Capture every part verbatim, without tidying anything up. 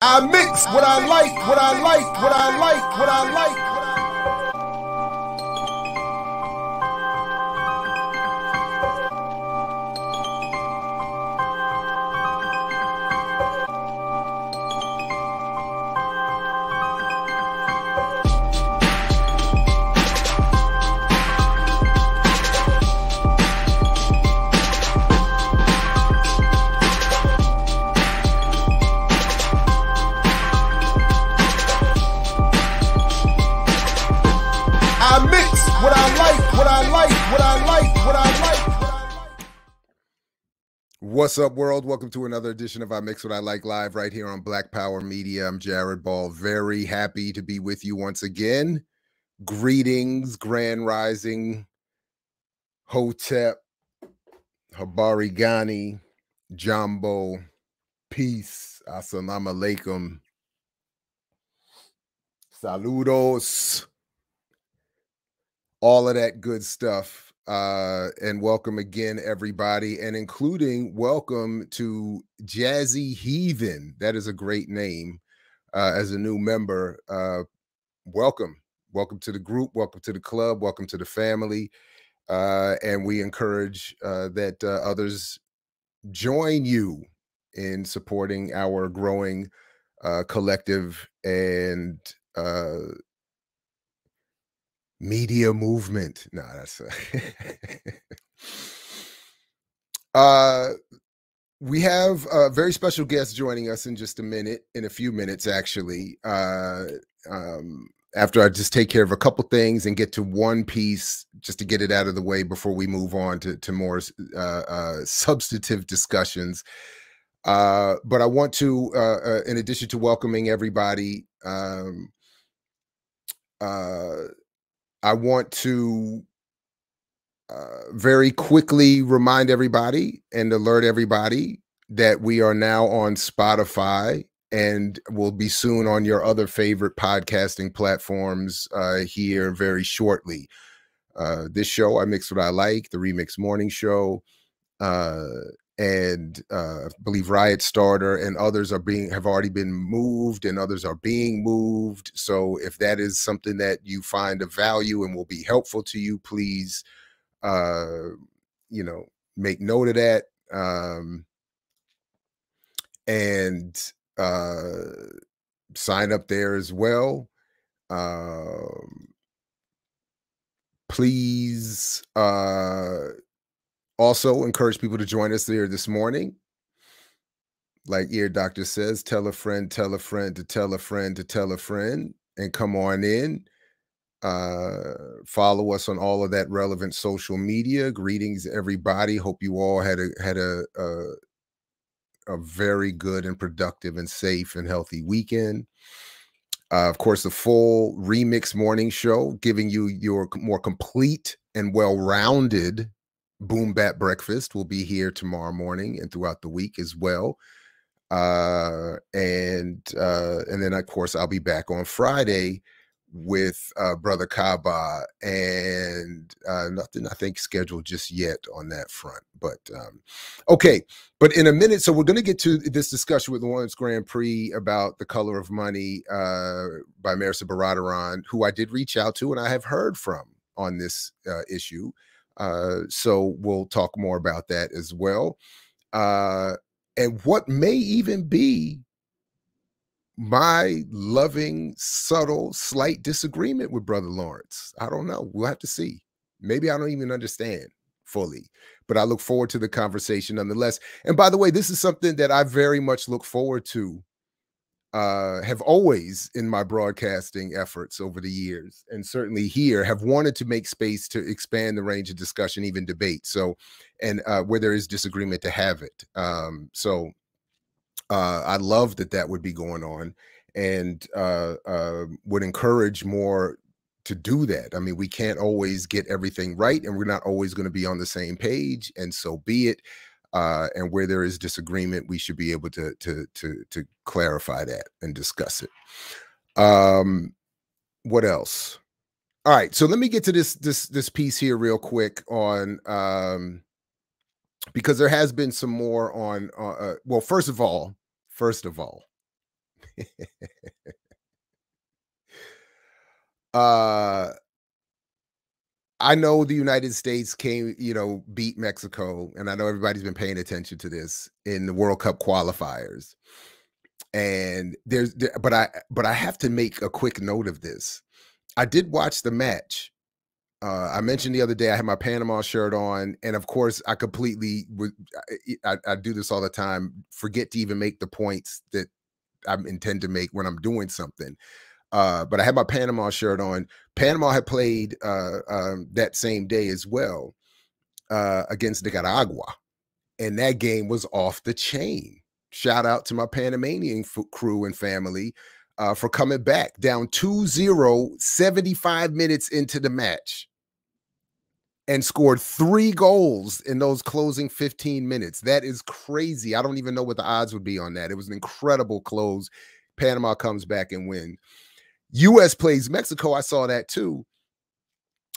I mix what I like, what I like, what I like, what I like. What's up, world? Welcome to another edition of I Mix What I Like Live right here on Black Power Media. I'm Jared Ball. Very happy to be with you once again. Greetings, Grand Rising, Hotep, Habari Ghani, Jumbo, peace, assalamu alaikum, saludos, all of that good stuff. Uh, and welcome again, everybody, and including welcome to Jazzy Heathen. That is a great name uh, as a new member. Uh, welcome. Welcome to the group. Welcome to the club. Welcome to the family. Uh, and we encourage uh, that uh, others join you in supporting our growing uh, collective and uh media movement. No, that's a uh we have a very special guest joining us in just a minute, in a few minutes actually, uh um after I just take care of a couple things and get to one piece just to get it out of the way before we move on to, to more uh, uh substantive discussions. Uh but I want to uh, uh in addition to welcoming everybody, um uh I want to uh, very quickly remind everybody and alert everybody that we are now on Spotify and will be soon on your other favorite podcasting platforms uh, here very shortly. Uh, this show, I Mix What I Like, The Remix Morning Show, uh, and uh, I believe Riot Starter and others are being have already been moved, and others are being moved. So if that is something that you find of value and will be helpful to you, please, uh, you know, make note of that. Um, and uh, sign up there as well. Um, please, uh, also encourage people to join us there this morning. Like Ear Doctor says, tell a friend, tell a friend, to tell a friend, to tell a friend, and come on in. Uh, follow us on all of that relevant social media. Greetings, everybody. Hope you all had a had a a, a very good and productive and safe and healthy weekend. Uh, of course, the full Remix Morning Show, giving you your more complete and well-rounded Boom Bat Breakfast, will be here tomorrow morning and throughout the week as well. Uh, and uh, and then, of course, I'll be back on Friday with uh, Brother Kaba, and uh, nothing, I think, scheduled just yet on that front. But um, okay, but in a minute, so we're going to get to this discussion with Lawrence Grandpre about The Color of Money uh, by Mehrsa Baradaran, who I did reach out to and I have heard from on this uh, issue. Uh, so we'll talk more about that as well. Uh, and what may even be my loving, subtle, slight disagreement with Brother Lawrence. I don't know. We'll have to see. Maybe I don't even understand fully, but I look forward to the conversation nonetheless. And by the way, this is something that I very much look forward to, uh, have always in my broadcasting efforts over the years, and certainly here, have wanted to make space to expand the range of discussion, even debate. So, and uh, where there is disagreement, to have it. Um, so uh, I love that that would be going on, and uh, uh, would encourage more to do that. I mean, we can't always get everything right, and we're not always going to be on the same page, and so be it. Uh, and where there is disagreement, we should be able to to to to clarify that and discuss it. Um, what else? All right, so let me get to this this this piece here real quick on um, because there has been some more on. Uh, well, first of all, first of all, uh, I know the United States came, you know, beat Mexico, and I know everybody's been paying attention to this in the World Cup qualifiers. And there's, but I, but I have to make a quick note of this. I did watch the match. Uh, I mentioned the other day I had my Panama shirt on, and of course I completely, I, I do this all the time, forget to even make the points that I intend to make when I'm doing something. Uh, but I had my Panama shirt on. Panama had played uh, um, that same day as well uh, against Nicaragua, and that game was off the chain. Shout out to my Panamanian crew and family uh, for coming back down two zero, seventy-five minutes into the match, and scored three goals in those closing fifteen minutes. That is crazy. I don't even know what the odds would be on that. It was an incredible close. Panama comes back and wins. U S plays Mexico. I saw that too.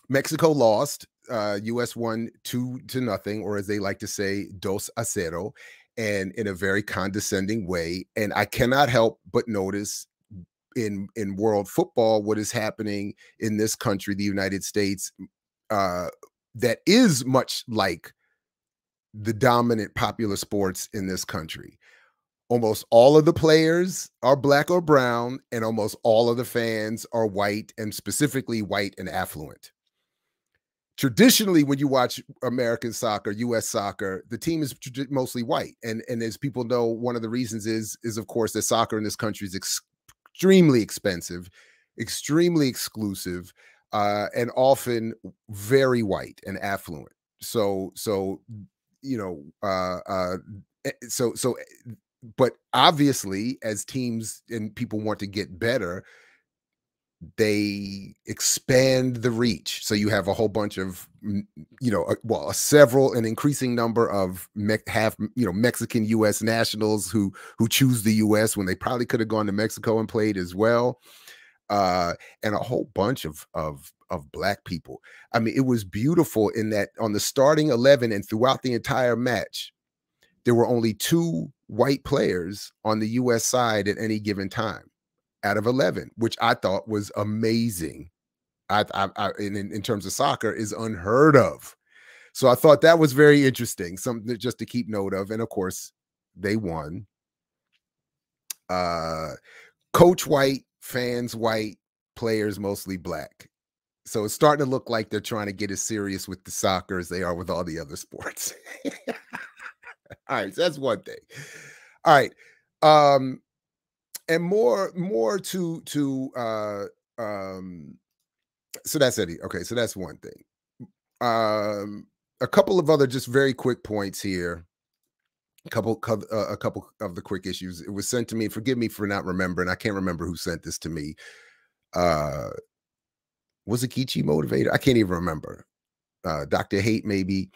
Mexico lost. Uh, U S won two to nothing, or as they like to say, dos a cero, and in a very condescending way. And I cannot help but notice in, in world football what is happening in this country, the United States, uh, that is much like the dominant popular sports in this country. Almost all of the players are black or brown, and almost all of the fans are white, and specifically white and affluent. Traditionally, when you watch American soccer, U S soccer, the team is mostly white. And, and as people know, one of the reasons is, is of course, that soccer in this country is ex extremely expensive, extremely exclusive, uh, and often very white and affluent. So, so you know, uh, uh, so, so... But obviously, as teams and people want to get better, they expand the reach. So you have a whole bunch of, you know, a, well, a several, an increasing number of me half, you know, Mexican U S nationals who who choose the U S when they probably could have gone to Mexico and played as well, uh, and a whole bunch of of of black people. I mean, it was beautiful in that on the starting eleven and throughout the entire match, there were only two white players on the U S side at any given time out of eleven, which I thought was amazing. I, I, I in, in terms of soccer is unheard of. So I thought that was very interesting, something just to keep note of. And of course they won. Uh, coach white, fans white, players mostly black. So it's starting to look like they're trying to get as serious with the soccer as they are with all the other sports. All right, so that's one thing. All right, um, and more, more to to. Uh, um, so that's Eddie. Okay, so that's one thing. Um, a couple of other just very quick points here. A couple, uh, a couple of the quick issues. It was sent to me. Forgive me for not remembering. I can't remember who sent this to me. Uh, was it Geechee Motivator? I can't even remember. Uh, Doctor Hate maybe.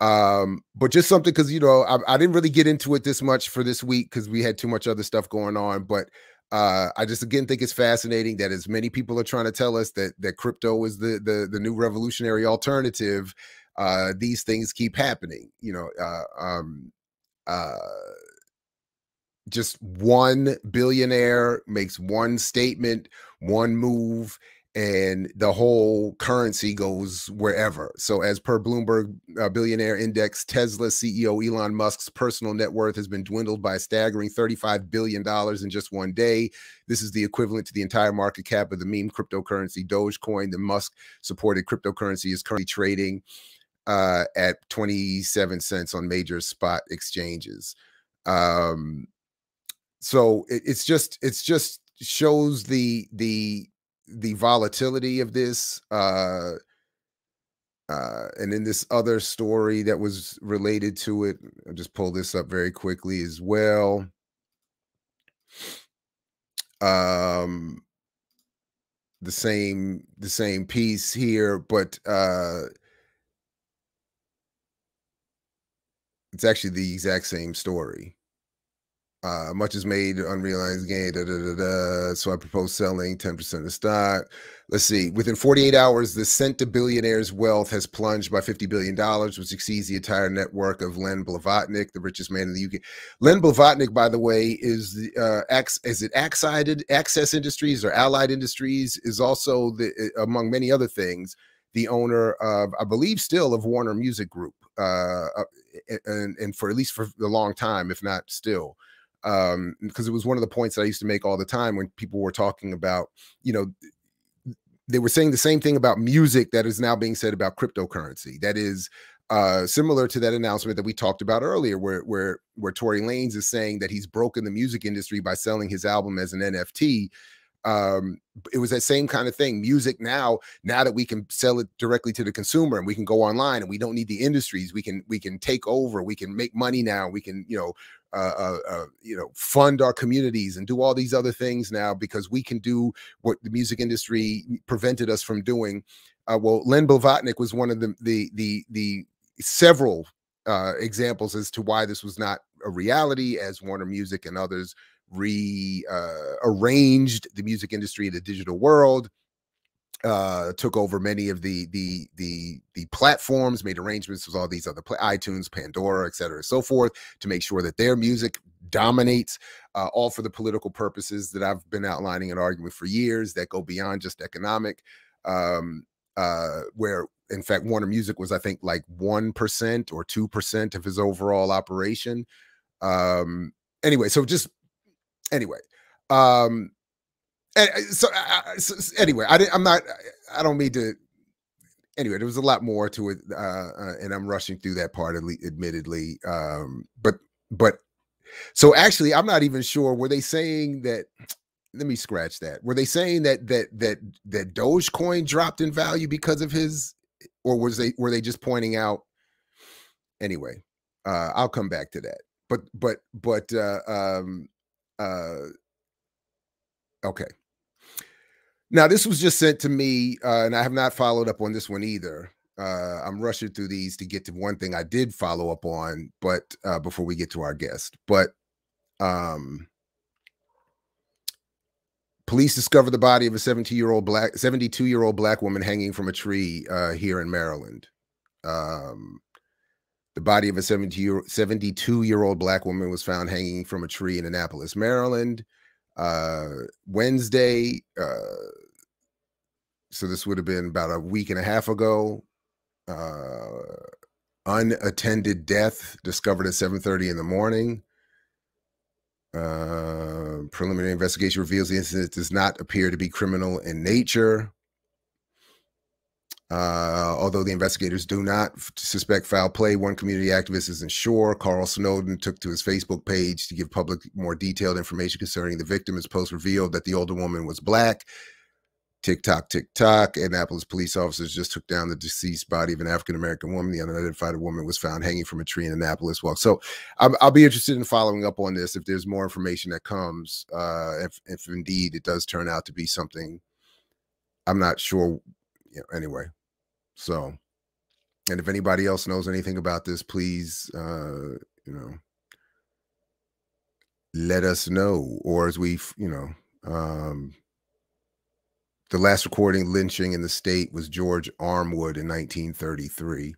Um, but just something, because, you know, I, I didn't really get into it this much for this week because we had too much other stuff going on. But uh, I just, again, think it's fascinating that as many people are trying to tell us that that crypto is the the, the new revolutionary alternative, uh, these things keep happening. You know, uh, um, uh, just one billionaire makes one statement, one move, and the whole currency goes wherever. So as per Bloomberg uh, billionaire index, Tesla C E O Elon Musk's personal net worth has been dwindled by a staggering thirty-five billion dollars in just one day. This is the equivalent to the entire market cap of the meme cryptocurrency Dogecoin. The Musk-supported cryptocurrency is currently trading uh, at twenty-seven cents on major spot exchanges. Um, so it, it's just, it's just shows the, the, the volatility of this, uh, uh, and in this other story that was related to it, I'll just pull this up very quickly as well. Um, the same, the same piece here, but uh, it's actually the exact same story. Uh, much is made, unrealized gain, da, da, da, da. So I propose selling ten percent of the stock. Let's see. Within forty-eight hours, the cent to billionaire's wealth has plunged by fifty billion dollars, which exceeds the entire network of Len Blavatnik, the richest man in the U K. Len Blavatnik, by the way, is the, uh, acts, is it Access Industries or Allied Industries, is also, the, among many other things, the owner of, I believe still, of Warner Music Group, uh, and, and for at least for a long time, if not still. Um, because it was one of the points that I used to make all the time when people were talking about, you know, they were saying the same thing about music that is now being said about cryptocurrency. That is uh, similar to that announcement that we talked about earlier, where where where Tory Lanez is saying that he's broken the music industry by selling his album as an N F T. Um, it was that same kind of thing. Music now, now that we can sell it directly to the consumer and we can go online and we don't need the industries, we can we can take over, we can make money now, we can, you know, Uh, uh, uh, you know, fund our communities and do all these other things now because we can do what the music industry prevented us from doing. Uh, well, Len Blavatnik was one of the the the, the several uh, examples as to why this was not a reality, as Warner Music and others rearranged uh, the music industry in the digital world, uh, took over many of the the the the platforms, made arrangements with all these other pla iTunes, Pandora, et cetera, and so forth, to make sure that their music dominates, uh, all for the political purposes that I've been outlining an argument for years that go beyond just economic, um, uh, where, in fact, Warner Music was, I think, like one percent or two percent of his overall operation. Um, anyway, so just, anyway, um, And so, uh, so, so anyway, I didn't, I'm not, I don't mean to, anyway, there was a lot more to it, uh, uh, and I'm rushing through that part, admittedly, um, but, but, so actually, I'm not even sure, were they saying that, let me scratch that, were they saying that, that, that, that Dogecoin dropped in value because of his, or was they, were they just pointing out, anyway, uh, I'll come back to that, but, but, but, uh, um, uh, okay. Now, this was just sent to me, uh, and I have not followed up on this one either. Uh, I'm rushing through these to get to one thing I did follow up on, but uh, before we get to our guest. But um, police discovered the body of a seventy-year-old black, seventy-two-year-old black woman hanging from a tree uh, here in Maryland. Um, the body of a seventy-two-year-old black woman was found hanging from a tree in Annapolis, Maryland. Uh, Wednesday, uh, so this would have been about a week and a half ago, uh, unattended death discovered at seven thirty in the morning. Uh, preliminary investigation reveals the incident does not appear to be criminal in nature. Uh, although the investigators do not suspect foul play, one community activist isn't sure. Carl Snowden took to his Facebook page to give public more detailed information concerning the victim. His post revealed that the older woman was black. Tick tock, tick tock. Annapolis police officers just took down the deceased body of an African-American woman. The unidentified woman was found hanging from a tree in Annapolis. Well, so I'm, I'll be interested in following up on this if there's more information that comes. Uh, if, if indeed it does turn out to be something, I'm not sure. You know, anyway. So, and if anybody else knows anything about this, please, uh, you know, let us know. Or as we, you know, um, the last recording lynching in the state was George Armwood in nineteen thirty-three.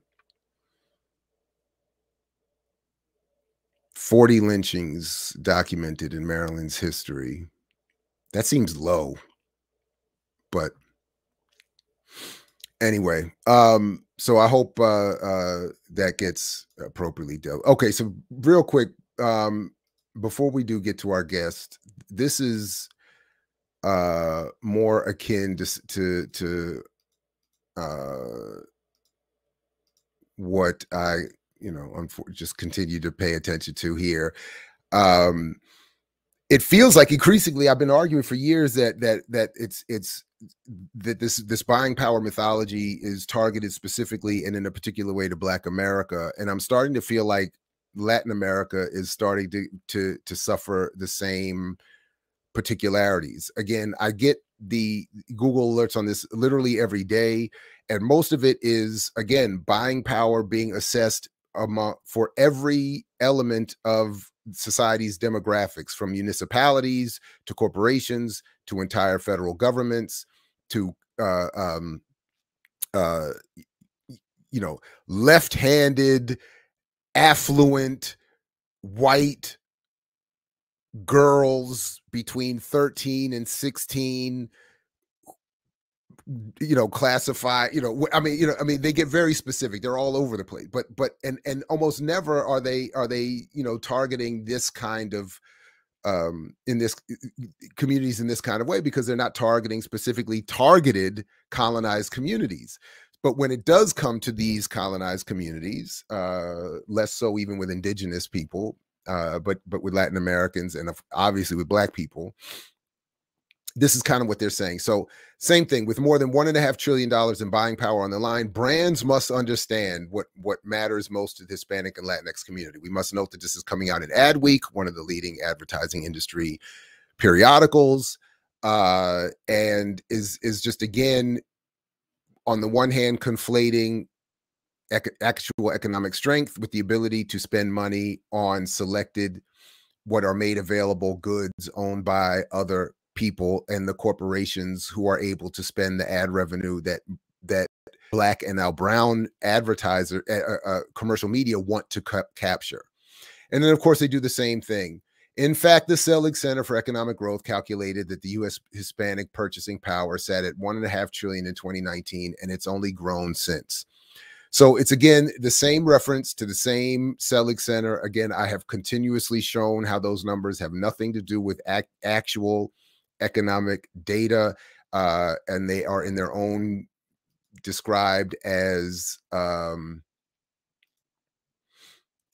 forty lynchings documented in Maryland's history. That seems low, but anyway, um, so I hope uh, uh, that gets appropriately dealt. Okay, so real quick, um, before we do get to our guest, this is uh, more akin to to, to uh, what I, you know, just continue to pay attention to here. Um, it feels like increasingly, I've been arguing for years that that that it's it's. that this this buying power mythology is targeted specifically and in a particular way to Black America, and I'm starting to feel like Latin America is starting to to to suffer the same particularities. Again, I get the Google alerts on this literally every day, and most of it is, again, buying power being assessed among for every element of society's demographics, from municipalities to corporations to entire federal governments to uh, um, uh, you know, left-handed, affluent, white girls between thirteen and sixteen, you know, classify, you know, I mean, you know, I mean, they get very specific. They're all over the place, but, but, and, and almost never are they, are they, you know, targeting this kind of, um, in this communities in this kind of way, because they're not targeting specifically targeted colonized communities. But when it does come to these colonized communities, uh, less so even with indigenous people, uh, but, but with Latin Americans and obviously with Black people, this is kind of what they're saying. So same thing, with more than one and a half trillion dollars in buying power on the line, brands must understand what, what matters most to the Hispanic and Latinx community. We must note that this is coming out in Adweek, one of the leading advertising industry periodicals, uh, and is, is just, again, on the one hand, conflating ec actual economic strength with the ability to spend money on selected, what are made available goods owned by other people and the corporations who are able to spend the ad revenue that that Black and now brown advertiser uh, uh, commercial media want to ca capture. And then, of course, they do the same thing. In fact, the Selig Center for Economic Growth calculated that the U S Hispanic purchasing power sat at one and a half trillion in twenty nineteen, and it's only grown since. So it's, again, the same reference to the same Selig Center. Again, I have continuously shown how those numbers have nothing to do with act actual economic data, uh, and they are in their own described as um,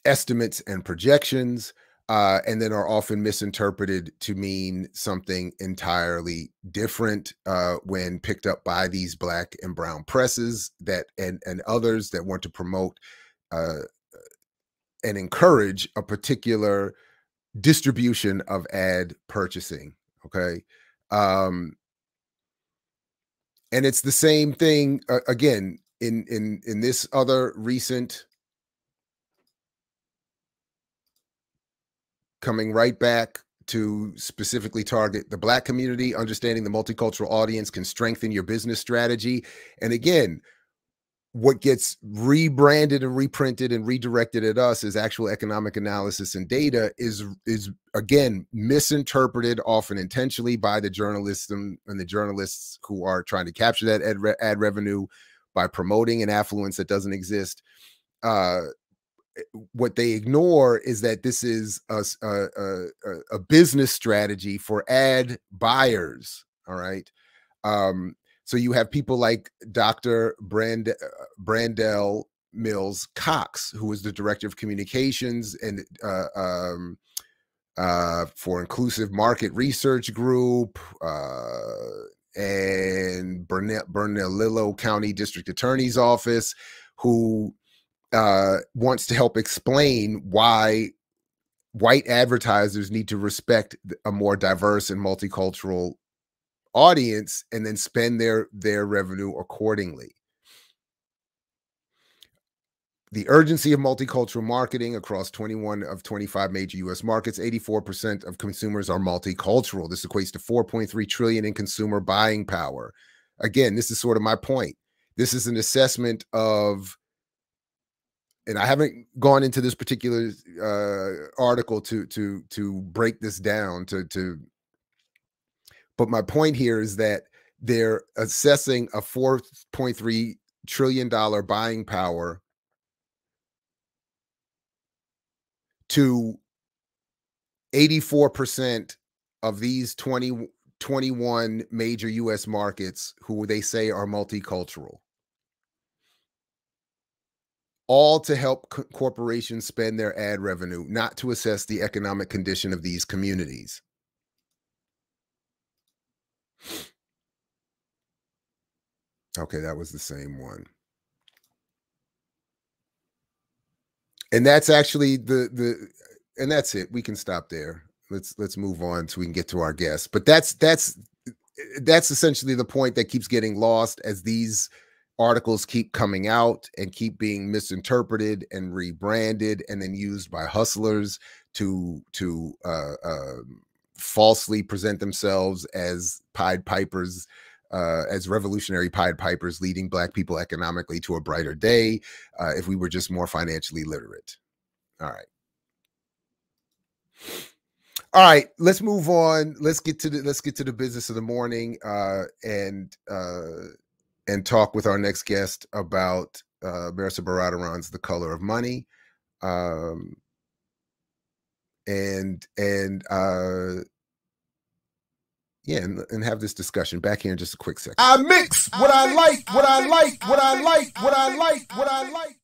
estimates and projections, uh, and then are often misinterpreted to mean something entirely different uh, when picked up by these Black and brown presses that and, and others that want to promote uh, and encourage a particular distribution of ad purchasing. Okay. Um, and it's the same thing uh, again, in, in, in this other recent, coming right back to specifically target the Black community, understanding the multicultural audience can strengthen your business strategy. And again, what gets rebranded and reprinted and redirected at us as actual economic analysis and data is, is again, misinterpreted often intentionally by the journalists and the journalists who are trying to capture that ad, re ad revenue by promoting an affluence that doesn't exist. Uh, what they ignore is that this is a, a, a business strategy for ad buyers. All right. Um, So you have people like Doctor Brand, Brandel Mills Cox, who was the director of communications and uh, um, uh, for Inclusive Market Research Group uh, and Bern- Bernalillo County District Attorney's Office, who uh, wants to help explain why white advertisers need to respect a more diverse and multicultural audience and then spend their their revenue accordingly. The urgency of multicultural marketing across twenty-one of twenty-five major U S markets, eighty-four percent of consumers are multicultural. This equates to four point three trillion dollars in consumer buying power. Again, this is sort of my point. This is an assessment of, and I haven't gone into this particular uh, article to to to break this down to to. But my point here is that they're assessing a four point three trillion dollars buying power to eighty-four percent of these twenty, twenty-one major U S markets who they say are multicultural, all to help co- corporations spend their ad revenue, not to assess the economic condition of these communities. Okay, that was the same one. And that's actually the the and that's it. We can stop there. Let's let's move on so we can get to our guests. But that's that's that's essentially the point that keeps getting lost as these articles keep coming out and keep being misinterpreted and rebranded and then used by hustlers to to uh, uh, falsely present themselves as Pied Pipers, uh, as revolutionary Pied Pipers, leading Black people economically to a brighter day, uh, if we were just more financially literate. All right. All right, let's move on. Let's get to the let's get to the business of the morning, uh, and uh, and talk with our next guest about uh, Mehrsa Baradaran's "The Color of Money," um, and and uh, yeah, and, and have this discussion. Back here in just a quick second. I mix what I like, what I like, what I like, what I like, what I like.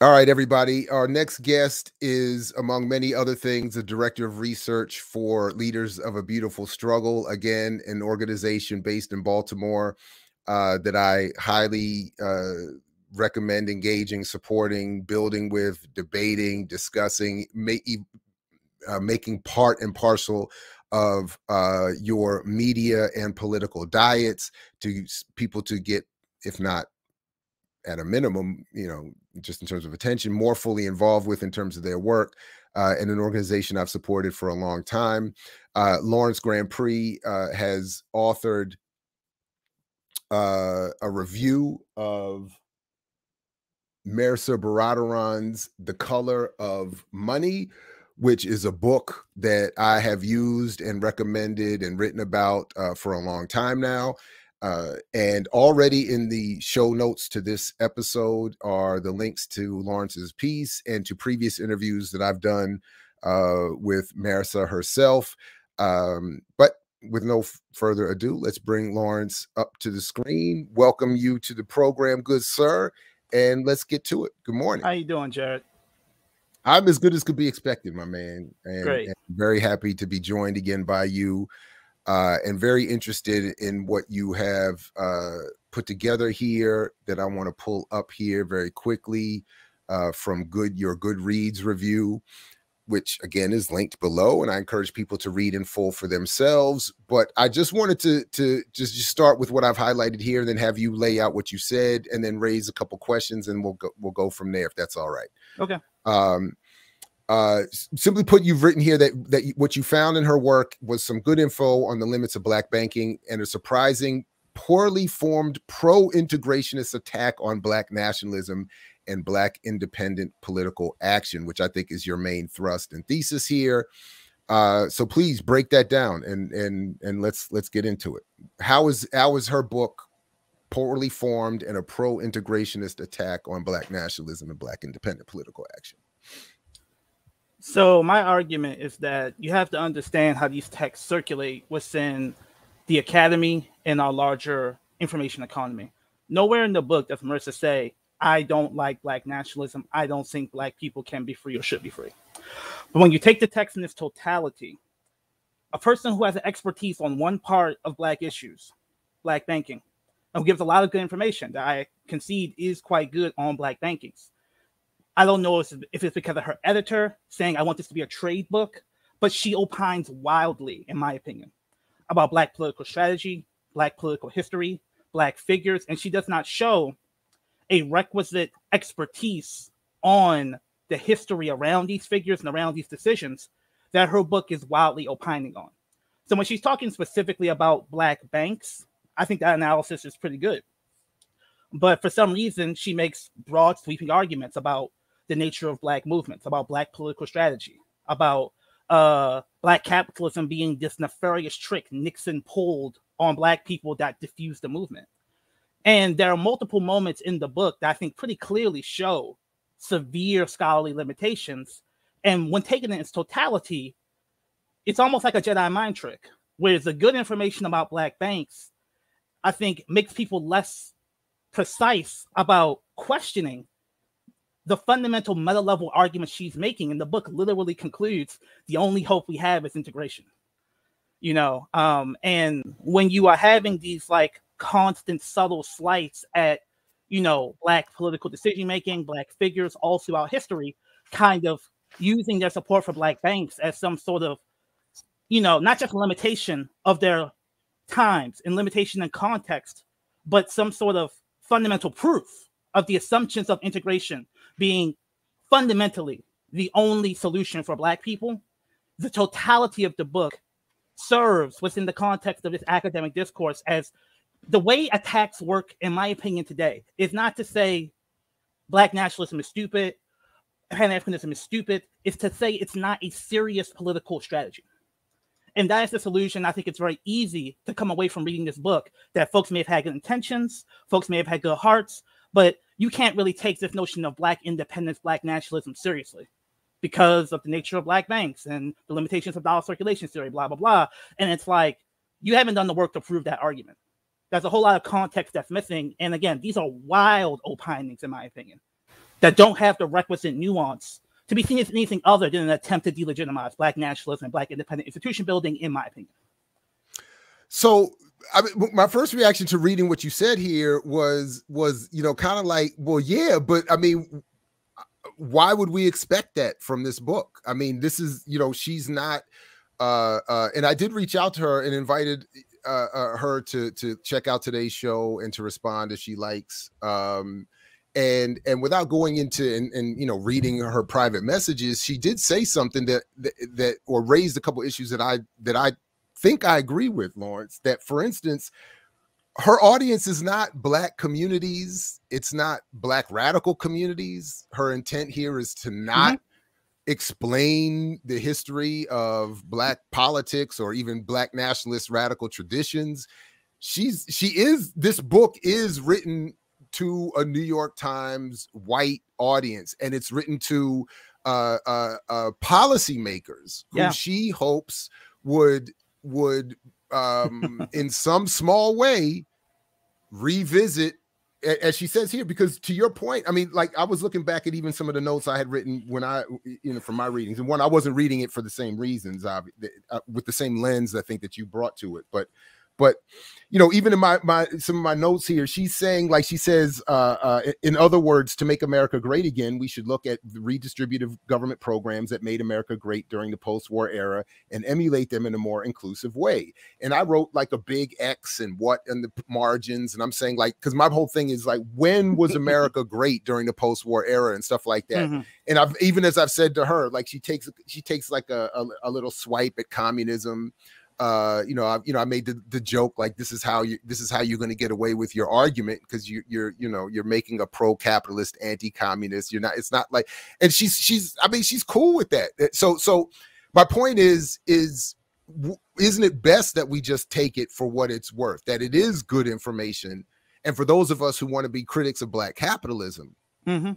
All right, everybody. Our next guest is, among many other things, the director of research for Leaders of a Beautiful Struggle. Again, an organization based in Baltimore uh, that I highly uh, recommend engaging, supporting, building with, debating, discussing, ma uh, making part and parcel of uh, your media and political diets to people to get, if not at a minimum, you know, just in terms of attention, more fully involved with in terms of their work, uh, and an organization I've supported for a long time. Uh, Lawrence Grandpre uh, has authored uh, a review of Mehrsa Baradaran's "The Color of Money," which is a book that I have used and recommended and written about uh, for a long time now. Uh, and already in the show notes to this episode are the links to Lawrence's piece and to previous interviews that I've done uh, with Mehrsa herself. Um, but with no further ado, let's bring Lawrence up to the screen. Welcome you to the program, good sir, and let's get to it. Good morning. How you doing, Jared? I'm as good as could be expected, my man. And, Great. And very happy to be joined again by you. Uh, and very interested in what you have uh, put together here that I want to pull up here very quickly uh, from good your Goodreads review, which again is linked below, and I encourage people to read in full for themselves. But I just wanted to to just, just start with what I've highlighted here, and then have you lay out what you said, and then raise a couple questions, and we'll go we'll go from there if that's all right. Okay. Um, Uh, simply put, you've written here that that you, what you found in her work was some good info on the limits of Black banking and a surprising, poorly formed pro-integrationist attack on Black nationalism and Black independent political action, which I think is your main thrust and thesis here. Uh, so please break that down and and and let's let's get into it. How is how is her book poorly formed and a pro-integrationist attack on Black nationalism and Black independent political action? So my argument is that you have to understand how these texts circulate within the academy and our larger information economy. Nowhere in the book does Mehrsa say, I don't like Black nationalism. I don't think Black people can be free or should be free. But when you take the text in its totality, a person who has an expertise on one part of Black issues, Black banking, and who gives a lot of good information that I concede is quite good on Black banking. I don't know if it's because of her editor saying, I want this to be a trade book, but she opines wildly, in my opinion, about Black political strategy, Black political history, Black figures, and she does not show a requisite expertise on the history around these figures and around these decisions that her book is wildly opining on. So when she's talking specifically about Black banks, I think that analysis is pretty good. But for some reason, she makes broad, sweeping arguments about the nature of Black movements, about Black political strategy, about uh, Black capitalism being this nefarious trick Nixon pulled on Black people that diffused the movement. And there are multiple moments in the book that I think pretty clearly show severe scholarly limitations. And when taken in its totality, it's almost like a Jedi mind trick, where the good information about Black banks, I think, makes people less precise about questioning the fundamental meta-level argument she's making, and the book literally concludes, the only hope we have is integration. You know, um, and when you are having these like constant subtle slights at, you know, Black political decision-making, Black figures all throughout history, kind of using their support for Black banks as some sort of, you know, not just limitation of their times and limitation in context, but some sort of fundamental proof of the assumptions of integration being fundamentally the only solution for Black people, the totality of the book serves within the context of this academic discourse as the way attacks work, in my opinion, today is not to say Black nationalism is stupid, Pan-Africanism is stupid, is to say it's not a serious political strategy. And that is the solution. I think it's very easy to come away from reading this book that folks may have had good intentions, folks may have had good hearts, but you can't really take this notion of Black independence, Black nationalism seriously because of the nature of Black banks and the limitations of dollar circulation theory, blah, blah, blah. And it's like, you haven't done the work to prove that argument. There's a whole lot of context that's missing. And again, these are wild opinings, in my opinion, that don't have the requisite nuance to be seen as anything other than an attempt to delegitimize Black nationalism and Black independent institution building, in my opinion. So I mean, my first reaction to reading what you said here was, was you know, kind of like, well, yeah, but I mean, why would we expect that from this book? I mean, this is, you know, she's not, uh, uh, and I did reach out to her and invited uh, uh, her to, to check out today's show and to respond if she likes. Um, And and without going into and, and you know reading her private messages, she did say something that, that that or raised a couple issues that I that I think I agree with, Lawrence. That for instance, her audience is not Black communities, it's not Black radical communities. Her intent here is to not mm-hmm. explain the history of Black politics or even Black nationalist radical traditions. She's she is this book is written to a New York Times white audience, and it's written to uh, uh, uh, policymakers who yeah. she hopes would would um, in some small way revisit, as she says here. Because to your point, I mean, like I was looking back at even some of the notes I had written when I, you know, from my readings, and one I wasn't reading it for the same reasons, uh, with the same lens I think that you brought to it, but. But, you know, even in my, my some of my notes here, she's saying, like she says, uh, uh, in other words, to make America great again, we should look at the redistributive government programs that made America great during the post-war era and emulate them in a more inclusive way. And I wrote like a big X and what in the margins. And I'm saying like, because my whole thing is like, when was America great during the post-war era and stuff like that? Mm-hmm. And I've even as I've said to her, like she takes she takes like a, a, a little swipe at communism. Uh, you know, I, you know, I made the, the joke like this is how you this is how you're going to get away with your argument because you, you're you know you're making a pro-capitalist, anti-communist. You're not. It's not like, and she's she's. I mean, she's cool with that. So so, my point is is isn't it best that we just take it for what it's worth? That it is good information, and for those of us who want to be critics of Black capitalism, mm-hmm.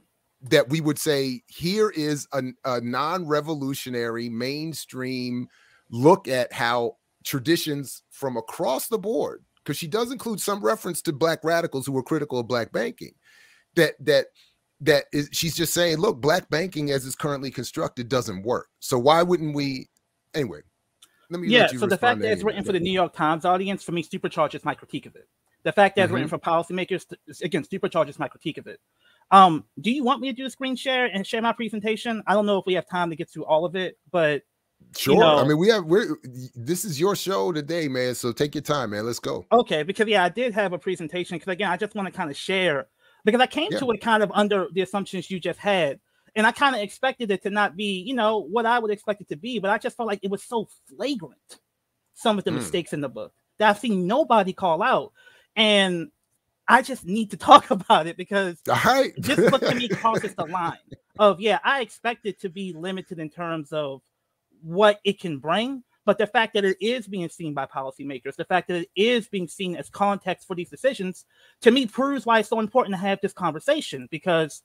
that we would say here is a, a non-revolutionary, mainstream look at how traditions from across the board, because she does include some reference to Black radicals who were critical of Black banking, that that that is, she's just saying, look, Black banking as it's currently constructed doesn't work. So why wouldn't we? Anyway, let me. Yeah. So the fact that it's written for the New York Times audience for me supercharges my critique of it. The fact that it's mm-hmm. written for policymakers again supercharges my critique of it. Um, do you want me to do a screen share and share my presentation? I don't know if we have time to get through all of it, but. Sure. You know, I mean, we have, we're, this is your show today, man. So take your time, man. Let's go. Okay. Because, yeah, I did have a presentation because, again, I just want to kind of share because I came yeah. to it kind of under the assumptions you just had. And I kind of expected it to not be, you know, what I would expect it to be. But I just felt like it was so flagrant, some of the mm. mistakes in the book that I've seen nobody call out. And I just need to talk about it because all right. this book to me crosses the line of, yeah, I expect it to be limited in terms of what it can bring, but the fact that it is being seen by policymakers, the fact that it is being seen as context for these decisions, to me proves why it's so important to have this conversation, because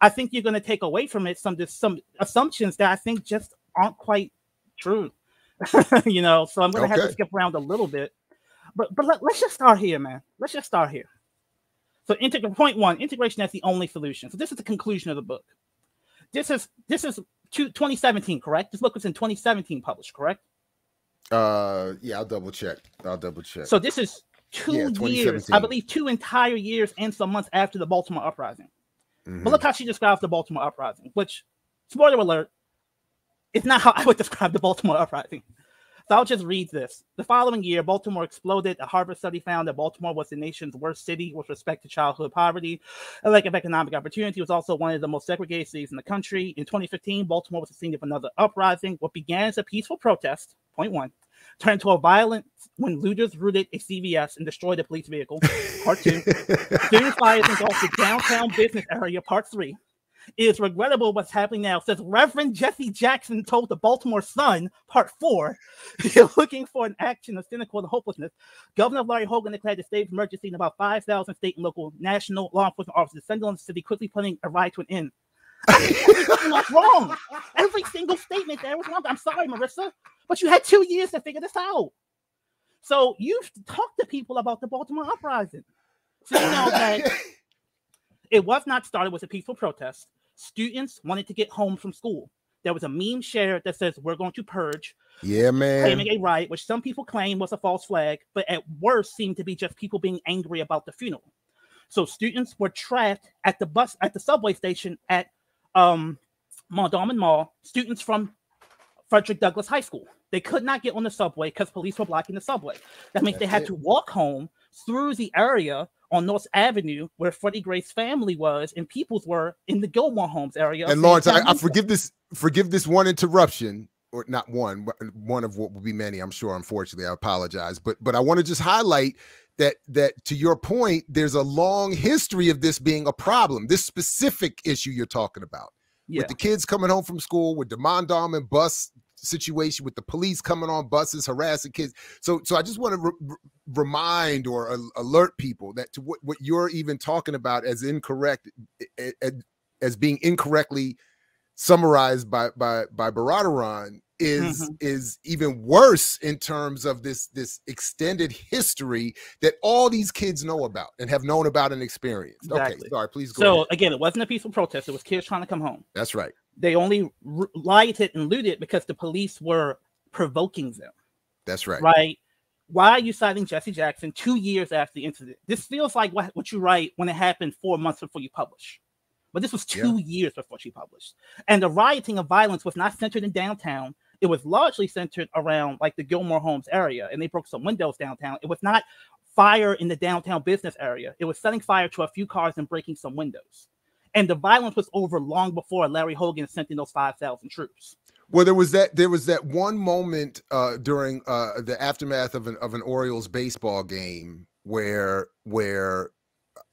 I think you're going to take away from it some some assumptions that I think just aren't quite true. You know, so I'm going to okay. have to skip around a little bit, but but let, let's just start here, man. Let's just start here. So point one, integration as the only solution. So this is the conclusion of the book. This is this is twenty seventeen, correct? This book was in twenty seventeen published, correct? Uh, yeah, I'll double check. I'll double check. So this is two yeah, years, I believe, two entire years and some months after the Baltimore uprising. Mm-hmm. But look how she describes the Baltimore uprising, which, spoiler alert, it's not how I would describe the Baltimore uprising. So I'll just read this. The following year, Baltimore exploded. A Harvard study found that Baltimore was the nation's worst city with respect to childhood poverty. A lack of economic opportunity was also one of the most segregated cities in the country. In twenty fifteen, Baltimore was the scene of another uprising. What began as a peaceful protest, point one, turned to a violent when looters looted a C V S and destroyed a police vehicle, part two. Student fires engulfed the downtown business area, part three. It is regrettable what's happening now, says Reverend Jesse Jackson told the Baltimore Sun, part four. You're looking for an action of cynical and hopelessness. Governor Larry Hogan declared the state of emergency and about five thousand state and local national law enforcement officers descended on the city, quickly putting a riot to an end. Everything was wrong. Every single statement there was wrong. I'm sorry, Marissa, but you had two years to figure this out. So you've talked to people about the Baltimore uprising. So you know that... It was not started with a peaceful protest. Students wanted to get home from school. There was a meme shared that says, we're going to purge. Yeah, man. Claiming a riot, which some people claim was a false flag, but at worst seemed to be just people being angry about the funeral. So students were trapped at the bus, at the subway station at um, Mondawmin Mall, students from Frederick Douglass High School. They could not get on the subway because police were blocking the subway. That means That's they had it. to walk home through the area on North Avenue where Freddie Gray's family was and people's were in the Gilmore Homes area. And Lawrence, I, I forgive this forgive this one interruption, or not one, but one of what will be many, I'm sure, unfortunately, I apologize. But but I want to just highlight that that to your point, there's a long history of this being a problem, this specific issue you're talking about. Yeah. With the kids coming home from school, with the Mondawmin bus situation, with the police coming on buses, harassing kids. So so I just want to re remind or uh, alert people that to what, what you're even talking about as incorrect, as being incorrectly summarized by by, by Baradaran is, mm-hmm. is even worse in terms of this, this extended history that all these kids know about and have known about and experienced. Exactly. Okay, sorry, please go So ahead. Again, it wasn't a peaceful protest. It was kids trying to come home. That's right. They only rioted and looted because the police were provoking them. That's right. Right? Why are you citing Jesse Jackson two years after the incident? This feels like what, what you write when it happened four months before you publish. But this was two yeah. years before she published. And the rioting of violence was not centered in downtown. It was largely centered around like the Gilmore Homes area. And they broke some windows downtown. It was not fire in the downtown business area. It was setting fire to a few cars and breaking some windows. And the violence was over long before Larry Hogan sent in those five thousand troops. Well, there was that there was that one moment uh, during uh, the aftermath of an of an Orioles baseball game where where,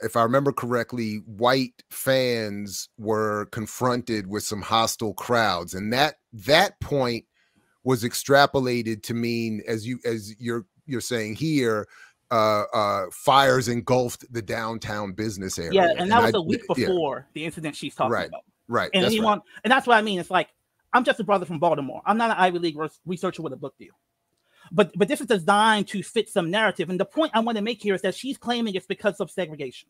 if I remember correctly, white fans were confronted with some hostile crowds, and that that point was extrapolated to mean, as you as you're you're saying here, Uh, uh, fires engulfed the downtown business area. Yeah, and that and was I, a week before yeah. the incident she's talking right, about. Right, and that's anyone, right. And that's what I mean. It's like, I'm just a brother from Baltimore. I'm not an Ivy League researcher with a book deal. But, but this is designed to fit some narrative. And the point I want to make here is that she's claiming it's because of segregation.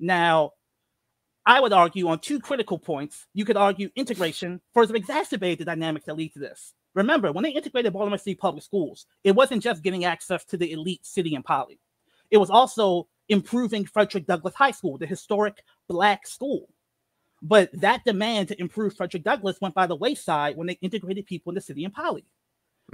Now, I would argue on two critical points. You could argue integration further exacerbated the dynamics that lead to this. Remember, when they integrated Baltimore City public schools, it wasn't just getting access to the elite city and poly. It was also improving Frederick Douglass High School, the historic black school. But that demand to improve Frederick Douglass went by the wayside when they integrated people in the city and poly.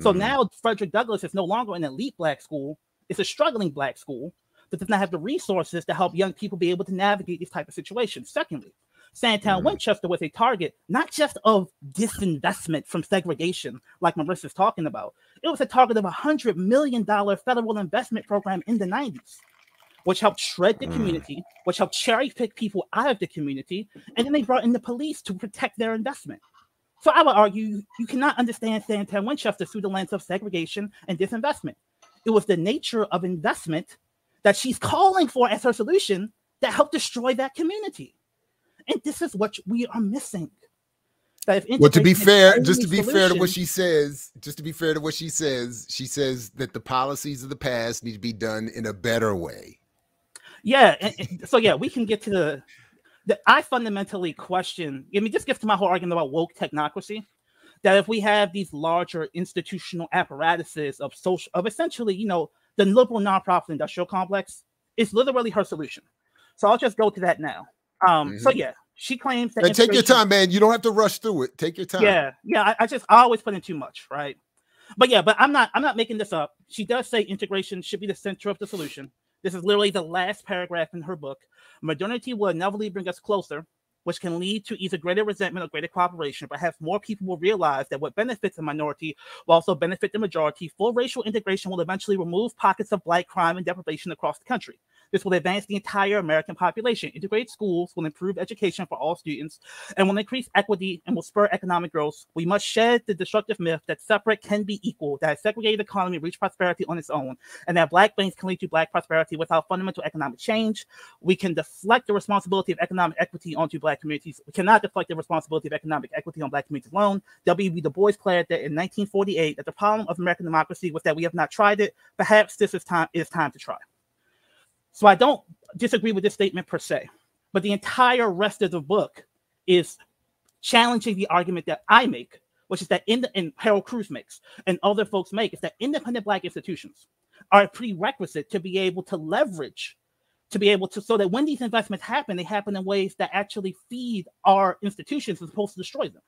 So mm-hmm. now Frederick Douglass is no longer an elite black school. It's a struggling black school that does not have the resources to help young people be able to navigate these type of situations. Secondly, Sandtown Winchester was a target, not just of disinvestment from segregation, like Marissa's talking about. It was a target of a one hundred million dollar federal investment program in the nineties, which helped shred the community, which helped cherry pick people out of the community, and then they brought in the police to protect their investment. So I would argue you cannot understand Sandtown Winchester through the lens of segregation and disinvestment. It was the nature of investment that she's calling for as her solution that helped destroy that community. And this is what we are missing. That if well, to be fair, just to be solution, fair to what she says, just to be fair to what she says, she says that the policies of the past need to be done in a better way. Yeah. And, and so, yeah, we can get to the, the, I fundamentally question, I mean, this gets to my whole argument about woke technocracy, that if we have these larger institutional apparatuses of social, of essentially, you know, the liberal nonprofit industrial complex, it's literally her solution. So I'll just go to that now. Um, mm-hmm. So yeah, she claims that. And take your time, man. You don't have to rush through it. Take your time. Yeah, yeah. I, I just I always put in too much, right? But yeah, but I'm not I'm not making this up. She does say integration should be the center of the solution. This is literally the last paragraph in her book. Modernity will inevitably bring us closer, which can lead to either greater resentment or greater cooperation. Perhaps more people will realize that what benefits the minority will also benefit the majority. Full racial integration will eventually remove pockets of black crime and deprivation across the country. This will advance the entire American population. Integrated schools will improve education for all students and will increase equity and will spur economic growth. We must shed the destructive myth that separate can be equal, that a segregated economy reaches prosperity on its own, and that black things can lead to black prosperity without fundamental economic change. We can deflect the responsibility of economic equity onto black communities. We cannot deflect the responsibility of economic equity on black communities alone. W B Du Bois declared that in nineteen forty-eight that the problem of American democracy was that we have not tried it. Perhaps this is time, it is time to try. So I don't disagree with this statement per se, but the entire rest of the book is challenging the argument that I make, which is that in the, and Harold Cruz makes and other folks make, is that independent black institutions are a prerequisite to be able to leverage, to be able to, so that when these investments happen, they happen in ways that actually feed our institutions as opposed to destroy them,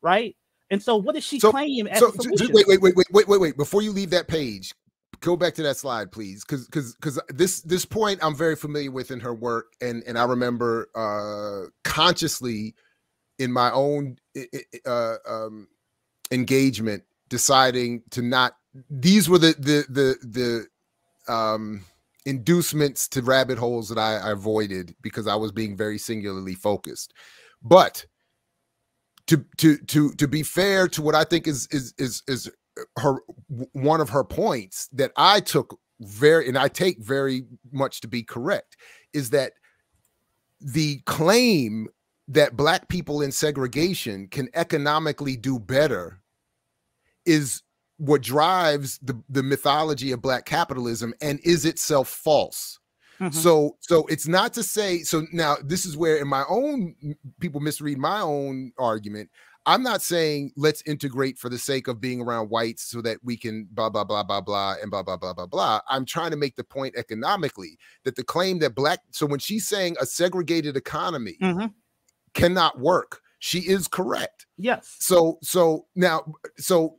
right? And so what does she so, claim as so, a solution? Wait, wait, wait, wait, wait, wait, wait. Before you leave that page, go back to that slide, please, because because because this this point I'm very familiar with in her work, and and I remember uh, consciously in my own uh, um, engagement deciding to not. These were the the the the um, inducements to rabbit holes that I, I avoided because I was being very singularly focused. But to to to to be fair to what I think is is is is. her one of her points that I took very and I take very much to be correct is that the claim that black people in segregation can economically do better is what drives the, the mythology of black capitalism and is itself false. Mm-hmm. So so it's not to say, so now this is where in my own people misread my own argument. I'm not saying let's integrate for the sake of being around whites so that we can blah, blah, blah, blah, blah, and blah, blah, blah, blah, blah. I'm trying to make the point economically that the claim that black, so when she's saying a segregated economy mm-hmm. cannot work, she is correct. Yes. So, so now, so,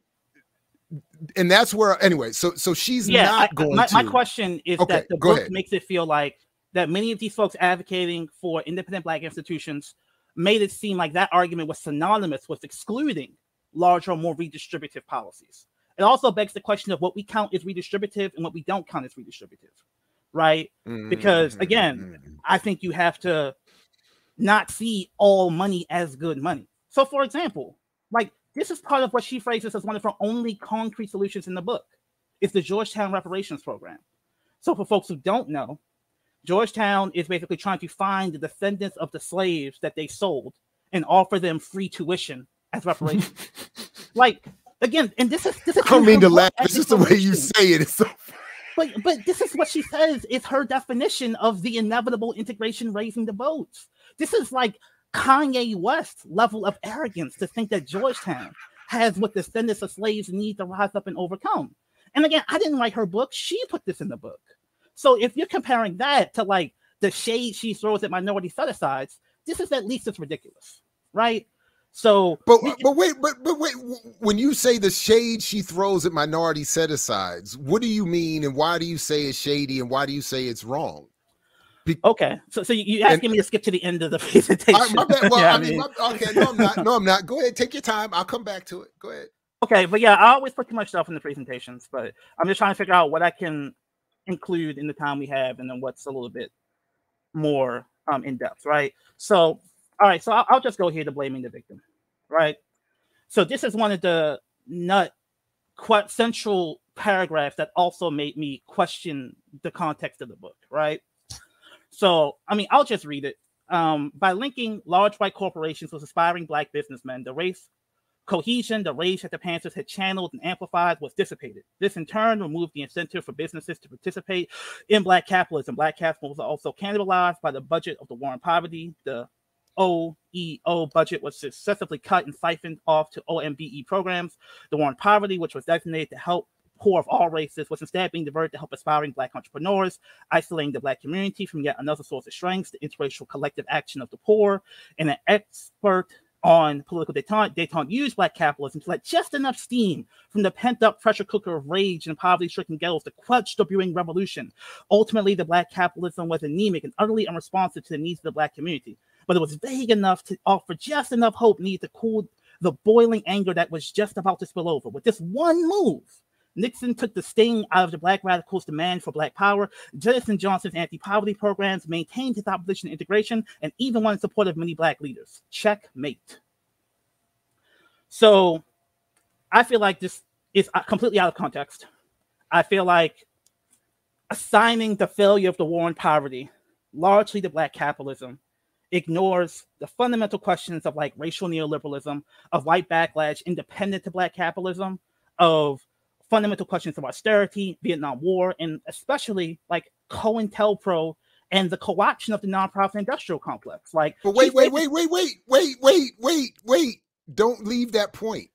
and that's where, anyway, so, so she's yeah, not I, going my, to. My question is okay, that the book ahead. makes it feel like that many of these folks advocating for independent black institutions made it seem like that argument was synonymous with excluding larger, more redistributive policies. It also begs the question of what we count as redistributive and what we don't count as redistributive, right? Mm-hmm. Because again, I think you have to not see all money as good money. So for example, like this is part of what she phrases as one of her only concrete solutions in the book. It's the Georgetown reparations program. So for folks who don't know, Georgetown is basically trying to find the descendants of the slaves that they sold and offer them free tuition as reparations. Like again, and this is this is I don't mean to laugh. This is the way you say it. It's so but but this is what she says is her definition of the inevitable integration raising the boats. This is like Kanye West level of arrogance to think that Georgetown has what descendants of slaves need to rise up and overcome. And again, I didn't write her book. She put this in the book. So if you're comparing that to like the shade she throws at minority set-asides, this is at least it's ridiculous, right? So, but we, but wait, but but wait, when you say the shade she throws at minority set-asides, what do you mean, and why do you say it's shady, and why do you say it's wrong? Be okay, so so you're asking and, me to skip to the end of the presentation? I, my bad. Well, yeah, I mean, my, okay, no, I'm not. No, I'm not. Go ahead, take your time. I'll come back to it. Go ahead. Okay, but yeah, I always put too much stuff in the presentations, but I'm just trying to figure out what I can include in the time we have and then what's a little bit more um in depth, right? So all right, so I'll, I'll just go here to blaming the victim, right? So this is one of the nut quite central paragraphs that also made me question the context of the book, right? So I mean, I'll just read it. Um by linking large white corporations with aspiring black businessmen, the race cohesion, the rage that the Panthers had channeled and amplified, was dissipated. This in turn removed the incentive for businesses to participate in black capitalism. Black capitalism was also cannibalized by the budget of the war on poverty. The O E O budget was successively cut and siphoned off to O M B E programs. The war on poverty, which was designated to help poor of all races, was instead being diverted to help aspiring black entrepreneurs, isolating the black community from yet another source of strengths, the interracial collective action of the poor, and an expert on political detente, detente used black capitalism to let just enough steam from the pent-up pressure cooker of rage and poverty-stricken ghettos to quench the brewing revolution. Ultimately, the black capitalism was anemic and utterly unresponsive to the needs of the black community, but it was vague enough to offer just enough hope needed to cool the boiling anger that was just about to spill over. With this one move, Nixon took the sting out of the black radicals' demand for black power, jettisoned Johnson's anti-poverty programs, maintained his opposition to integration, and even won support of many black leaders. Checkmate. So I feel like this is completely out of context. I feel like assigning the failure of the war on poverty largely to black capitalism ignores the fundamental questions of like racial neoliberalism, of white backlash independent to black capitalism, of fundamental questions of austerity, Vietnam War, and especially like COINTELPRO and the co-option of the nonprofit industrial complex. Like, but wait, wait, wait, wait, wait, wait, wait, wait, wait. Don't leave that point,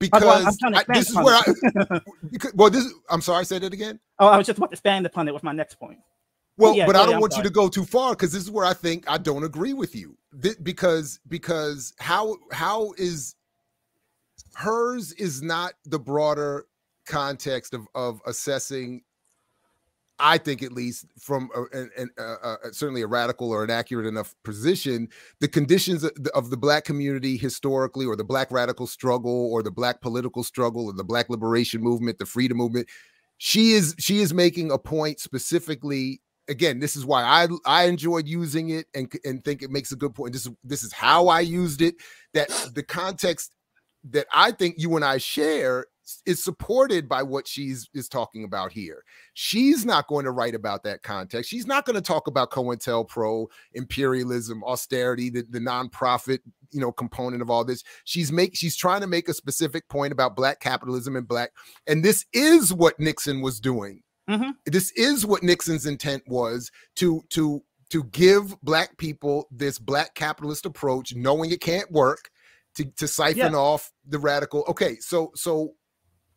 because I, this is where I. because, well, this. I'm sorry, I said it again. Oh, I was just about to expand upon it with my next point. Well, yeah, but yeah, I don't I'm want sorry. you to go too far, because this is where I think I don't agree with you. Th- because because how how is. Hers is not the broader context of, of assessing, I think at least, from a, an, a, a, certainly a radical or an accurate enough position, the conditions of the, of the Black community historically, or the Black radical struggle, or the Black political struggle, or the Black liberation movement, the freedom movement. She is she is making a point specifically. Again, this is why I I enjoyed using it and and think it makes a good point. This is this is how I used it. That the context that I think you and I share is supported by what she's is talking about here. She's not going to write about that context. She's not going to talk about COINTELPRO, imperialism, austerity, the, the nonprofit, you know, component of all this. She's make she's trying to make a specific point about black capitalism and black. And this is what Nixon was doing. Mm-hmm. This is what Nixon's intent was, to to to give black people this black capitalist approach, knowing it can't work, to, to siphon yeah. off the radical. Okay, so so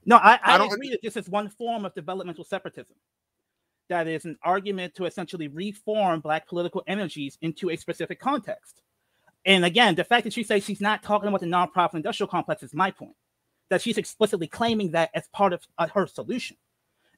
no, I, I, I don't agree that this is one form of developmental separatism. That is an argument to essentially reform black political energies into a specific context. And again, the fact that she says she's not talking about the nonprofit industrial complex is my point. That she's explicitly claiming that as part of uh, her solution.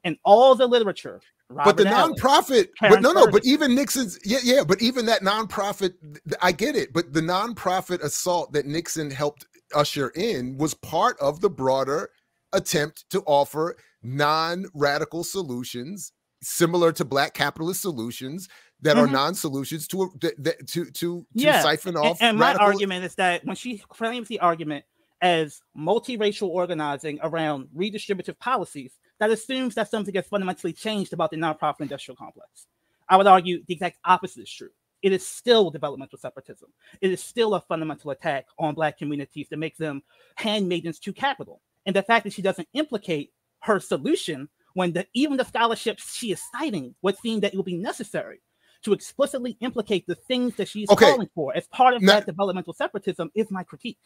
And all the literature, Robert but the Allen, nonprofit, Karen but no, no, Ferguson. But even Nixon's, yeah, yeah, but even that nonprofit, I get it. But the nonprofit assault that Nixon helped usher in was part of the broader attempt to offer non-radical solutions similar to black capitalist solutions that mm-hmm. are non-solutions to, to to to yeah. siphon off. And, and my argument is that when she frames the argument as multiracial organizing around redistributive policies, that assumes that something has fundamentally changed about the nonprofit industrial complex. I would argue the exact opposite is true. It is still developmental separatism. It is still a fundamental attack on black communities that makes them handmaidens to capital. And the fact that she doesn't implicate her solution when the, even the scholarships she is citing would seem that it would be necessary to explicitly implicate the things that she's okay. calling for as part of now, that developmental separatism is my critique.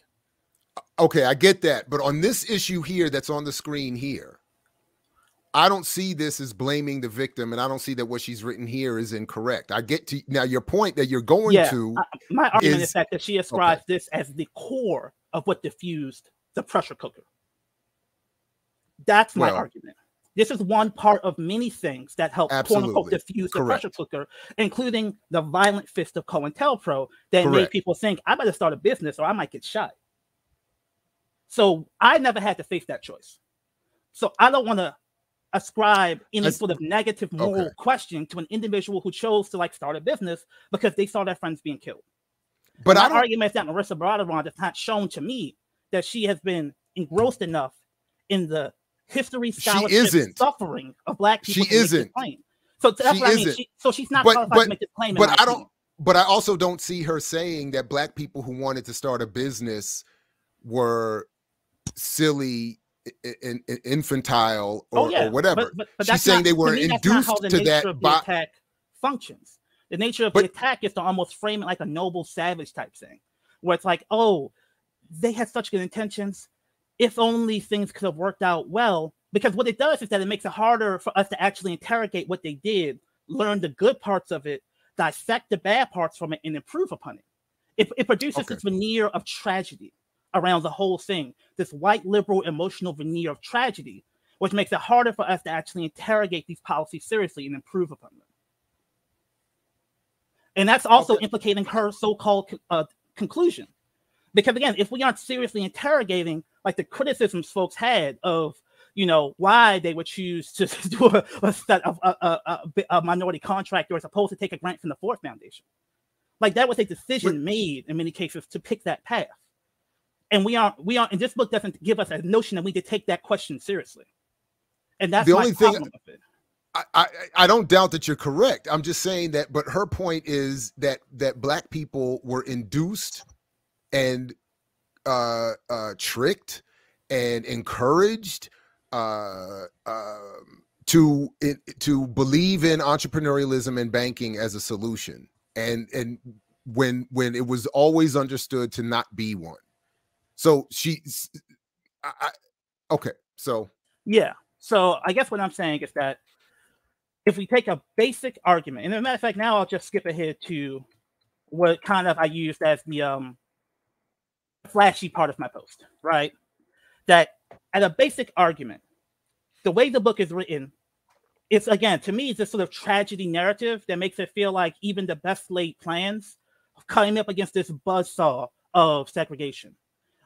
Okay, I get that. But on this issue here that's on the screen here, I don't see this as blaming the victim, and I don't see that what she's written here is incorrect. I get to now your point that you're going yeah, to. Uh, my argument is, is that she ascribes okay. this as the core of what diffused the pressure cooker. That's my well, argument. This is one part of many things that helped quote unquote diffuse the correct. pressure cooker, including the violent fist of COINTELPRO that correct. made people think, I better start a business or I might get shot. So I never had to face that choice. So I don't want to ascribe any sort of negative moral okay. question to an individual who chose to like start a business because they saw their friends being killed. But my argument is that Mehrsa Baradaran has not shown to me that she has been engrossed enough in the history, scholarship, suffering of black people. She isn't. So that's what I mean. She, so she's not but, qualified but, to make this claim. But I don't. Opinion. But I also don't see her saying that black people who wanted to start a business were silly. In, in, infantile or, oh, yeah. or whatever. But, but, but she's saying not, they were to me, induced the to that by attack functions. The nature of but, the attack is to almost frame it like a noble savage type thing, where it's like, oh, they had such good intentions. If only things could have worked out well. Because what it does is that it makes it harder for us to actually interrogate what they did, learn the good parts of it, dissect the bad parts from it, and improve upon it. It, it produces okay. this veneer of tragedy around the whole thing, this white liberal emotional veneer of tragedy, which makes it harder for us to actually interrogate these policies seriously and improve upon them. And that's also okay. implicating her so-called uh, conclusion. Because again, if we aren't seriously interrogating, like the criticisms folks had of, you know, why they would choose to do a, a, a, a, a minority contractor as opposed to take a grant from the Ford Foundation. Like that was a decision made in many cases to pick that path. And we aren't, we aren't, and this book doesn't give us a notion that we could take that question seriously. And that's the only thing with it. I, I, I don't doubt that you're correct. I'm just saying that, but her point is that, that Black people were induced and uh, uh, tricked and encouraged uh, uh, to, it, to believe in entrepreneurialism and banking as a solution. And, and when, when it was always understood to not be one. So she, I, I, okay, so. Yeah, so I guess what I'm saying is that if we take a basic argument, and as a matter of fact, now I'll just skip ahead to what kind of I used as the um, flashy part of my post, right? That at a basic argument, the way the book is written, it's again, to me, it's this sort of tragedy narrative that makes it feel like even the best laid plans coming up against this buzzsaw of segregation,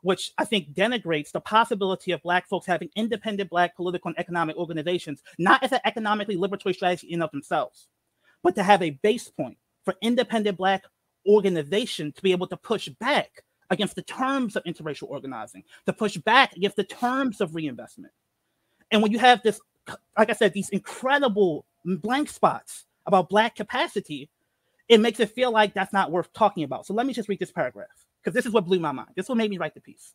which I think denigrates the possibility of Black folks having independent Black political and economic organizations, not as an economically liberatory strategy in of themselves, but to have a base point for independent Black organization to be able to push back against the terms of interracial organizing, to push back against the terms of reinvestment. And when you have this, like I said, these incredible blank spots about Black capacity, it makes it feel like that's not worth talking about. So let me just read this paragraph, because this is what blew my mind. This is what made me write the piece.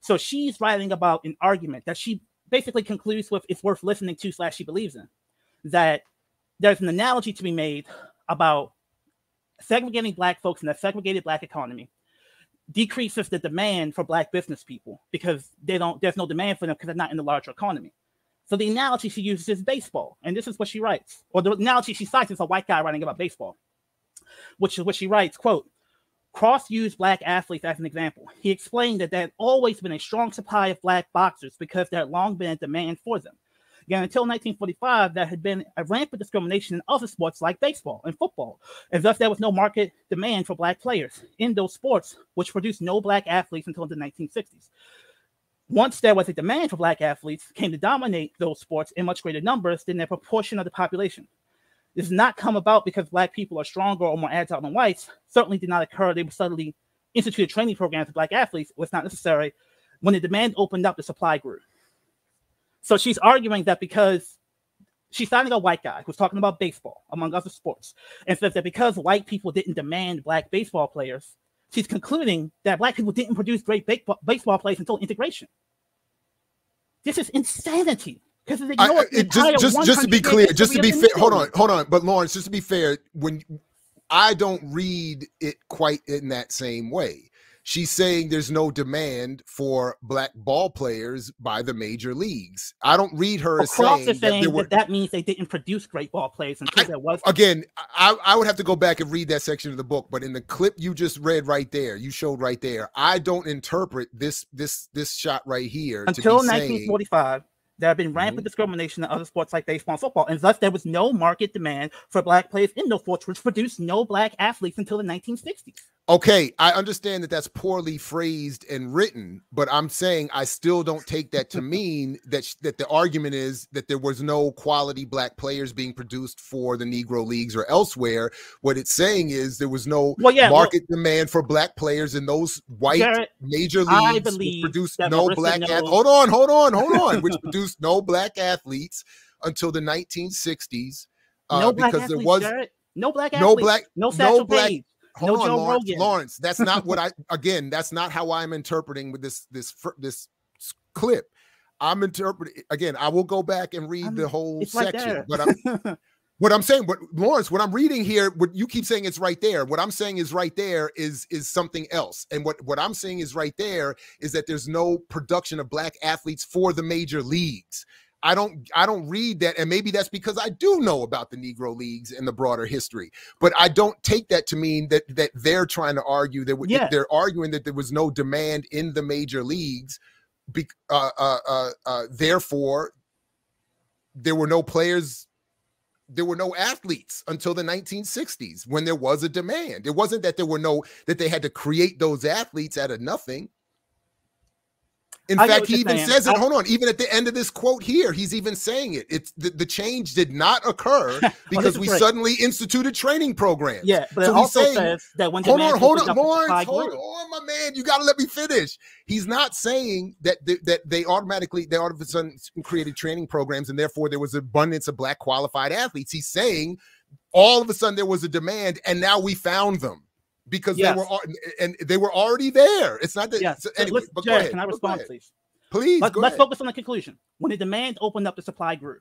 So she's writing about an argument that she basically concludes with it's worth listening to slash she believes in, that there's an analogy to be made about segregating Black folks in a segregated Black economy decreases the demand for Black business people because they don't, there's no demand for them because they're not in the larger economy. So the analogy she uses is baseball. And this is what she writes, or the analogy she cites is a white guy writing about baseball, which is what she writes, quote, Cross used Black athletes as an example. He explained that there had always been a strong supply of Black boxers because there had long been a demand for them. Again, until nineteen forty-five, there had been a rampant discrimination in other sports like baseball and football, and thus there was no market demand for Black players in those sports, which produced no Black athletes until the nineteen sixties. Once there was a demand for Black athletes, came to dominate those sports in much greater numbers than their proportion of the population. This does not come about because Black people are stronger or more agile than whites. Certainly did not occur. They suddenly instituted training programs for Black athletes. It was not necessary. When the demand opened up, the supply grew. So she's arguing that because she's citing a white guy who's talking about baseball, among other sports, and says that because white people didn't demand Black baseball players, she's concluding that Black people didn't produce great baseball players until integration. This is insanity. I, it just, just, just to be clear, just to be fair, hold on, hold on. But Lawrence, just to be fair, when I don't read it quite in that same way. She's saying there's no demand for Black ball players by the major leagues. I don't read her as saying, saying that, there were, that that means they didn't produce great ball players until I, there was. Again, I, I would have to go back and read that section of the book. But in the clip you just read right there, you showed right there, I don't interpret this this this shot right here until to be nineteen forty-five. Saying, there had been rampant mm-hmm. discrimination in other sports like baseball and football, and thus there was no market demand for Black players in those sports, which produced no Black athletes until the nineteen sixties. Okay, I understand that that's poorly phrased and written, but I'm saying I still don't take that to mean that, that the argument is that there was no quality Black players being produced for the Negro Leagues or elsewhere. What it's saying is there was no well, yeah, market well, demand for Black players in those white Jared, major leagues which produced no Marissa Black athletes. Hold on, hold on, hold on, which produced no Black athletes until the nineteen sixties uh, no because black there athletes, was Jared. no Black athletes, no Black, no Satchel no black, Paige. Hold no on, Lawrence, Lawrence. That's not what I. Again, that's not how I'm interpreting with this this this clip. I'm interpreting again. I will go back and read I'm, the whole section. Like but I'm, what I'm saying, what Lawrence, what I'm reading here, what you keep saying, it's right there. What I'm saying is right there is is something else. And what what I'm saying is right there is that there's no production of Black athletes for the major leagues. I don't I don't read that, and maybe that's because I do know about the Negro Leagues and the broader history, but I don't take that to mean that that they're trying to argue that yeah. they're arguing that there was no demand in the major leagues, be, uh, uh, uh, uh, therefore there were no players, there were no athletes until the nineteen sixties when there was a demand. It wasn't that there were no that they had to create those athletes out of nothing. In I fact, he even saying. says it. I, Hold on. Even at the end of this quote here, he's even saying it. It's the, the change did not occur because well, we right. suddenly instituted training programs. Yeah, but so it also saying, says that when hold on, hold on, Lawrence, hold on, my man, you got to let me finish. He's not saying that they, that they automatically they all of a sudden created training programs and therefore there was an abundance of black qualified athletes. He's saying all of a sudden there was a demand and now we found them. Because yes. they were and they were already there. It's not that. Yes. So anyway, Listen, but Jared, go ahead. Can I respond, please? Please. Let's, let's focus on the conclusion. When the demand opened up, the supply grew.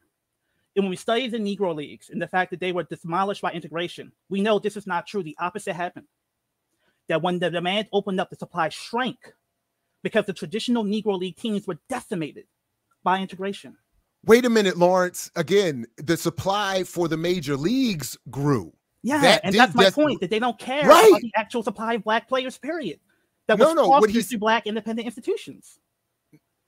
And when we study the Negro Leagues and the fact that they were demolished by integration, we know this is not true. The opposite happened. That when the demand opened up, the supply shrank because the traditional Negro League teams were decimated by integration. Wait a minute, Lawrence. Again, the supply for the major leagues grew. Yeah, that and did, that's my that's, point, that they don't care right. about the actual supply of black players, period. That was no, no, fostered through black independent institutions.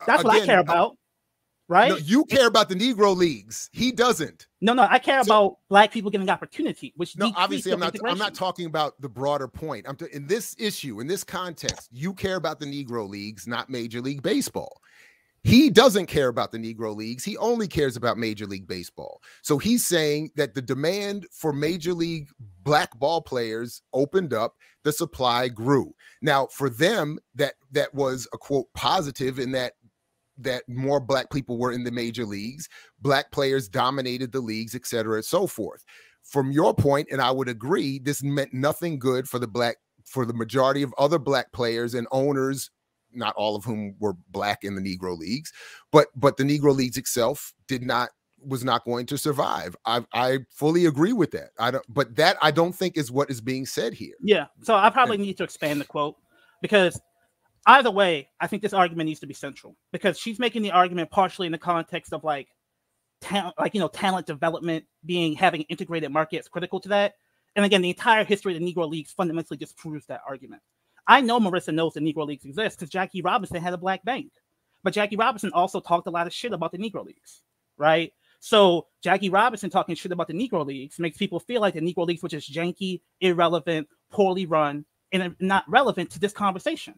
That's again, what I care about, I, right? No, you care about the Negro Leagues. He doesn't. No, no, I care so, about black people getting opportunity, which No, obviously I'm not, I'm not talking about the broader point. I'm in this issue, in this context, you care about the Negro Leagues, not Major League Baseball. He doesn't care about the Negro Leagues. He only cares about Major League Baseball. So he's saying that the demand for Major League black ball players opened up, the supply grew. Now, for them, that that was a quote positive in that that more black people were in the major leagues, black players dominated the leagues, et cetera, and so forth. From your point, and I would agree, this meant nothing good for the black for the majority of other black players and owners, not all of whom were black in the Negro Leagues, but but the Negro Leagues itself did not was not going to survive. I I fully agree with that. I don't, but that I don't think is what is being said here. Yeah. So I probably and, need to expand the quote because either way, I think this argument needs to be central because she's making the argument partially in the context of like talent, like you know, talent development being having an integrated market is critical to that. And again, the entire history of the Negro Leagues fundamentally disproves that argument. I know Marissa knows the Negro Leagues exist because Jackie Robinson had a black bank. But Jackie Robinson also talked a lot of shit about the Negro Leagues, right? So Jackie Robinson talking shit about the Negro Leagues makes people feel like the Negro Leagues were just janky, irrelevant, poorly run, and not relevant to this conversation.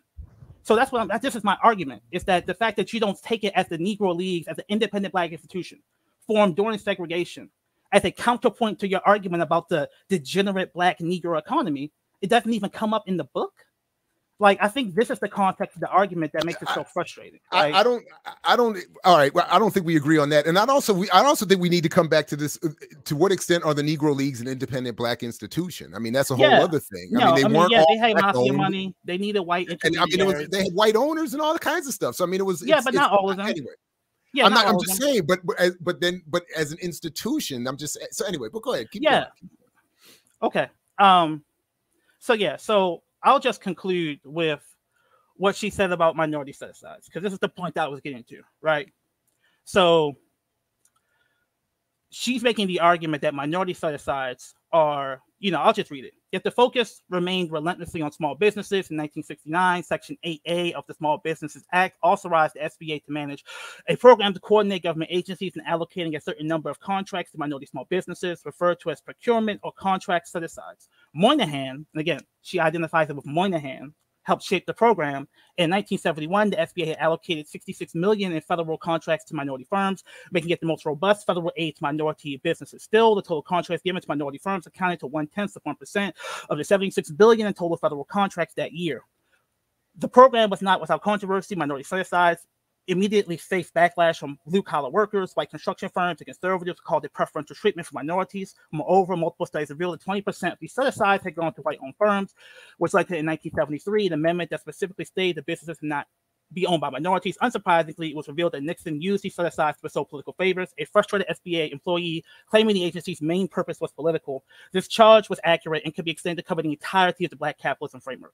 So that's what I'm, that, this is my argument, is that the fact that you don't take it as the Negro Leagues, as an independent black institution formed during segregation, as a counterpoint to your argument about the degenerate black Negro economy, it doesn't even come up in the book. Like, I think this is the context of the argument that makes it so frustrating. Right? I, I don't, I don't, all right. Well, I don't think we agree on that. And I'd also, we, I also think we need to come back to this. To what extent are the Negro Leagues an independent black institution? I mean, that's a whole yeah. other thing. No, I mean, they I mean, weren't yeah, all they had mafia money. They needed white. And, I mean, it was, they had white owners and all kinds of stuff. So, I mean, it was, yeah, but not all of them. Anyway, yeah, I'm not, not I'm just saying, but, but, but then, but as an institution, I'm just, so anyway, but go ahead. Keep yeah. going. Okay. Um, so yeah, so, I'll just conclude with what she said about minority set-asides, because this is the point that I was getting to, right? So she's making the argument that minority set-asides are, you know, I'll just read it. If the focus remained relentlessly on small businesses in nineteen sixty-nine, Section eight A of the Small Businesses Act authorized the S B A to manage a program to coordinate government agencies in allocating a certain number of contracts to minority small businesses, referred to as procurement or contract set-asides. Moynihan, and again, she identifies it with Moynihan, helped shape the program. In nineteen seventy-one, the S B A had allocated sixty-six million dollars in federal contracts to minority firms, making it the most robust federal aid to minority businesses. Still, the total contracts given to minority firms accounted to one-tenth of one percent of the seventy-six billion dollars in total federal contracts that year. The program was not without controversy. Minority set-asides immediately faced backlash from blue-collar workers, like construction firms and conservatives called it preferential treatment for minorities. Moreover, multiple studies revealed that twenty percent of these set-asides had gone to white-owned firms, which led to, in nineteen seventy-three, an amendment that specifically stated that businesses could not be owned by minorities. Unsurprisingly, it was revealed that Nixon used these set-asides to bestow political favors. A frustrated S B A employee claiming the agency's main purpose was political. This charge was accurate and could be extended to cover the entirety of the black capitalism framework.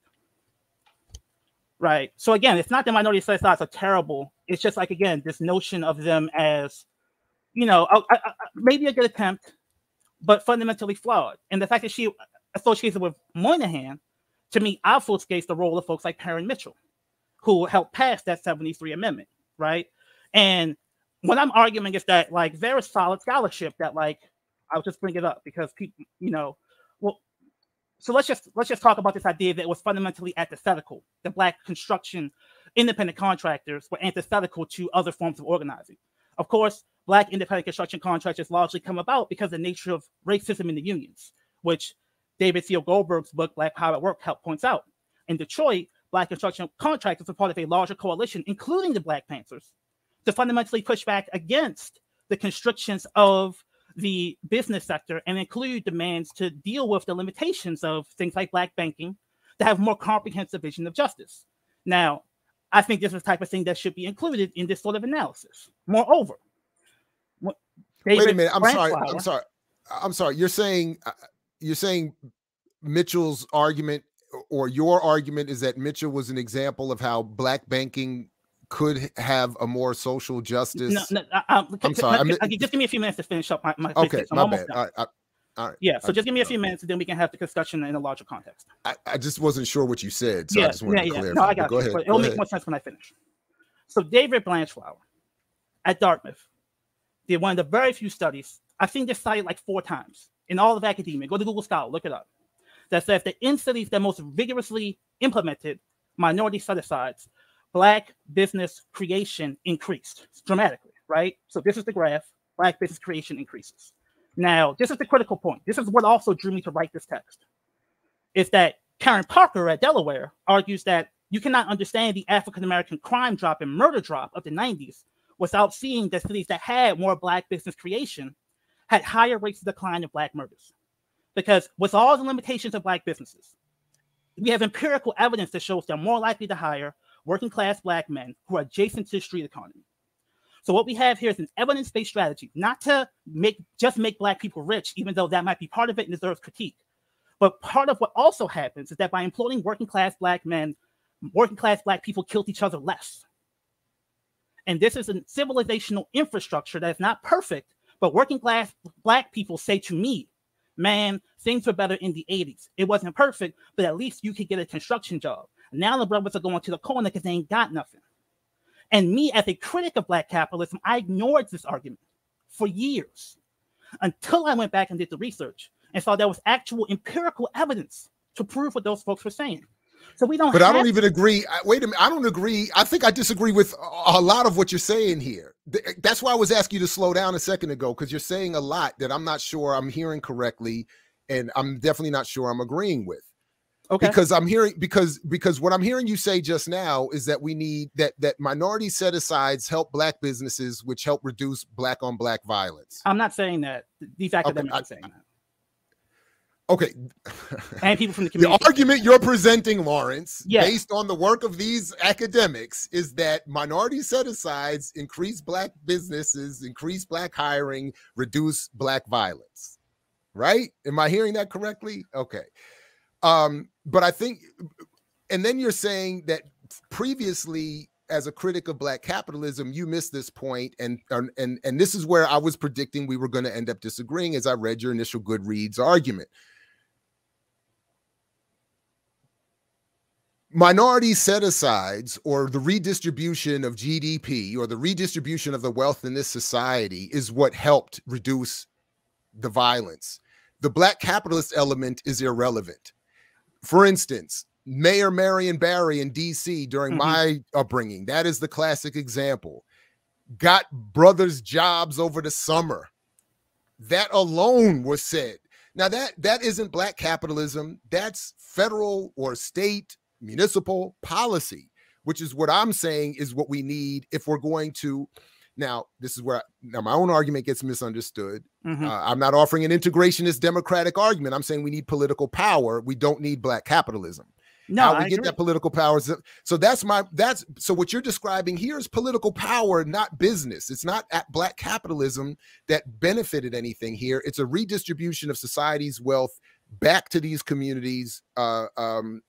Right. So again, it's not that minority set-asides are terrible. It's just like, again, this notion of them as you know, I, I, I, maybe a good attempt, but fundamentally flawed. And the fact that she associated with Moynihan, to me, obfuscates the role of folks like Perrin Mitchell, who helped pass that seventy-three amendment, right? And what I'm arguing is that, like, there is solid scholarship that, like, I'll just bring it up because people, you know, well, so let's just let's just talk about this idea that it was fundamentally antithetical. The black construction independent contractors were antithetical to other forms of organizing. Of course, black independent construction contractors largely come about because of the nature of racism in the unions, which David Thiel Goldberg's book, Black Power at Work, helped points out. In Detroit, black construction contractors were part of a larger coalition, including the Black Panthers, to fundamentally push back against the constrictions of the business sector and include demands to deal with the limitations of things like black banking, to have a more comprehensive vision of justice. Now, I think this is the type of thing that should be included in this sort of analysis. Moreover, David wait a minute. I'm sorry. I'm sorry. I'm sorry. You're saying you're saying Mitchell's argument or your argument is that Mitchell was an example of how black banking could have a more social justice. No, no, I, I, I'm sorry. I, I, I, just give me a few minutes to finish up my. my okay, my bad. I, I, all right. Yeah. So I, just give me a few minutes, and then we can have the discussion in a larger context. I, I just wasn't sure what you said, so yeah, I just wanted yeah, to clarify. Yeah. No, I got go it. Ahead. But it'll go make ahead. More sense when I finish. So David Blanchflower at Dartmouth did one of the very few studies. I've seen this cited like four times in all of academia. Go to Google Scholar, look it up. That says that in cities that most vigorously implemented minority set asides, black business creation increased dramatically, right? So this is the graph. Black business creation increases. Now, this is the critical point. This is what also drew me to write this text, is that Karen Parker at Delaware argues that you cannot understand the African-American crime drop and murder drop of the nineties without seeing that cities that had more black business creation had higher rates of decline in black murders. Because with all the limitations of black businesses, we have empirical evidence that shows they're more likely to hire working class black men who are adjacent to the street economy. So what we have here is an evidence-based strategy, not to make just make black people rich, even though that might be part of it and deserves critique. But part of what also happens is that by employing working class black men, working class black people killed each other less. And this is a civilizational infrastructure that is not perfect, but working class black people say to me, man, things were better in the eighties. It wasn't perfect, but at least you could get a construction job. Now the brothers are going to the corner because they ain't got nothing. And me, as a critic of black capitalism, I ignored this argument for years until I went back and did the research and saw there was actual empirical evidence to prove what those folks were saying. So we don't. But I don't even agree. I, wait a minute. I don't agree. I think I disagree with a lot of what you're saying here. That's why I was asking you to slow down a second ago, because you're saying a lot that I'm not sure I'm hearing correctly, and I'm definitely not sure I'm agreeing with. Okay. Because I'm hearing because because what I'm hearing you say just now is that we need that that minority set asides help black businesses, which help reduce black on black violence. I'm not saying that. These academics okay, I, are saying I, that. Okay. And people from the community. The argument you're presenting, Lawrence, yes, based on the work of these academics, is that minority set-asides increase black businesses, increase black hiring, reduce black violence. Right? Am I hearing that correctly? Okay. Um, but I think, and then you're saying that previously, as a critic of black capitalism, you missed this point, and and and this is where I was predicting we were going to end up disagreeing as I read your initial Goodreads argument. Minority set-asides, or the redistribution of G D P, or the redistribution of the wealth in this society, is what helped reduce the violence. The black capitalist element is irrelevant. For instance, Mayor Marion Barry in D C during mm-hmm. my upbringing, that is the classic example, got brothers jobs over the summer. That alone was said. Now that, that isn't black capitalism. That's federal or state municipal policy, which is what I'm saying is what we need if we're going to. Now, this is where I, now my own argument gets misunderstood. Mm-hmm. uh, I'm not offering an integrationist democratic argument. I'm saying we need political power. We don't need black capitalism. No, How we I get agree. that political power. So that's my that's so what you're describing here is political power, not business. It's not at black capitalism that benefited anything here. It's a redistribution of society's wealth back to these communities, uh, um,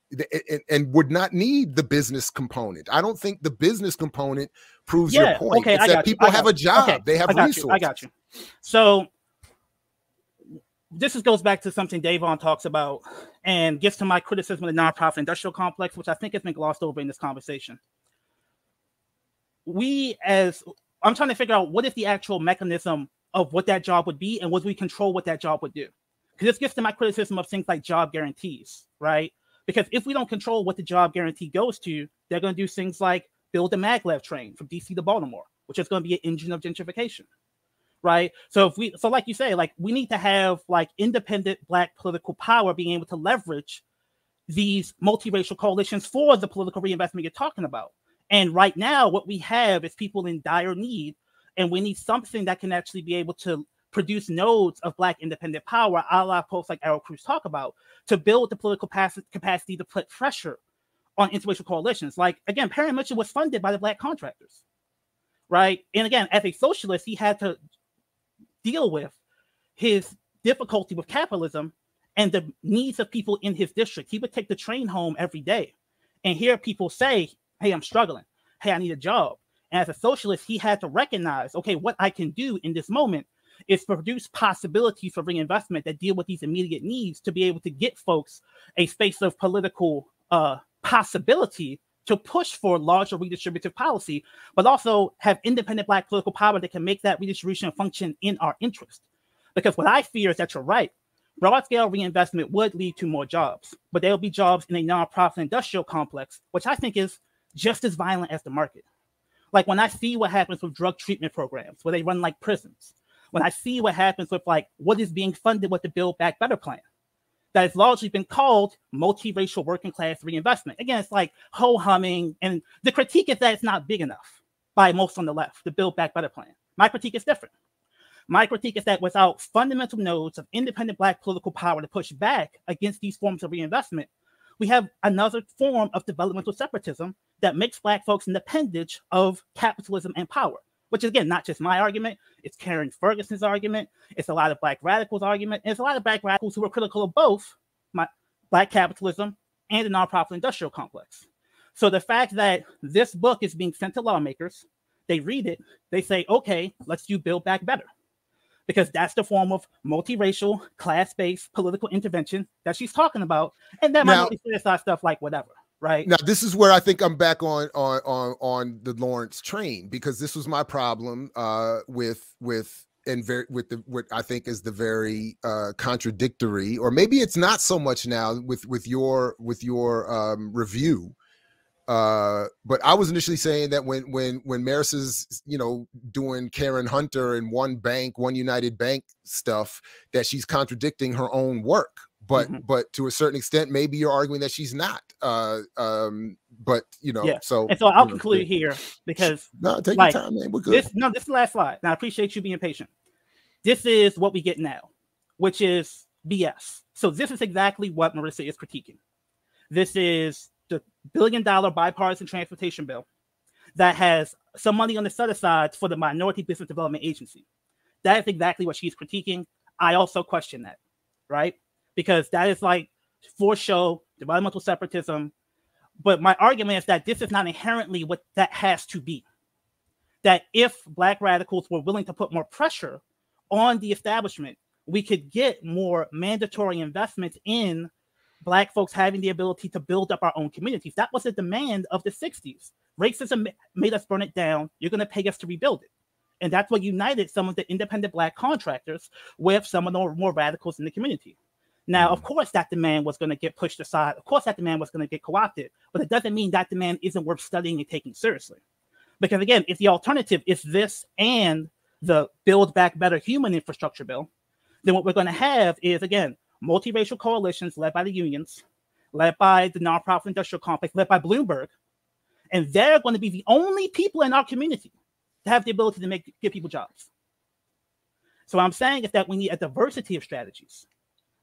and, and would not need the business component. I don't think the business component proves yeah, your point. Okay, it's I that got people you. I have got a job, okay, they have I got resources. You. I got you. So this is, goes back to something Davon talks about and gets to my criticism of the nonprofit industrial complex, which I think has been glossed over in this conversation. We as, I'm trying to figure out what is the actual mechanism of what that job would be and would we control what that job would do? Because this gets to my criticism of things like job guarantees, right? Because if we don't control what the job guarantee goes to, they're going to do things like build the maglev train from D C to Baltimore, which is going to be an engine of gentrification, right? So if we, so like you say, like we need to have like independent Black political power being able to leverage these multiracial coalitions for the political reinvestment you're talking about. And right now, what we have is people in dire need, and we need something that can actually be able to produce nodes of Black independent power, a la folks like Errol Cruz talk about, to build the political capacity to put pressure on interracial coalitions. Like, again, Perry Mitchell was funded by the Black contractors, right? And again, as a socialist, he had to deal with his difficulty with capitalism and the needs of people in his district. He would take the train home every day and hear people say, hey, I'm struggling. Hey, I need a job. And as a socialist, he had to recognize, okay, what I can do in this moment is produce possibilities for reinvestment that deal with these immediate needs to be able to get folks a space of political uh, possibility to push for larger redistributive policy, but also have independent Black political power that can make that redistribution function in our interest. Because what I fear is that you're right. Broad-scale reinvestment would lead to more jobs, but there will be jobs in a nonprofit industrial complex, which I think is just as violent as the market. Like when I see what happens with drug treatment programs where they run like prisons, when I see what happens with like what is being funded with the Build Back Better plan that has largely been called multiracial working class reinvestment. Again, it's like ho-humming, and the critique is that it's not big enough by most on the left, the Build Back Better plan. My critique is different. My critique is that without fundamental nodes of independent Black political power to push back against these forms of reinvestment, we have another form of developmental separatism that makes Black folks an appendage of capitalism and power, which is, again, not just my argument. It's Karen Ferguson's argument. It's a lot of Black radicals' argument. And it's a lot of Black radicals who are critical of both my, Black capitalism and the nonprofit industrial complex. So the fact that this book is being sent to lawmakers, they read it, they say, okay, let's do Build Back Better, because that's the form of multiracial, class-based political intervention that she's talking about. And that now, might be criticized stuff like whatever, right? Now, this is where I think I'm back on on on, on the Lawrence train, because this was my problem uh, with with and ver with the what I think is the very uh, contradictory, or maybe it's not so much now with with your with your um, review. Uh, but I was initially saying that when when when Mehrsa's, you know, doing Karen Hunter and one bank, one United Bank stuff, that she's contradicting her own work. But mm-hmm. but to a certain extent, maybe you're arguing that she's not. Uh, um, but you know, yeah. so and so I'll you know, conclude yeah. here because no, take like, your time, man. We're good. This, no, this is the last slide. Now I appreciate you being patient. This is what we get now, which is B S. So this is exactly what Marissa is critiquing. This is the billion dollar bipartisan transportation bill that has some money on the set aside for the Minority Business Development Agency. That is exactly what she's critiquing. I also question that, right? Because that is like for show, developmental separatism. But my argument is that this is not inherently what that has to be. That if Black radicals were willing to put more pressure on the establishment, we could get more mandatory investments in Black folks having the ability to build up our own communities. That was a demand of the sixties. Racism made us burn it down. You're going to pay us to rebuild it. And that's what united some of the independent Black contractors with some of the more radicals in the community. Now, of course, that demand was going to get pushed aside. Of course, that demand was going to get co-opted. But it doesn't mean that demand isn't worth studying and taking seriously. Because, again, if the alternative is this and the Build Back Better Human Infrastructure bill, then what we're going to have is, again, multiracial coalitions led by the unions, led by the nonprofit industrial complex, led by Bloomberg. And they're going to be the only people in our community to have the ability to make give people jobs. So what I'm saying is that we need a diversity of strategies.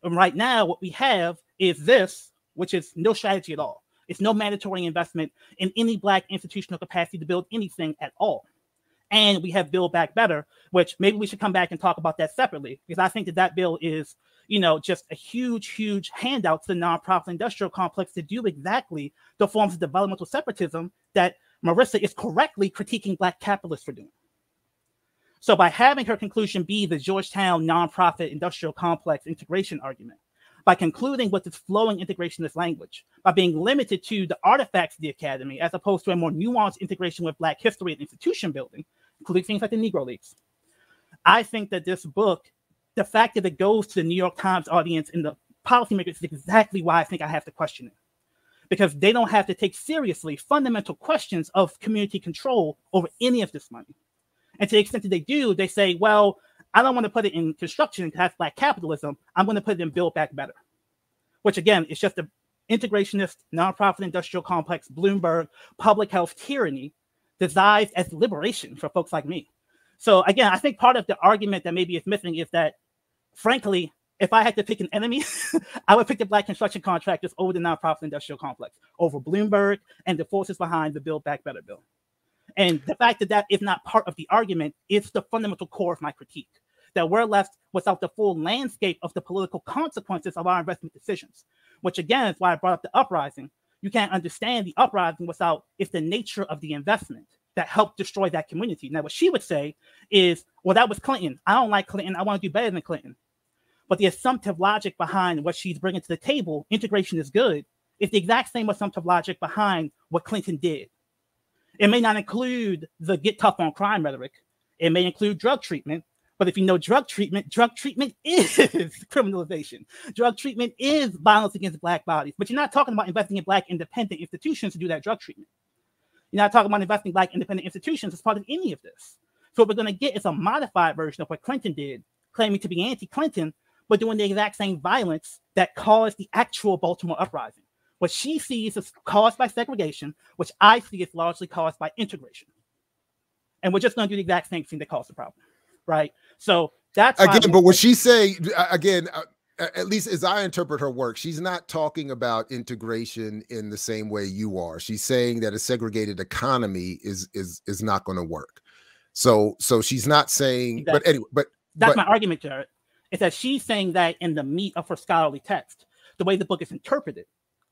And right now, what we have is this, which is no strategy at all. It's no mandatory investment in any Black institutional capacity to build anything at all. And we have Build Back Better, which maybe we should come back and talk about that separately, because I think that that bill is, you know, just a huge, huge handout to the nonprofit industrial complex to do exactly the forms of developmental separatism that Marissa is correctly critiquing Black capitalists for doing. So by having her conclusion be the Georgetown nonprofit industrial complex integration argument, by concluding with this flowing integrationist language, by being limited to the artifacts of the academy, as opposed to a more nuanced integration with Black history and institution building, including things like the Negro Leagues. I think that this book, the fact that it goes to the New York Times audience and the policymakers is exactly why I think I have to question it. Because they don't have to take seriously fundamental questions of community control over any of this money. And to the extent that they do, they say, well, I don't want to put it in construction because that's Black capitalism. I'm going to put it in Build Back Better, which again, is just the integrationist, nonprofit industrial complex, Bloomberg, public health tyranny disguised as liberation for folks like me. So again, I think part of the argument that maybe is missing is that, frankly, if I had to pick an enemy, I would pick the Black construction contractors over the nonprofit industrial complex, over Bloomberg and the forces behind the Build Back Better bill. And the fact that that is not part of the argument is the fundamental core of my critique, that we're left without the full landscape of the political consequences of our investment decisions, which again is why I brought up the uprising. You can't understand the uprising without it's the nature of the investment that helped destroy that community. Now, what she would say is, well, that was Clinton. I don't like Clinton. I want to do better than Clinton. But the assumptive logic behind what she's bringing to the table, integration is good, is the exact same assumptive logic behind what Clinton did. It may not include the get tough on crime rhetoric. It may include drug treatment. But if you know drug treatment, drug treatment is criminalization. Drug treatment is violence against Black bodies. But you're not talking about investing in Black independent institutions to do that drug treatment. You're not talking about investing in Black independent institutions as part of any of this. So what we're going to get is a modified version of what Clinton did, claiming to be anti-Clinton, but doing the exact same violence that caused the actual Baltimore uprising. What she sees is caused by segregation, which I see is largely caused by integration. And we're just going to do the exact same thing that caused the problem, right? So that's again. But what she say again, at least as I interpret her work, she's not talking about integration in the same way you are. She's saying that a segregated economy is is is not going to work. So so she's not saying. Exactly. But anyway, but that's but, my argument, Jared. Is that she's saying that in the meat of her scholarly text, the way the book is interpreted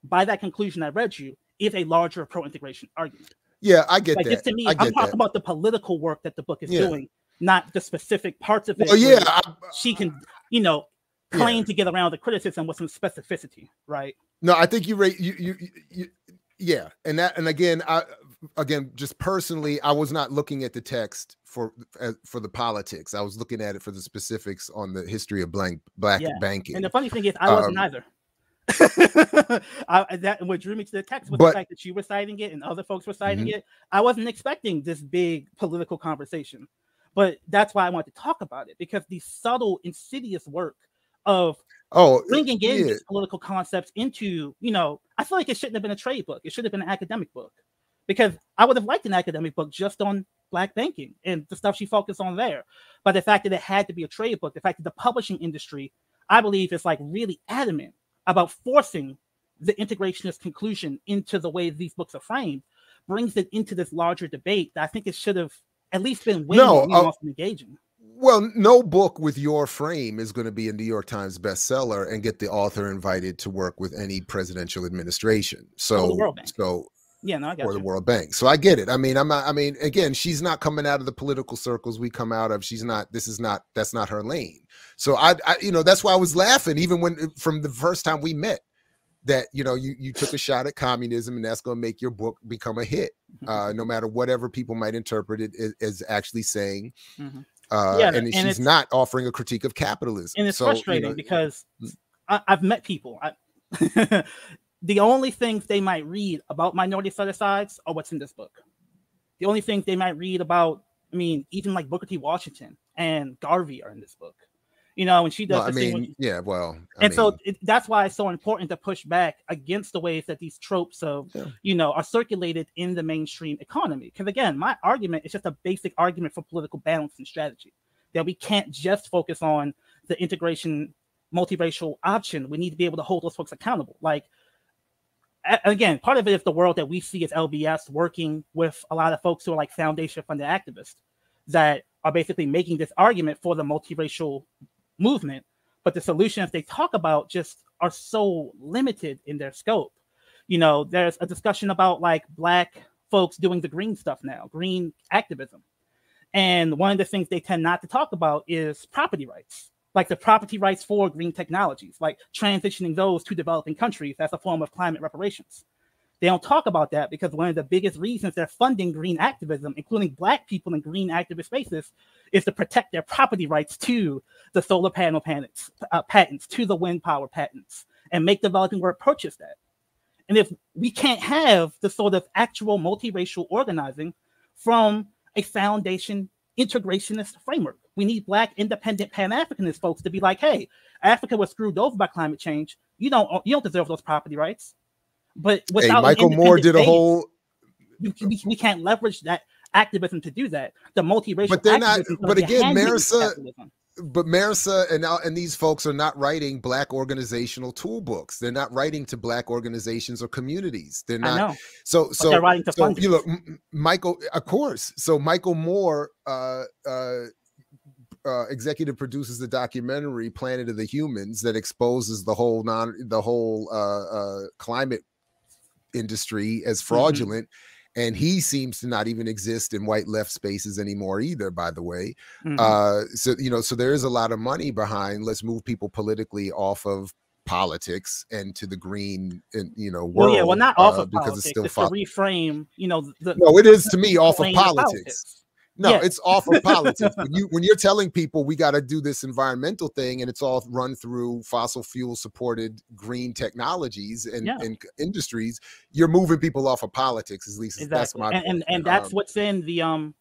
by that conclusion I read you is a larger pro-integration argument. Yeah, I get like, that. Just to me, I'm talking that. about the political work that the book is yeah. doing, not the specific parts of it. Well, yeah, I, she can, you know, claim yeah. to get around the criticism with some specificity, right? No, I think you, you, you, you yeah, and that, and again, I, again, just personally, I was not looking at the text for for the politics. I was looking at it for the specifics on the history of blank black yeah. banking. And the funny thing is, I wasn't um, either. I, that what drew me to the text was but, the fact that you were citing it and other folks were citing mm-hmm. it. I wasn't expecting this big political conversation, but that's why I wanted to talk about it, because the subtle, insidious work of oh bringing it, in yeah. these political concepts into, you know, I feel like it shouldn't have been a trade book. It should have been an academic book, because I would have liked an academic book just on Black banking and the stuff she focused on there. But the fact that it had to be a trade book, the fact that the publishing industry, I believe, is like really adamant about forcing the integrationist conclusion into the way these books are framed, brings it into this larger debate that I think it should have at least been winning no, uh, and engaging. Well, no book with your frame is going to be a New York Times bestseller and get the author invited to work with any presidential administration. So, oh, so. Yeah, no, I got or the you. World Bank. So I get it. I mean, I'm not, I mean, again, she's not coming out of the political circles we come out of. She's not, this is not, that's not her lane. So I, I you know, that's why I was laughing even when, from the first time we met, that, you know, you, you took a shot at communism and that's going to make your book become a hit, uh, no matter whatever people might interpret it as, as actually saying. Mm-hmm. uh, yeah, and, and she's not offering a critique of capitalism. And it's so, frustrating you know, because I, I've met people. I, The only things they might read about minority set-asides are what's in this book. The only things they might read about, I mean, even like Booker T. Washington and Garvey are in this book. You know, and she does. Well, I mean, yeah, well. I and mean, so it, that's why it's so important to push back against the ways that these tropes of, yeah. you know, are circulated in the mainstream economy. Because again, my argument is just a basic argument for political balance and strategy, that we can't just focus on the integration, multiracial option. We need to be able to hold those folks accountable. Like, again, part of it is the world that we see as L B S working with a lot of folks who are like foundation funded activists that are basically making this argument for the multiracial movement. But the solutions they talk about just are so limited in their scope. You know, there's a discussion about like Black folks doing the green stuff now, green activism. And one of the things they tend not to talk about is property rights, like the property rights for green technologies, like transitioning those to developing countries as a form of climate reparations. They don't talk about that because one of the biggest reasons they're funding green activism, including Black people in green activist spaces, is to protect their property rights to the solar panel patents, uh, patents, to the wind power patents, and make developing world purchase that. And if we can't have the sort of actual multiracial organizing from a foundation integrationist framework, we need Black independent Pan-Africanist folks to be like, hey, Africa was screwed over by climate change. You don't, you don't deserve those property rights. But without hey, Michael Moore did a whole. We, we, we can't leverage that activism to do that. The multiracial. But they're not. But again, Mehrsa. But Mehrsa and and these folks are not writing Black organizational tool books. They're not writing to Black organizations or communities. They're not. I know. So so, they're writing to so you know, Michael, of course. So Michael Moore, uh, uh, uh, executive produces the documentary Planet of the Humans that exposes the whole non the whole uh, uh, climate industry as fraudulent. Mm-hmm. And he seems to not even exist in white left spaces anymore either, by the way. Mm-hmm. Uh, so, you know, so there is a lot of money behind let's move people politically off of politics and to the green, and you know, world. Well, yeah, well, not off uh, of because politics, it's still it's to reframe, you know. The, no, it is to me off of politics. politics. No, yes. It's off of politics. When, you, when you're telling people we got to do this environmental thing and it's all run through fossil fuel supported green technologies and, yeah. and industries, you're moving people off of politics. At least exactly. That's my and, and, and that's um, what's in the um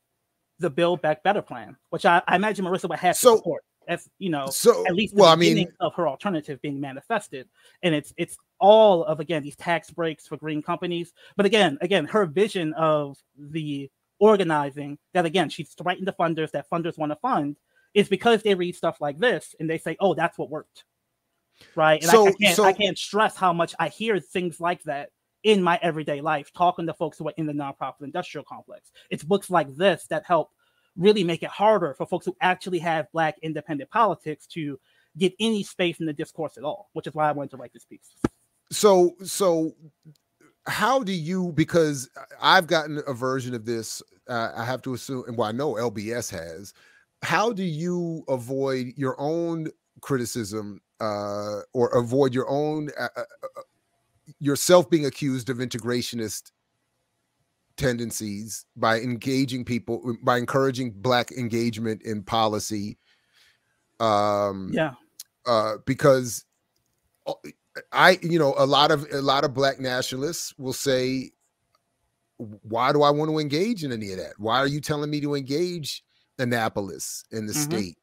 the Build Back Better plan, which I, I imagine Marissa would have so, to support as you know so, at least the well, beginning I mean, of her alternative being manifested. And it's it's all of again these tax breaks for green companies. But again, again, her vision of the organizing that again she's threatened the funders that funders want to fund is because they read stuff like this and they say, oh, that's what worked, right? And so, I, I, can't, so, I can't stress how much I hear things like that in my everyday life talking to folks who are in the nonprofit industrial complex. It's books like this that help really make it harder for folks who actually have Black independent politics to get any space in the discourse at all, which is why I wanted to write this piece. So so how do you, because I've gotten a version of this, uh, I have to assume, and well, I know L B S has, how do you avoid your own criticism uh, or avoid your own, uh, uh, yourself being accused of integrationist tendencies by engaging people, by encouraging Black engagement in policy? Um, yeah. Uh, because... Uh, I, you know, a lot of a lot of Black nationalists will say, why do I want to engage in any of that? Why are you telling me to engage Annapolis in the mm-hmm. state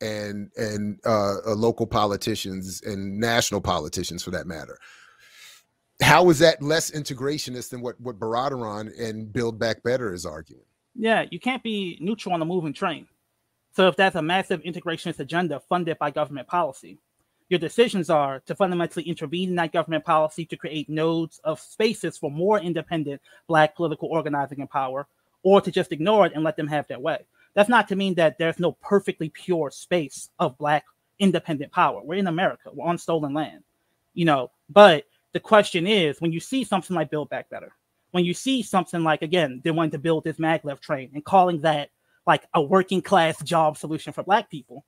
and and uh, uh, local politicians and national politicians for that matter? How is that less integrationist than what, what Baradaran and Build Back Better is arguing? Yeah, you can't be neutral on a moving train. So if that's a massive integrationist agenda funded by government policy, your decisions are to fundamentally intervene in that government policy to create nodes of spaces for more independent Black political organizing and power, or to just ignore it and let them have their way. That's not to mean that there's no perfectly pure space of Black independent power. We're in America. We're on stolen land, you know. But the question is, when you see something like Build Back Better, when you see something like, again, they wanted to build this maglev train and calling that like a working class job solution for Black people,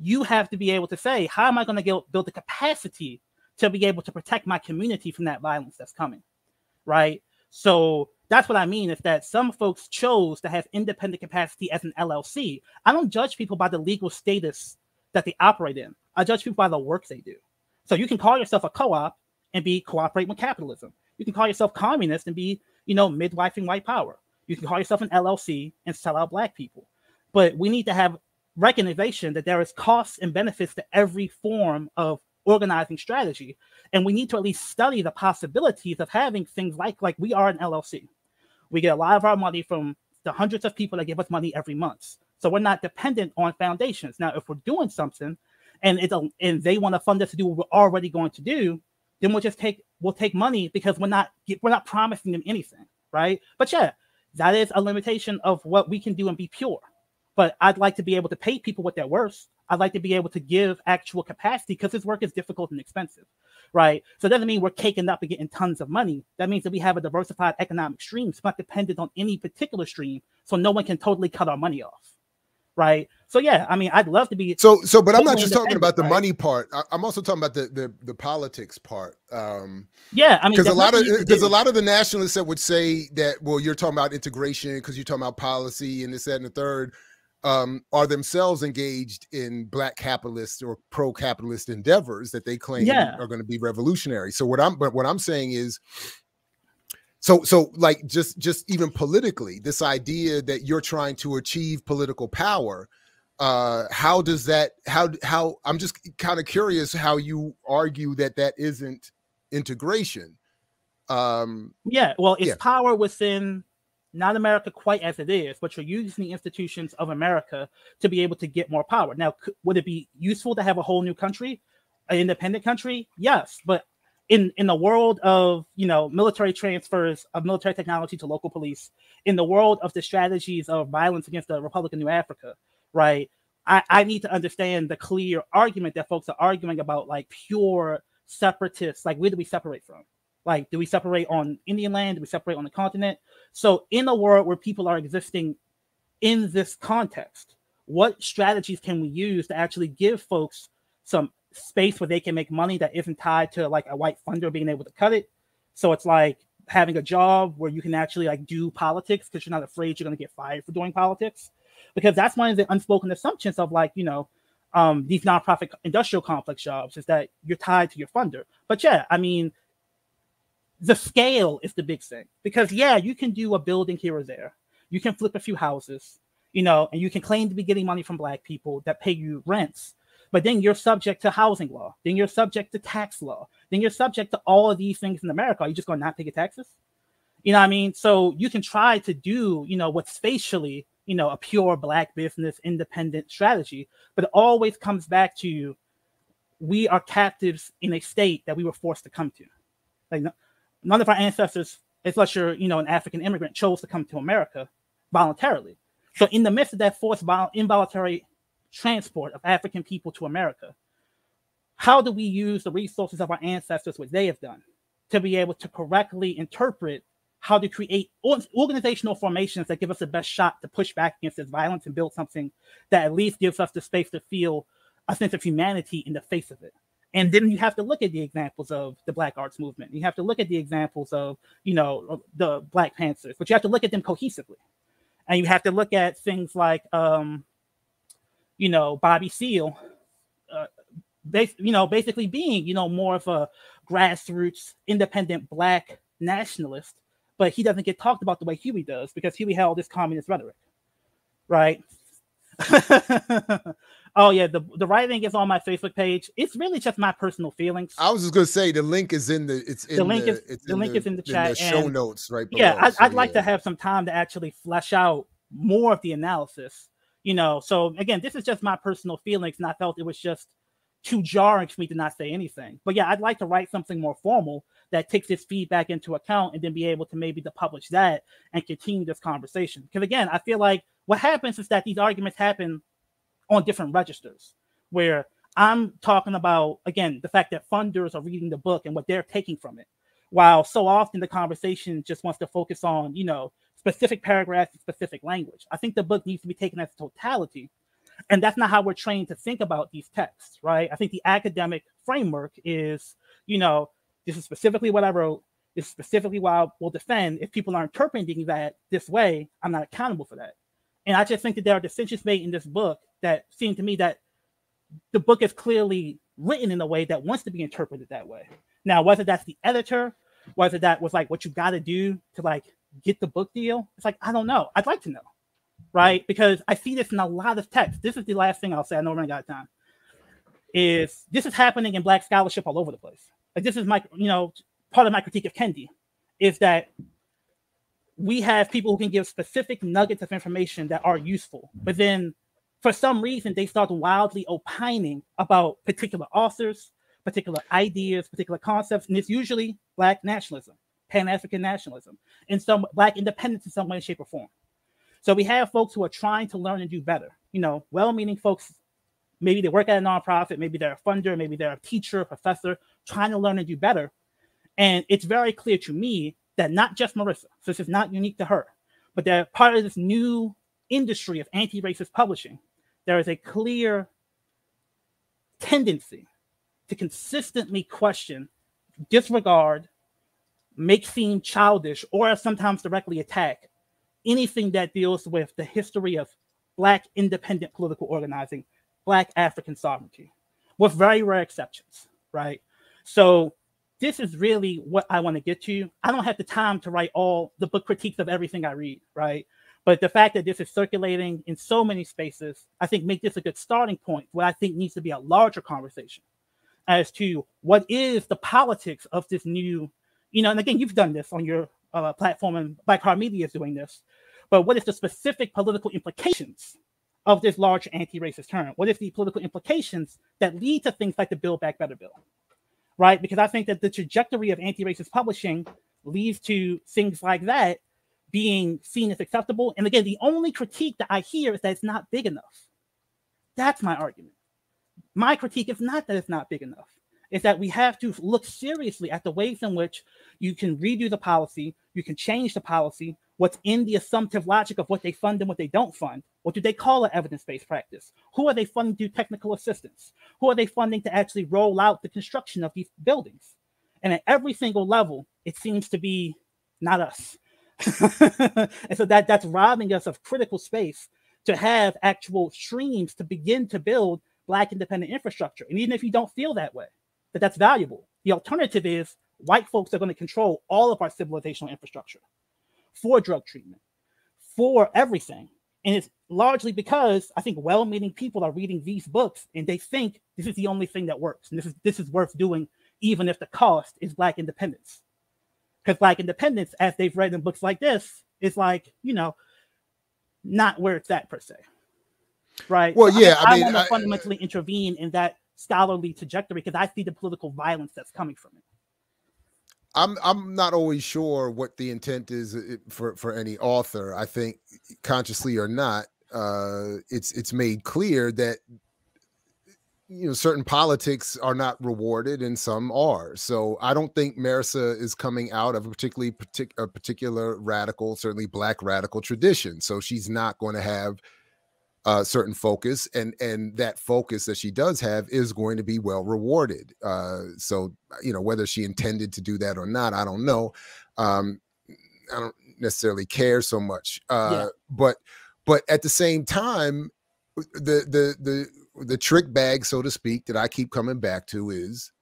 you have to be able to say, how am I going to build the capacity to be able to protect my community from that violence that's coming, right? So that's what I mean is that some folks chose to have independent capacity as an L L C. I don't judge people by the legal status that they operate in. I judge people by the work they do. So you can call yourself a co-op and be cooperating with capitalism. You can call yourself communist and be, you know, midwifing white power. You can call yourself an L L C and sell out Black people. But we need to have recognition that there is costs and benefits to every form of organizing strategy. And we need to at least study the possibilities of having things like, like we are an L L C. We get a lot of our money from the hundreds of people that give us money every month. So we're not dependent on foundations. Now, if we're doing something and it's a, and they want to fund us to do what we're already going to do, then we'll just take, we'll take money because we're not, we're not promising them anything, right? But yeah, that is a limitation of what we can do and be pure. But I'd like to be able to pay people what they're worth. I'd like to be able to give actual capacity because this work is difficult and expensive. right? So it doesn't mean we're caking up and getting tons of money. That means that we have a diversified economic stream. It's not dependent on any particular stream, so no one can totally cut our money off, right? So yeah, I mean, I'd love to be so so. But I'm not just talking about the right? money part. I, I'm also talking about the the, the politics part. Um, yeah, I mean, because a lot of because a lot of the nationalists that would say that, well, you're talking about integration because you're talking about policy and this, that, and the third, um, are themselves engaged in black capitalist or pro-capitalist endeavors that they claim yeah. are going to be revolutionary. So what I'm but what I'm saying is. So, so like just, just even politically, this idea that you're trying to achieve political power, uh, how does that, how, how, I'm just kind of curious how you argue that that isn't integration. Um, yeah, well, it's yeah. power within, not America quite as it is, but you're using the institutions of America to be able to get more power. Now, c- would it be useful to have a whole new country, an independent country? Yes, but In in the world of, you know, military transfers of military technology to local police, in the world of the strategies of violence against the Republic of New Africa, right? I, I need to understand the clear argument that folks are arguing about, like pure separatists. Like, where do we separate from? Like, do we separate on Indian land? Do we separate on the continent? So in a world where people are existing in this context, what strategies can we use to actually give folks some space where they can make money that isn't tied to like a white funder being able to cut it? So it's like having a job where you can actually like do politics because you're not afraid you're going to get fired for doing politics, because that's one of the unspoken assumptions of like, you know, um, these nonprofit industrial complex jobs is that you're tied to your funder. But yeah, I mean, the scale is the big thing, because yeah, you can do a building here or there. You can flip a few houses, you know, and you can claim to be getting money from black people that pay you rents. But then you're subject to housing law. Then you're subject to tax law. Then you're subject to all of these things in America. Are you just going to not pay your taxes? You know what I mean? So you can try to do, you know, what's facially, you know, a pure black business independent strategy, but it always comes back to you. We are captives in a state that we were forced to come to. Like, none of our ancestors, unless you're, you know, an African immigrant, chose to come to America voluntarily. So in the midst of that forced vol- involuntary transport of African people to America, how do we use the resources of our ancestors, what they have done, to be able to correctly interpret how to create organizational formations that give us the best shot to push back against this violence and build something that at least gives us the space to feel a sense of humanity in the face of it? And then you have to look at the examples of the Black Arts Movement. You have to look at the examples of, you know, the Black Panthers, but you have to look at them cohesively. And you have to look at things like, um, you know, Bobby Seale, uh, bas- you know, basically being, you know, more of a grassroots, independent black nationalist, but he doesn't get talked about the way Huey does, because Huey had all this communist rhetoric, right? Oh yeah, the, the writing is on my Facebook page. It's really just my personal feelings. I was just gonna say the link is in the it's in the link is the, the link the, is in the chat in the show and, notes right below. Yeah, I, so, I'd yeah. like to have some time to actually flesh out more of the analysis. You know, so again, this is just my personal feelings, and I felt it was just too jarring for me to not say anything. But yeah, I'd like to write something more formal that takes this feedback into account, and then be able to maybe to publish that and continue this conversation. Because again, I feel like what happens is that these arguments happen on different registers, where I'm talking about, again, the fact that funders are reading the book and what they're taking from it, while so often the conversation just wants to focus on, you know, specific paragraphs, specific language. I think the book needs to be taken as a totality, and that's not how we're trained to think about these texts, right? I think the academic framework is, you know, this is specifically what I wrote, this is specifically why I will defend. If people are interpreting that this way, I'm not accountable for that. And I just think that there are decisions made in this book that seem to me that the book is clearly written in a way that wants to be interpreted that way. Now, whether that's the editor, whether that was like what you got to do to like get the book deal, it's like, I don't know. I'd like to know, right? Because I see this in a lot of texts. This is the last thing I'll say. I know we're running out of time. Is this is happening in black scholarship all over the place. Like, this is my, you know, part of my critique of Kendi is that we have people who can give specific nuggets of information that are useful, but then for some reason they start wildly opining about particular authors, particular ideas, particular concepts, and it's usually black nationalism, Pan-African nationalism, and some black independence in some way, shape, or form. So we have folks who are trying to learn and do better. You know, well-meaning folks, maybe they work at a nonprofit, maybe they're a funder, maybe they're a teacher, a professor, trying to learn and do better. And it's very clear to me that not just Marissa, so this is not unique to her, but that part of this new industry of anti-racist publishing, there is a clear tendency to consistently question, disregard, make seem childish, or sometimes directly attack anything that deals with the history of Black independent political organizing, Black African sovereignty, with very rare exceptions, right? So this is really what I want to get to. I don't have the time to write all the book critiques of everything I read, right? But the fact that this is circulating in so many spaces, I think make this a good starting point, what I think needs to be a larger conversation as to what is the politics of this new, you know, and again, you've done this on your uh, platform and Black Power Media is doing this, but what is the specific political implications of this large anti-racist term? What is the political implications that lead to things like the Build Back Better bill, right? Because I think that the trajectory of anti-racist publishing leads to things like that being seen as acceptable. And again, the only critique that I hear is that it's not big enough. That's my argument. My critique is not that it's not big enough. It's that we have to look seriously at the ways in which you can redo the policy, you can change the policy, what's in the assumptive logic of what they fund and what they don't fund. What do they call an evidence-based practice? Who are they funding to do technical assistance? Who are they funding to actually roll out the construction of these buildings? And at every single level, it seems to be not us. And so that, that's robbing us of critical space to have actual streams to begin to build Black independent infrastructure. And even if you don't feel that way, that that's valuable. The alternative is white folks are going to control all of our civilizational infrastructure for drug treatment, for everything. And it's largely because I think well-meaning people are reading these books and they think this is the only thing that works. And this is, this is worth doing, even if the cost is Black independence. Because Black independence, as they've read in books like this, is like, you know, not where it's at per se. Right? Well, so yeah, I, I mean, I want to I, fundamentally I, intervene in that scholarly trajectory because I see the political violence that's coming from it. I'm I'm not always sure what the intent is for for any author. I think consciously or not, uh, it's it's made clear that you know certain politics are not rewarded and some are. So I don't think Mehrsa is coming out of a particularly partic a particular radical, certainly Black radical tradition. So she's not going to have Uh, certain focus, and and that focus that she does have is going to be well rewarded. Uh, so you know whether she intended to do that or not, I don't know. Um, I don't necessarily care so much. Uh, yeah. But but at the same time, the the the the trick bag, so to speak, that I keep coming back to is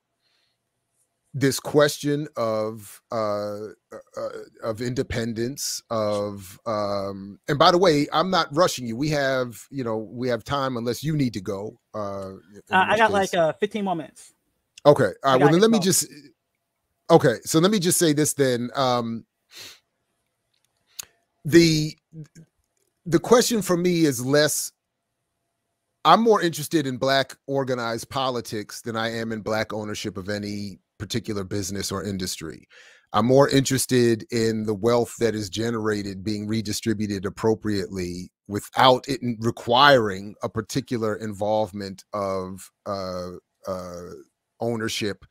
this question of uh, uh, of independence of um, and by the way, I'm not rushing you. We have you know we have time unless you need to go. Uh, I got case. like uh, fifteen more minutes. Okay, all right. Well, then let me just. Okay, so let me just say this then. Um, the the question for me is less. I'm more interested in Black organized politics than I am in Black ownership of any particular business or industry. I'm more interested in the wealth that is generated being redistributed appropriately without it requiring a particular involvement of uh, uh, ownership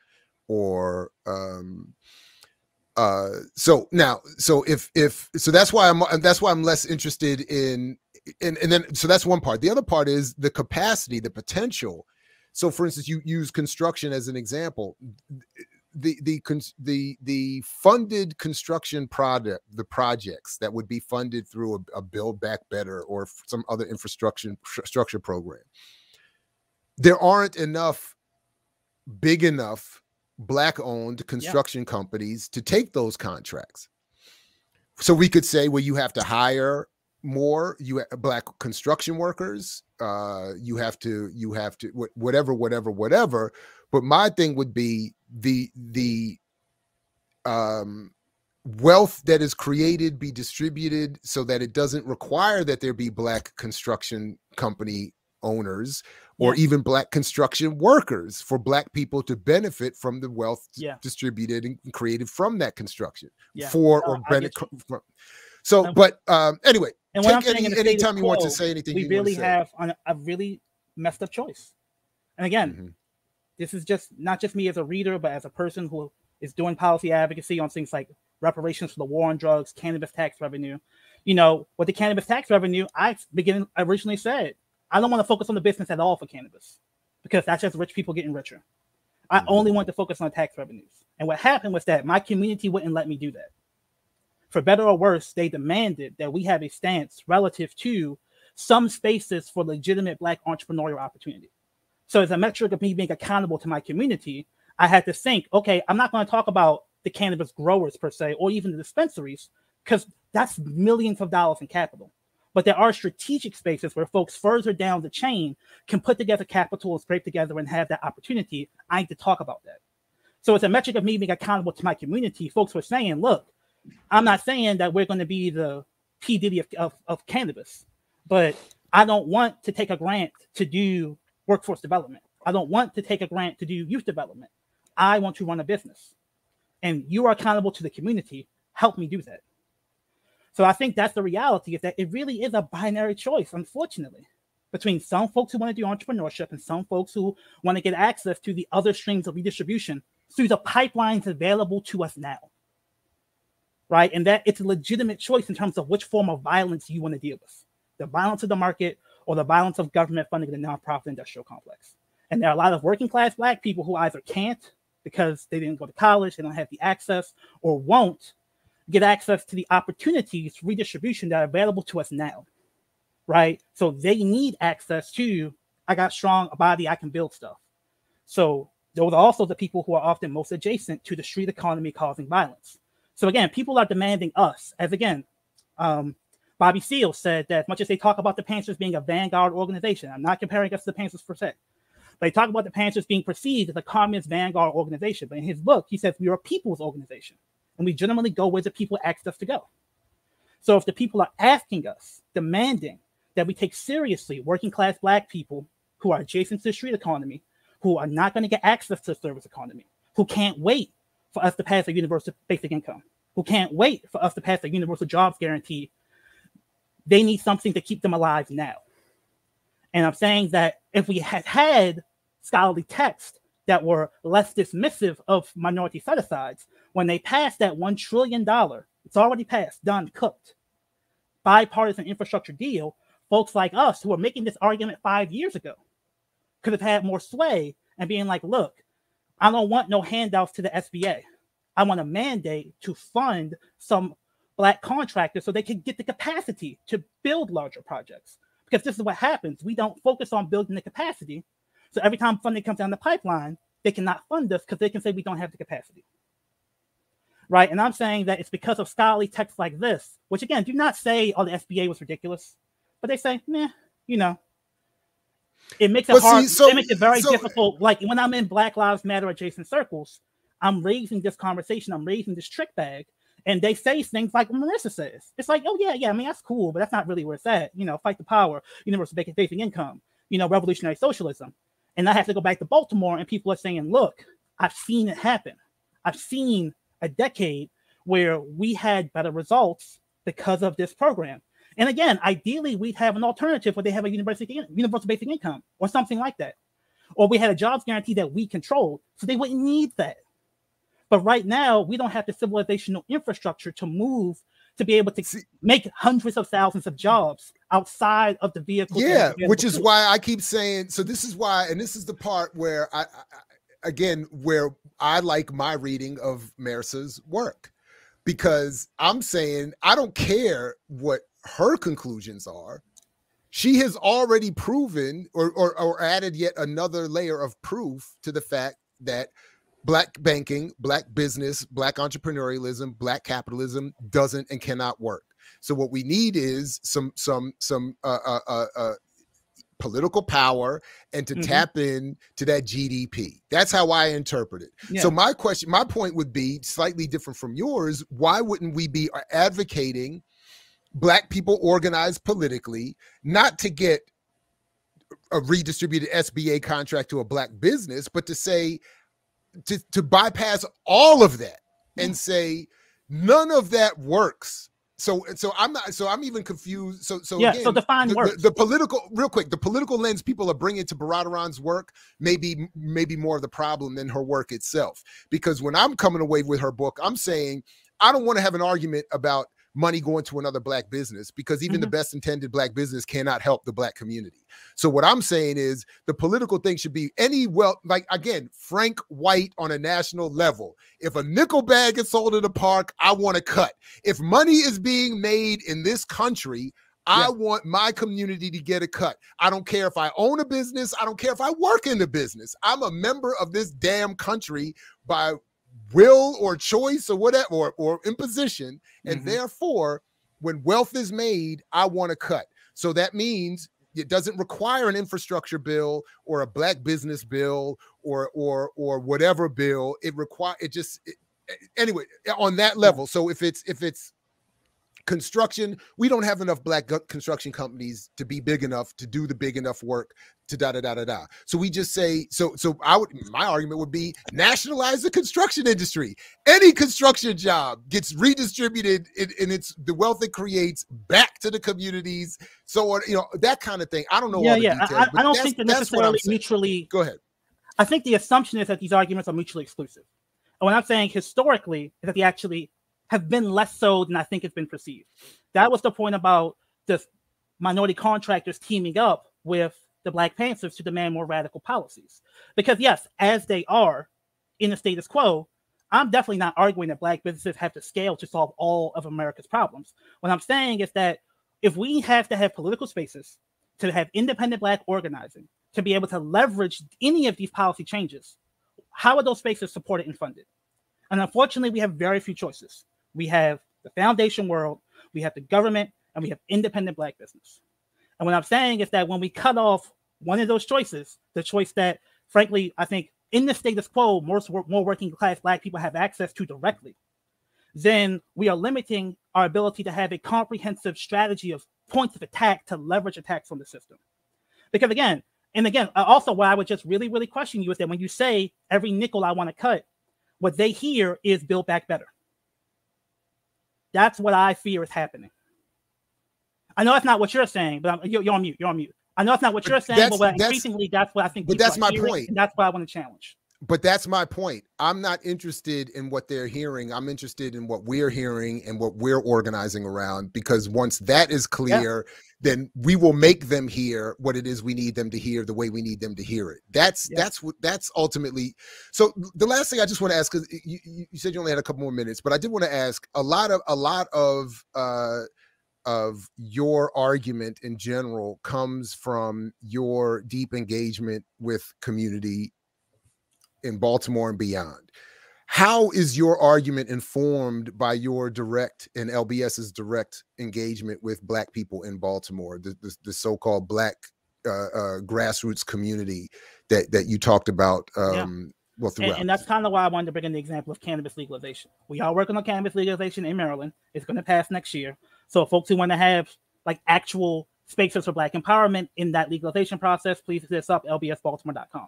or um, uh, so now. So if if so, that's why I'm that's why I'm less interested in and and then so that's one part. The other part is the capacity, the potential. So, for instance, you use construction as an example. The the the the funded construction project, the projects that would be funded through a, a Build Back Better or some other infrastructure structure program. There aren't enough big enough Black-owned construction yeah. companies to take those contracts. So we could say, well, you have to hire more you Black construction workers. Uh, you have to, you have to, whatever, whatever, whatever. But my thing would be the the um, wealth that is created be distributed so that it doesn't require that there be Black construction company owners or yeah. even Black construction workers for Black people to benefit from the wealth yeah. distributed and created from that construction yeah. for no, or benefit from. So, um, but um, anyway. And what I'm saying, any, anytime you quo, want to say anything, we you really want to say. have on a, a really messed up choice. And again, mm-hmm. this is just not just me as a reader, but as a person who is doing policy advocacy on things like reparations for the war on drugs, cannabis tax revenue. You know, with the cannabis tax revenue, I begin I originally said, I don't want to focus on the business at all for cannabis because that's just rich people getting richer. I only want to focus on tax revenues. And what happened was that my community wouldn't let me do that. For better or worse, they demanded that we have a stance relative to some spaces for legitimate Black entrepreneurial opportunity. So as a metric of me being accountable to my community, I had to think, okay, I'm not going to talk about the cannabis growers per se, or even the dispensaries, because that's millions of dollars in capital. But there are strategic spaces where folks further down the chain can put together capital, scrape together, and have that opportunity. I need to talk about that. So it's a metric of me being accountable to my community. Folks were saying, look, I'm not saying that we're going to be the P. Diddy of, of, of cannabis, but I don't want to take a grant to do workforce development. I don't want to take a grant to do youth development. I want to run a business. And you are accountable to the community. Help me do that. So I think that's the reality, is that it really is a binary choice, unfortunately, between some folks who want to do entrepreneurship and some folks who want to get access to the other streams of redistribution through the pipelines available to us now, right? And that it's a legitimate choice in terms of which form of violence you want to deal with, the violence of the market or the violence of government funding the nonprofit industrial complex. And there are a lot of working class Black people who either can't because they didn't go to college, they don't have the access, or won't get access to the opportunities for redistribution that are available to us now, right? So they need access to, I got strong a body, I can build stuff. So those are also the people who are often most adjacent to the street economy causing violence. So again, people are demanding us, as again, um, Bobby Seale said that as much as they talk about the Panthers being a vanguard organization, I'm not comparing us to the Panthers per se, but they talk about the Panthers being perceived as a communist vanguard organization. But in his book, he says, we are a people's organization. And we generally go where the people ask us to go. So if the people are asking us, demanding that we take seriously working class Black people who are adjacent to the street economy, who are not going to get access to the service economy, who can't wait for us to pass a universal basic income, who can't wait for us to pass a universal jobs guarantee, they need something to keep them alive now. And I'm saying that if we had had scholarly texts that were less dismissive of minority set-asides, when they passed that one trillion dollars, it's already passed, done, cooked, bipartisan infrastructure deal, folks like us who are making this argument five years ago could have had more sway and being like, look, I don't want no handouts to the S B A. I want a mandate to fund some Black contractors so they can get the capacity to build larger projects. Because this is what happens. We don't focus on building the capacity. So every time funding comes down the pipeline, they cannot fund us because they can say we don't have the capacity, right? And I'm saying that it's because of scholarly texts like this, which again, do not say, oh, the S B A was ridiculous, but they say, meh, you know, it makes it well, hard, see, so, it makes it very so, difficult. Like when I'm in Black Lives Matter adjacent circles, I'm raising this conversation, I'm raising this trick bag, and they say things like Marissa says. It's like, oh yeah, yeah, I mean, that's cool, but that's not really where it's at. You know, fight the power, universal basic income, you know, revolutionary socialism. And I have to go back to Baltimore, and people are saying, look, I've seen it happen. I've seen a decade where we had better results because of this program. And again, ideally, we'd have an alternative where they have a universal, universal basic income or something like that. Or we had a jobs guarantee that we controlled, so they wouldn't need that. But right now, we don't have the civilizational infrastructure to move to be able to See, make hundreds of thousands of jobs outside of the vehicle. Yeah, which is why I keep saying, so this is why, and this is the part where I, I again, where I like my reading of Mehrsa's work, because I'm saying, I don't care what her conclusions are. She has already proven or, or, or added yet another layer of proof to the fact that Black banking, Black business, Black entrepreneurialism, Black capitalism doesn't and cannot work. So what we need is some some some uh, uh, uh, uh, political power and to mm-hmm. tap in to that G D P. That's how I interpret it. Yeah. So my question, my point would be slightly different from yours. Why wouldn't we be advocating Black people organized politically, not to get a redistributed S B A contract to a Black business, but to say, To, to bypass all of that and say none of that works So, so I'm not, so I'm even confused. So, so yeah, again, so define the, words. The, the political, real quick, the political lens people are bringing to Baradaran's work may be, maybe more of the problem than her work itself. Because when I'm coming away with her book, I'm saying, I don't want to have an argument about money going to another black business, because even mm-hmm. the best intended black business cannot help the black community. So what I'm saying is the political thing should be any wealth, like again, Frank White on a national level. If a nickel bag is sold at a park, I want to cut. If money is being made in this country, I yeah. want my community to get a cut. I don't care if I own a business. I don't care if I work in the business. I'm a member of this damn country by will or choice or whatever, or, or imposition. And mm-hmm. therefore, when wealth is made, I want to cut. So that means it doesn't require an infrastructure bill or a black business bill or or or whatever bill. It require it just it, anyway on that level. So if it's if it's construction, we don't have enough black construction companies to be big enough to do the big enough work to da da da da da. So we just say so. So I would my argument would be nationalize the construction industry. Any construction job gets redistributed, and, and it's the wealth it creates back to the communities. So on, you know, that kind of thing. I don't know. Yeah, all the yeah. Details, I, I don't think they're necessarily mutually. Go ahead. I think the assumption is that these arguments are mutually exclusive. And what I'm saying historically is that they actually have been less so than I think it's been perceived. That was the point about the minority contractors teaming up with the Black Panthers to demand more radical policies. Because yes, as they are in the status quo, I'm definitely not arguing that black businesses have to scale to solve all of America's problems. What I'm saying is that if we have to have political spaces, to have independent black organizing, to be able to leverage any of these policy changes, how are those spaces supported and funded? And unfortunately, we have very few choices. We have the foundation world, we have the government, and we have independent black business. And what I'm saying is that when we cut off one of those choices, the choice that, frankly, I think in the status quo, more, more working class black people have access to directly, then we are limiting our ability to have a comprehensive strategy of points of attack to leverage attacks on the system. Because again, and again, also why I would just really, really question you is that when you say every nickel I want to cut, what they hear is Build Back Better. That's what I fear is happening. I know that's not what you're saying, but I'm, you're, you're on mute. You're on mute. I know that's not what you're saying, that's, but what that's, increasingly that's what I think. But that's my hearing, point. And that's what I want to challenge. But that's my point. I'm not interested in what they're hearing. I'm interested in what we're hearing and what we're organizing around, because once that is clear, yeah. then we will make them hear what it is we need them to hear the way we need them to hear it. That's yeah. that's what that's ultimately. So the last thing I just want to ask, because you, you said you only had a couple more minutes, but I did want to ask a lot of a lot of uh, of your argument in general comes from your deep engagement with community in Baltimore and beyond. How is your argument informed by your direct and L B S's direct engagement with black people in Baltimore, the, the, the so-called black uh, uh, grassroots community that, that you talked about? Um, yeah. Well, throughout. And, and that's kind of why I wanted to bring in the example of cannabis legalization. We are working on cannabis legalization in Maryland. It's going to pass next year. So folks who want to have like actual spaces for black empowerment in that legalization process, please hit us up, L B S Baltimore dot com.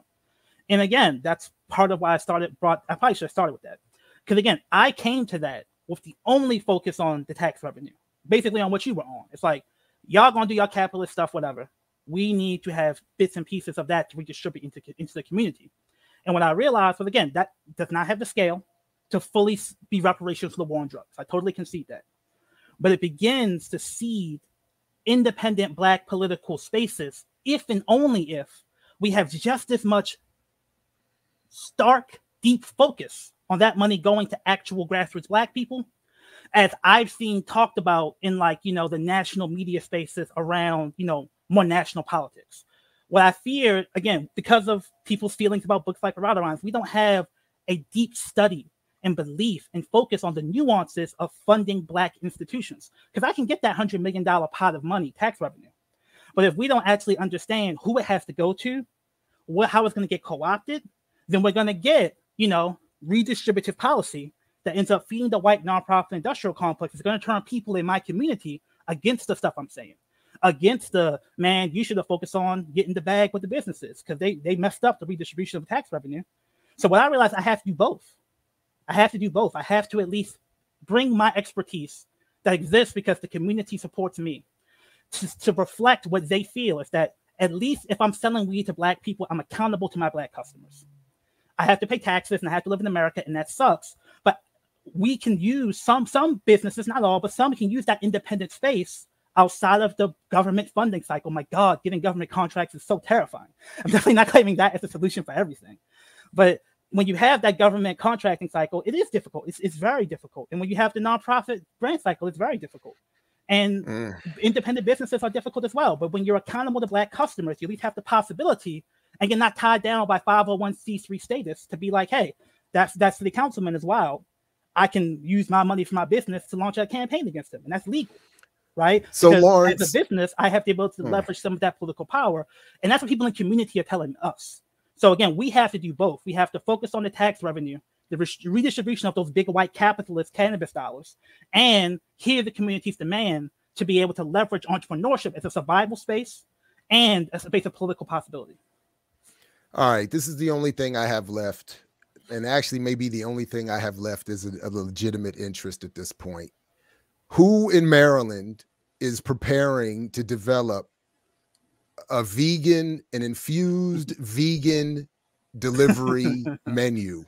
And again, that's part of why I started, brought, I probably should have started with that. Because again, I came to that with the only focus on the tax revenue, basically on what you were on. It's like, y'all gonna do y'all capitalist stuff, whatever. We need to have bits and pieces of that to redistribute into, into the community. And what I realized was, again, that does not have the scale to fully be reparations for the war on drugs. I totally concede that. But it begins to seed independent black political spaces if and only if we have just as much stark, deep focus on that money going to actual grassroots black people, as I've seen talked about in like, you know, the national media spaces around, you know, more national politics. What I fear, again, because of people's feelings about books like Baradaran's, we don't have a deep study and belief and focus on the nuances of funding black institutions. Because I can get that one hundred million dollar pot of money, tax revenue. But if we don't actually understand who it has to go to, what, how it's going to get co-opted, then we're going to get, you know, redistributive policy that ends up feeding the white nonprofit industrial complex. It's going to turn people in my community against the stuff I'm saying, against the, man, you should have focused on getting the bag with the businesses because they, they messed up the redistribution of tax revenue. So what I realized, I have to do both. I have to do both. I have to at least bring my expertise that exists because the community supports me, to, to reflect what they feel is that at least if I'm selling weed to Black people, I'm accountable to my Black customers. I have to pay taxes and I have to live in America, and that sucks. But we can use some, some businesses, not all, but some can use that independent space outside of the government funding cycle. My God, getting government contracts is so terrifying. I'm definitely not claiming that as a solution for everything. But when you have that government contracting cycle, it is difficult. It's, it's very difficult. And when you have the nonprofit grant cycle, it's very difficult. And mm. independent businesses are difficult as well. But when you're accountable to Black customers, you at least have the possibility, and you're not tied down by five oh one c three status to be like, hey, that's that's city councilman as well. I can use my money for my business to launch a campaign against him. And that's legal, right? So Lawrence, as a business, I have the ability to leverage mm. some of that political power. And that's what people in the community are telling us. So again, we have to do both. We have to focus on the tax revenue, the re- redistribution of those big white capitalist cannabis dollars, and hear the community's demand to be able to leverage entrepreneurship as a survival space and as a space of political possibility. All right, this is the only thing I have left, and actually maybe the only thing I have left is a, a legitimate interest at this point. Who in Maryland is preparing to develop a vegan, an infused vegan delivery menu?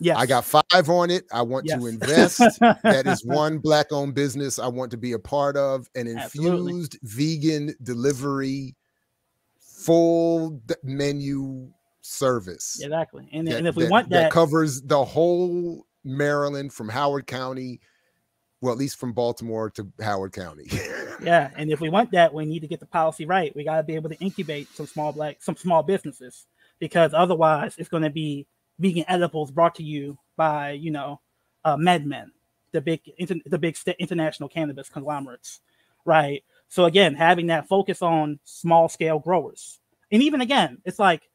Yes. I got five on it. I want yes. to invest. That is one Black-owned business I want to be a part of, an infused Absolutely. vegan delivery full menu service. Exactly. And, that, and if we that, want that, that covers the whole Maryland from Howard County, well, at least from Baltimore to Howard County. Yeah. And if we want that, we need to get the policy right. We got to be able to incubate some small black, some small businesses, because otherwise it's going to be vegan edibles brought to you by, you know, uh, MedMen, the big, inter- the big st- international cannabis conglomerates. Right. So again, having that focus on small scale growers. And even again, it's like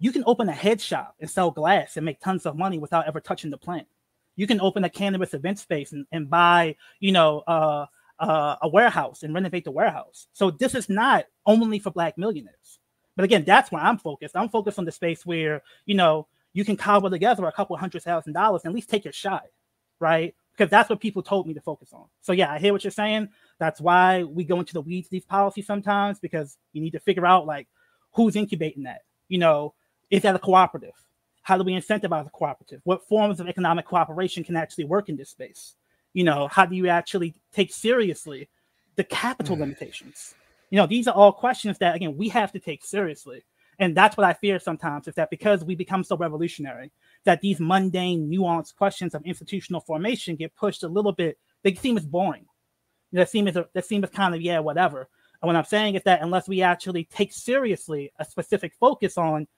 you can open a head shop and sell glass and make tons of money without ever touching the plant. You can open a cannabis event space and, and buy, you know, uh, uh, a warehouse and renovate the warehouse. So this is not only for Black millionaires. But again, that's where I'm focused. I'm focused on the space where, you know, you can cobble together a couple hundred thousand dollars and at least take your shot, right? Because that's what people told me to focus on. So yeah, I hear what you're saying. That's why we go into the weeds of these policies sometimes, because you need to figure out like who's incubating that. You know, is that a cooperative? How do we incentivize a cooperative? What forms of economic cooperation can actually work in this space? You know, how do you actually take seriously the capital mm. limitations? You know, these are all questions that, again, we have to take seriously. And that's what I fear sometimes, is that because we become so revolutionary, that these mundane, nuanced questions of institutional formation get pushed a little bit. They seem as boring. That seem as, that seem as kind of, yeah, whatever. And what I'm saying is that unless we actually take seriously a specific focus on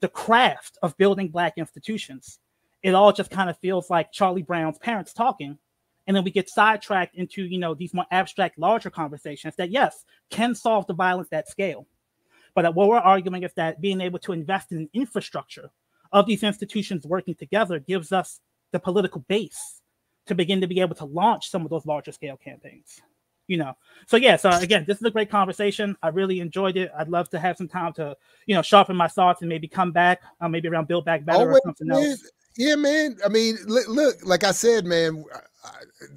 the craft of building Black institutions, it all just kind of feels like Charlie Brown's parents talking. And then we get sidetracked into, you know, these more abstract, larger conversations that, yes, can solve the violence at scale. But what we're arguing is that being able to invest in infrastructure of these institutions working together gives us the political base to begin to be able to launch some of those larger scale campaigns. You know, so yeah, so again, this is a great conversation. I really enjoyed it. I'd love to have some time to, you know, sharpen my thoughts and maybe come back, uh, maybe around Build Back Better Always, or something man. else. Yeah, man. I mean, look, like I said, man, I,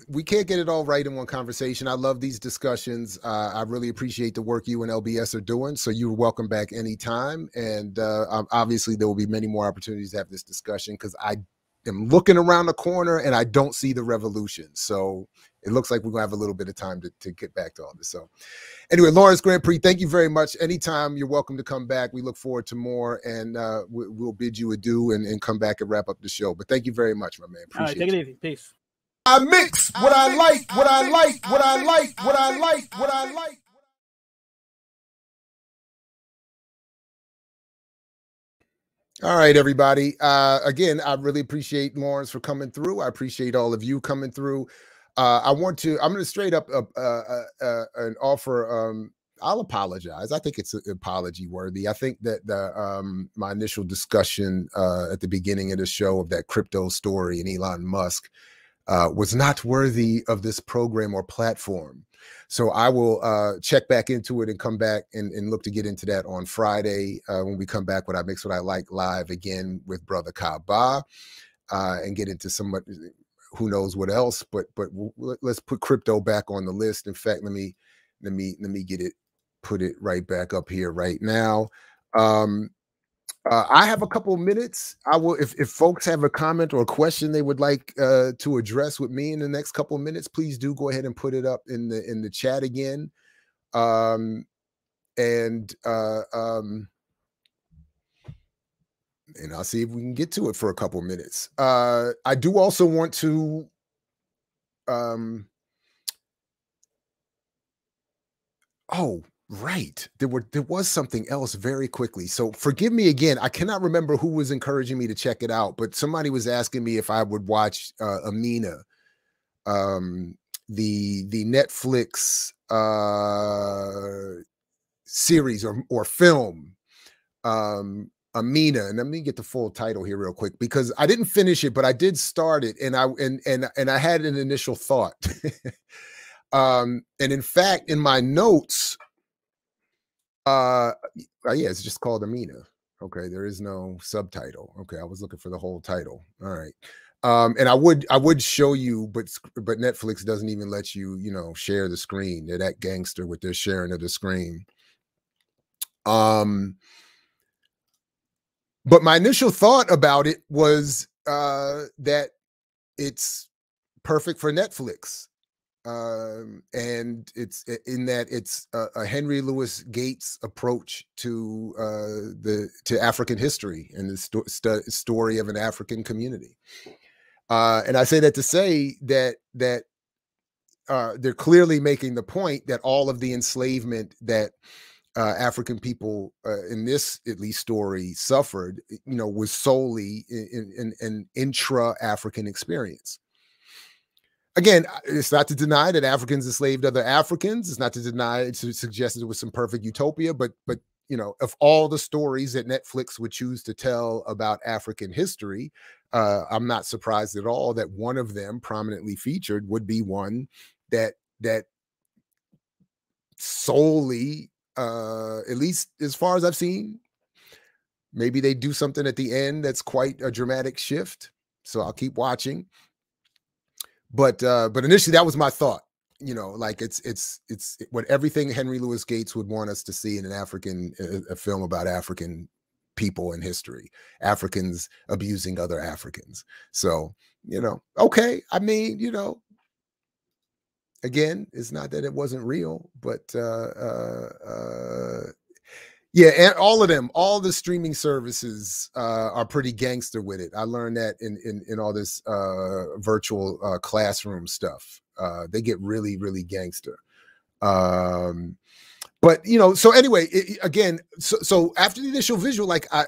we can't get it all right in one conversation. I love these discussions. Uh, I really appreciate the work you and L B S are doing. So you're welcome back anytime. And uh, obviously there will be many more opportunities to have this discussion, because I am looking around the corner and I don't see the revolution. So it looks like we're going to have a little bit of time to, to get back to all this. So anyway, Lawrence Grandpre, thank you very much. Anytime, you're welcome to come back. We look forward to more, and uh, we, we'll bid you adieu and, and come back and wrap up the show. But thank you very much, my man. Appreciate all right, take it easy. Peace. I mix what I like, what I like, what I like, what I like, what I like. All right, everybody. Uh, again, I really appreciate Lawrence for coming through. I appreciate all of you coming through. Uh, I want to, I'm going to straight up uh, uh, uh, an offer. Um, I'll apologize. I think it's apology worthy. I think that the, um, my initial discussion uh, at the beginning of the show of that crypto story and Elon Musk uh, was not worthy of this program or platform. So I will uh, check back into it and come back and, and look to get into that on Friday uh, when we come back with I Mix What I Like live again with Brother Kaba uh, and get into some who knows what else, but but let's put crypto back on the list. In fact, let me let me let me get it, put it right back up here right now. Um, uh, I have a couple minutes. I will, if if folks have a comment or a question they would like uh, to address with me in the next couple of minutes, please do go ahead and put it up in the in the chat again. Um, and uh, um, and I'll see if we can get to it for a couple of minutes. Uh, I do also want to um, oh, right. There were there was something else very quickly. So forgive me again. I cannot remember who was encouraging me to check it out, but somebody was asking me if I would watch uh, Amina, um, the the Netflix uh, series or or film. Um, Amina, and let me get the full title here real quick, because I didn't finish it, but I did start it, and I and and and I had an initial thought. Um, and in fact, in my notes, uh, yeah, it's just called Amina. Okay, there is no subtitle. Okay, I was looking for the whole title. All right, um, and I would I would show you, but but Netflix doesn't even let you, you know, share the screen. They're that gangster with their sharing of the screen. Um. But my initial thought about it was uh, that it's perfect for Netflix, um, and it's in that it's a, a Henry Louis Gates approach to uh, the to African history and the sto st story of an African community. Uh, and I say that to say that that uh, they're clearly making the point that all of the enslavement that Uh, African people uh, in this, at least, story suffered, you know, was solely in an intra-African experience. Again, it's not to deny that Africans enslaved other Africans. It's not to deny, it's to suggest it was some perfect utopia. But, but you know, of all the stories that Netflix would choose to tell about African history, uh, I'm not surprised at all that one of them prominently featured would be one that that solely, uh at least as far as I've seen, maybe they do something at the end that's quite a dramatic shift, so I'll keep watching, but uh but initially that was my thought, you know, like it's it's it's what everything Henry Louis Gates would want us to see in an African a, a film about African people in history, Africans abusing other Africans. So, you know, okay, I mean, you know, again, it's not that it wasn't real, but uh, uh, uh, yeah, and all of them, all the streaming services uh, are pretty gangster with it. I learned that in in, in all this uh, virtual uh, classroom stuff. Uh, they get really, really gangster. Um, but you know, so anyway, it, again, so, so after the initial visual, like I,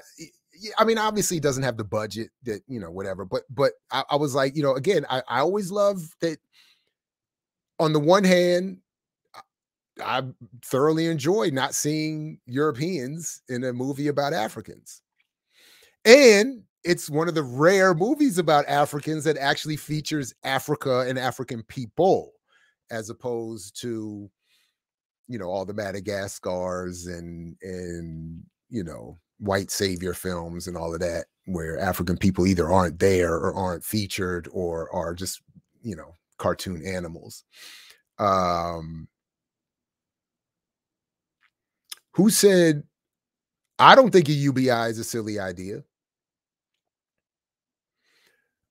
I mean, obviously, it doesn't have the budget that, you know, whatever. But but I, I was like, you know, again, I, I always love that. On the one hand, I thoroughly enjoy not seeing Europeans in a movie about Africans. And it's one of the rare movies about Africans that actually features Africa and African people, as opposed to, you know, all the Madagascars and, and you know, white savior films and all of that, where African people either aren't there or aren't featured or are just, you know, cartoon animals. Um, who said, I don't think a U B I is a silly idea.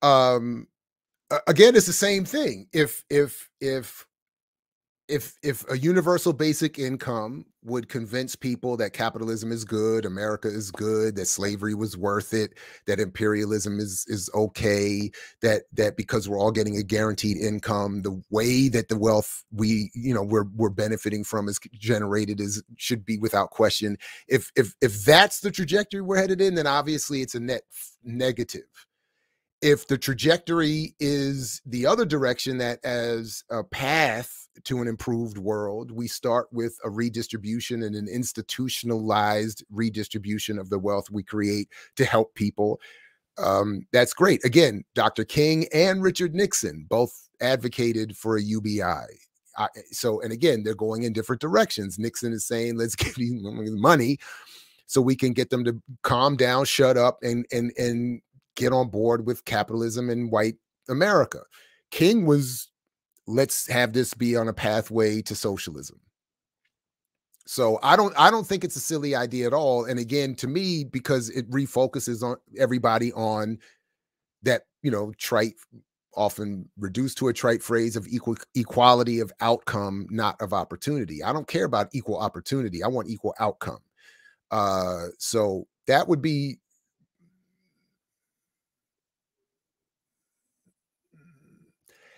Um, again, it's the same thing. If, if, if, if, if a universal basic income would convince people that capitalism is good, America is good, that slavery was worth it, that imperialism is is okay, that that because we're all getting a guaranteed income, the way that the wealth we you know we're we're benefiting from is generated is should be without question. If if if that's the trajectory we're headed in, then obviously it's a net negative. If the trajectory is the other direction, that as a path to an improved world, we start with a redistribution and an institutionalized redistribution of the wealth we create to help people, um, that's great. Again, Doctor King and Richard Nixon both advocated for a U B I. I, so, and again, they're going in different directions. Nixon is saying, let's give you money so we can get them to calm down, shut up, and, and, and, get on board with capitalism and white America. King was, let's have this be on a pathway to socialism. So I don't, I don't think it's a silly idea at all. And again, to me, because it refocuses on everybody on that, you know, trite, often reduced to a trite phrase of equal equality of outcome, not of opportunity. I don't care about equal opportunity. I want equal outcome. Uh, so that would be,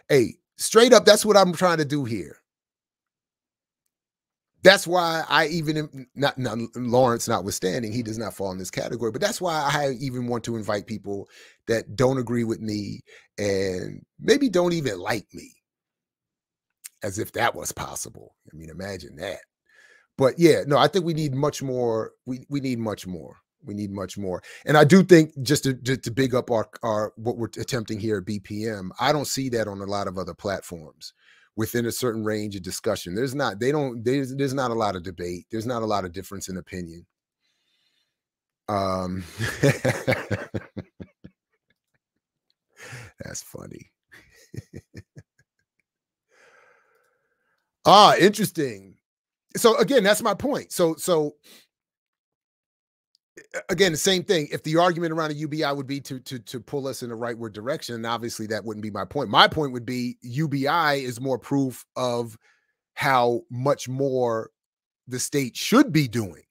hey, straight up, that's what I'm trying to do here. That's why I even, not, not Lawrence notwithstanding, he does not fall in this category, but that's why I even want to invite people that don't agree with me and maybe don't even like me, as if that was possible. I mean, imagine that. But yeah, no, I think we need much more. We we need much more. We need much more. And I do think, just to, just to big up our, our what we're attempting here at B P M, I don't see that on a lot of other platforms. Within a certain range of discussion, there's not, they don't, there's, there's not a lot of debate. There's not a lot of difference in opinion. Um, that's funny. Ah, interesting. So again, that's my point. So, so again, the same thing. If the argument around a U B I would be to to to pull us in the rightward direction, obviously that wouldn't be my point. My point would be U B I is more proof of how much more the state should be doing,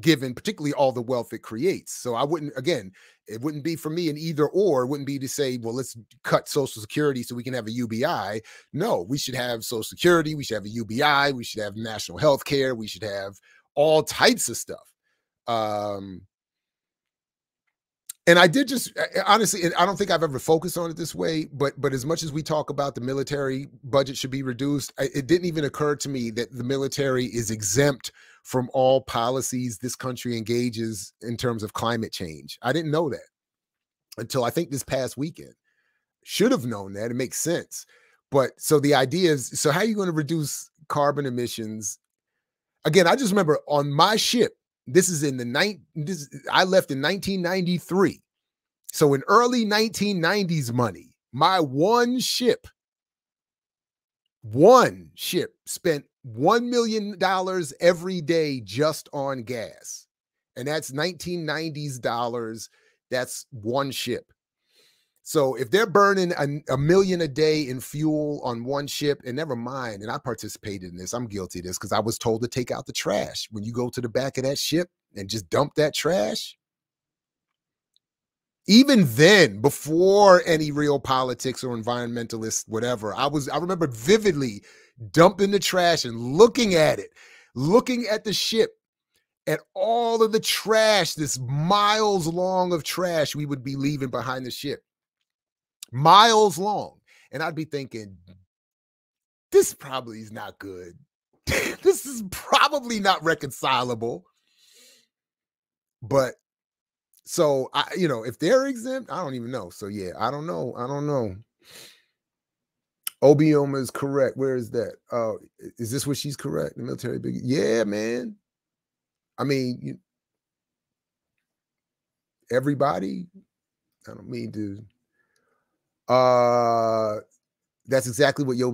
given particularly all the wealth it creates. So I wouldn't, again, it wouldn't be for me an either or. It wouldn't be to say, well, let's cut Social Security so we can have a U B I. No, we should have Social Security. We should have a U B I. We should have national health care. We should have all types of stuff. Um, and I did just, honestly, and I don't think I've ever focused on it this way, but but as much as we talk about the military budget should be reduced, I, it didn't even occur to me that the military is exempt from all policies this country engages in terms of climate change. I didn't know that until I think this past weekend. Should have known that. It makes sense. But so the idea is, so how are you going to reduce carbon emissions? Again, I just remember on my ship, this is in the night. This I left in nineteen ninety-three. So in early nineteen nineties money, my one ship, one ship spent one million dollars every day just on gas. And that's nineteen nineties dollars. That's one ship. So if they're burning a, a million a day in fuel on one ship, and never mind, and I participated in this, I'm guilty of this because I was told to take out the trash. When you go to the back of that ship and just dump that trash, even then, before any real politics or environmentalist, whatever, I was, I remember vividly dumping the trash and looking at it, looking at the ship, at all of the trash, this miles long of trash we would be leaving behind the ship. Miles long. And I'd be thinking, this probably is not good. This is probably not reconcilable. But so I, you know, if they're exempt, I don't even know. So yeah, I don't know. I don't know. Obioma is correct. Where is that? Oh, uh, is this where she's correct? The military big. Yeah, man. I mean, you, everybody, I don't mean to. Uh, that's exactly what U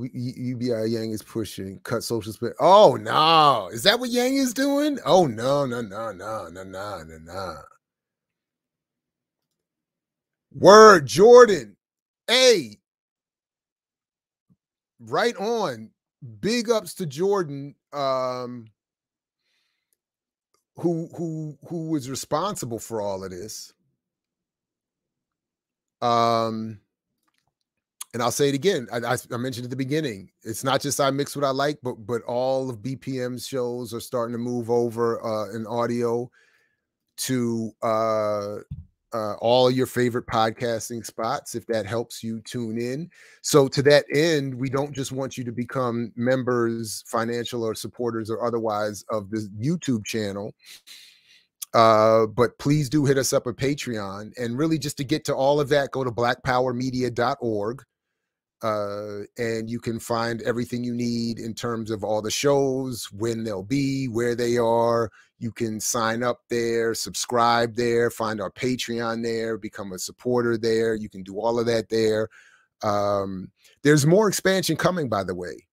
B I Yang is pushing. Cut social spend. Oh no, is that what Yang is doing? Oh no, no, no, no, no, no, no, no. Word, Jordan. Hey, right on. Big ups to Jordan, um, who who who was responsible for all of this. Um. And I'll say it again. I, I mentioned at the beginning, it's not just I Mix What I Like, but but all of B P M's shows are starting to move over uh, in audio to uh, uh, all your favorite podcasting spots, if that helps you tune in. So to that end, we don't just want you to become members, financial or supporters or otherwise of this YouTube channel. Uh, but please do hit us up at Patreon. And really, just to get to all of that, go to black power media dot org. Uh, and you can find everything you need in terms of all the shows, when they'll be, where they are. You can sign up there, subscribe there, find our Patreon there, become a supporter there. You can do all of that there. Um, there's more expansion coming, by the way.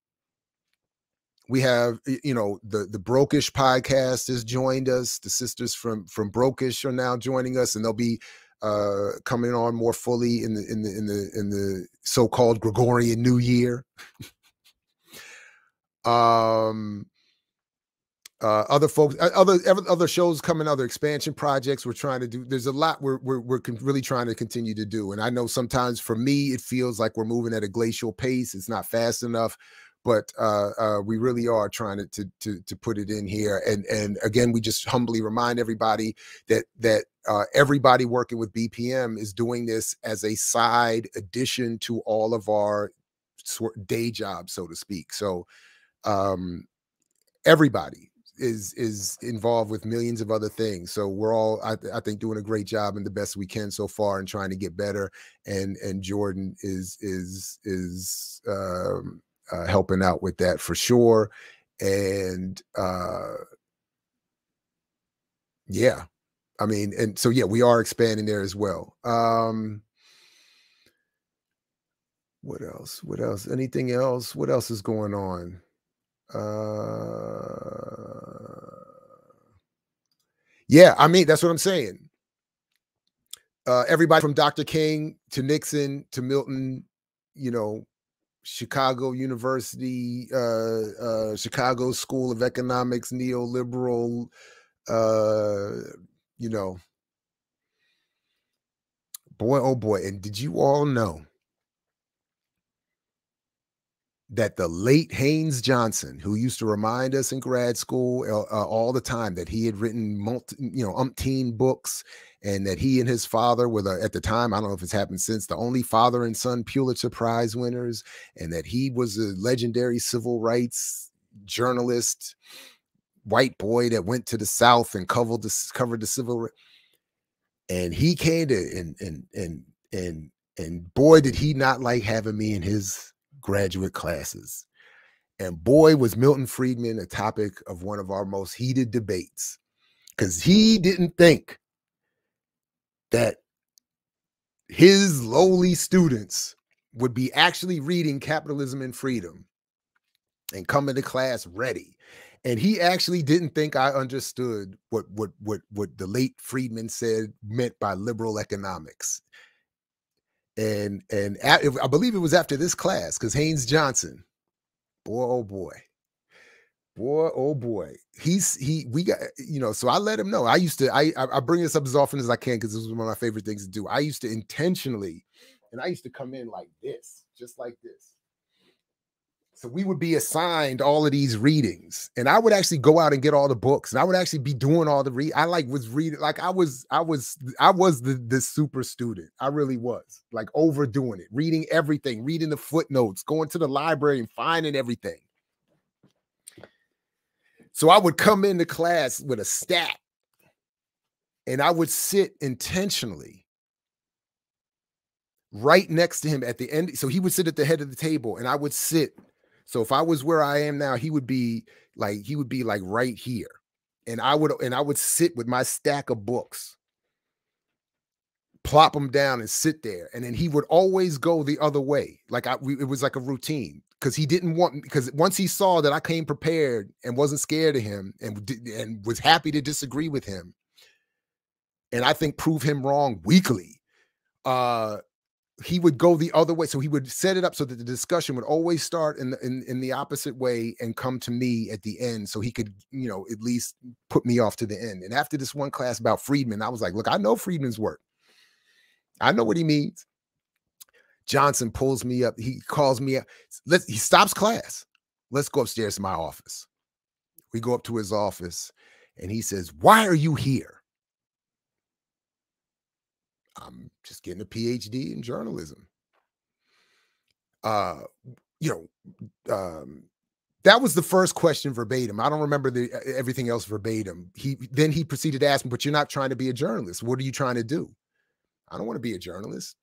We have, you know, the the Brokish podcast has joined us. The sisters from from Brokish are now joining us, and they'll be uh, coming on more fully in the in the in the in the so-called Gregorian New Year. um, uh, other folks, other other shows coming, other expansion projects we're trying to do. There's a lot we're we're we're really trying to continue to do, and I know sometimes for me it feels like we're moving at a glacial pace. It's not fast enough. But uh, uh, we really are trying to, to to to put it in here, and and again, we just humbly remind everybody that that uh, everybody working with B P M is doing this as a side addition to all of our day jobs, so to speak. So um, everybody is is involved with millions of other things. So we're all, I, th I think, doing a great job and the best we can so far, and trying to get better. And and Jordan is is is. Um, Uh, helping out with that for sure. And uh, yeah, I mean, and so, yeah, we are expanding there as well. Um, what else? What else? Anything else? What else is going on? Uh, yeah, I mean, that's what I'm saying. Uh, everybody from Doctor King to Nixon to Milton, you know, Chicago University, uh, uh, Chicago School of Economics, neoliberal, uh, you know, boy, oh boy. And did you all know that the late Haynes Johnson, who used to remind us in grad school uh, all the time that he had written multi, you know, umpteen books, and that he and his father were, the, at the time, I don't know if it's happened since, the only father and son Pulitzer Prize winners, and that he was a legendary civil rights journalist, white boy that went to the South and covered the, covered the civil rights. And he came to, and, and, and, and, and boy, did he not like having me in his graduate classes. And boy, was Milton Friedman a topic of one of our most heated debates, because he didn't think that his lowly students would be actually reading Capitalism and Freedom and coming to class ready. And he actually didn't think I understood what, what, what, what the late Friedman said meant by liberal economics. And, and at, I believe it was after this class, because Haynes Johnson, boy, oh boy. Boy, oh boy, he's he we got, you know, so I let him know. I used to, I I bring this up as often as I can, because this was one of my favorite things to do. I used to intentionally, and I used to come in like this, just like this. So we would be assigned all of these readings, and I would actually go out and get all the books, and I would actually be doing all the read. I like was reading, like I was, I was, I was the, the super student. I really was, like, overdoing it, reading everything, reading the footnotes, going to the library and finding everything. So I would come into class with a stack, and I would sit intentionally right next to him at the end. So he would sit at the head of the table, and I would sit. So if I was where I am now, he would be like, he would be like right here. And I would, and I would sit with my stack of books, plop them down and sit there. And then he would always go the other way. Like I, we, it was like a routine. Because he didn't want, because once he saw that I came prepared and wasn't scared of him, and and was happy to disagree with him, and I think prove him wrong weekly, uh, he would go the other way. So he would set it up so that the discussion would always start in the, in, in the opposite way and come to me at the end, so he could, you know, at least put me off to the end. And after this one class about Friedman, I was like, look, I know Friedman's work. I know what he means. Johnson pulls me up. He calls me up. Let's, he stops class. Let's go upstairs to my office. We go up to his office, and he says, why are you here? I'm just getting a P H D in journalism. Uh, you know, um, that was the first question verbatim. I don't remember the, everything else verbatim. He, then he proceeded to ask me, but you're not trying to be a journalist. What are you trying to do? I don't want to be a journalist.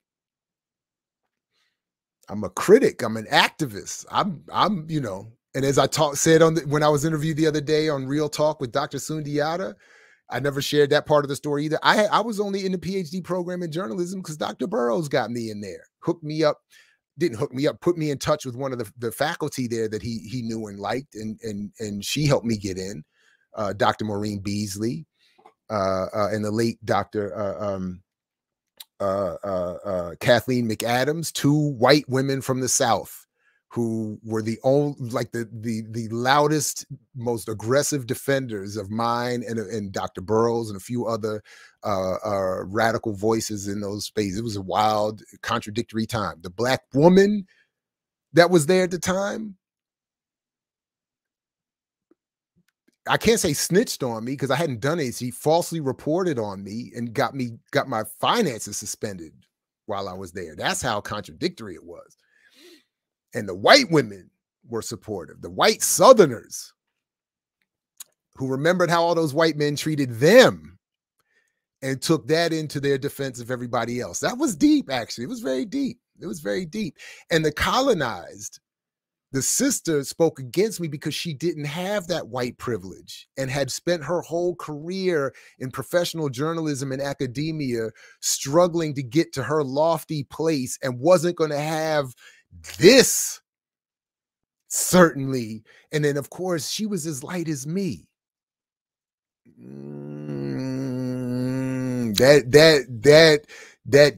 I'm a critic. I'm an activist. I'm, I'm, you know, and as I talk, said on the, when I was interviewed the other day on Real Talk with Doctor Sundiata, I never shared that part of the story either. I I was only in the P H D program in journalism because Doctor Burroughs got me in there, hooked me up didn't hook me up, put me in touch with one of the, the faculty there that he he knew and liked, and and and she helped me get in, uh, Doctor Maureen Beasley, uh, uh, and the late Doctor Uh, um, uh, uh, uh, Kathleen McAdams, two white women from the South, who were the only, like the the the loudest, most aggressive defenders of mine and and Doctor Burroughs and a few other uh, uh, radical voices in those spaces. It was a wild, contradictory time. The Black woman that was there at the time, I can't say snitched on me because I hadn't done it. She falsely reported on me and got me got my finances suspended while I was there. That's how contradictory it was. And the white women were supportive, the white Southerners who remembered how all those white men treated them and took that into their defense of everybody else. That was deep, actually. It was very deep. It was very deep. And the colonized, the sister spoke against me because she didn't have that white privilege and had spent her whole career in professional journalism and academia struggling to get to her lofty place and wasn't going to have this, certainly. And then, of course, she was as light as me. Mm, that, that, that, that,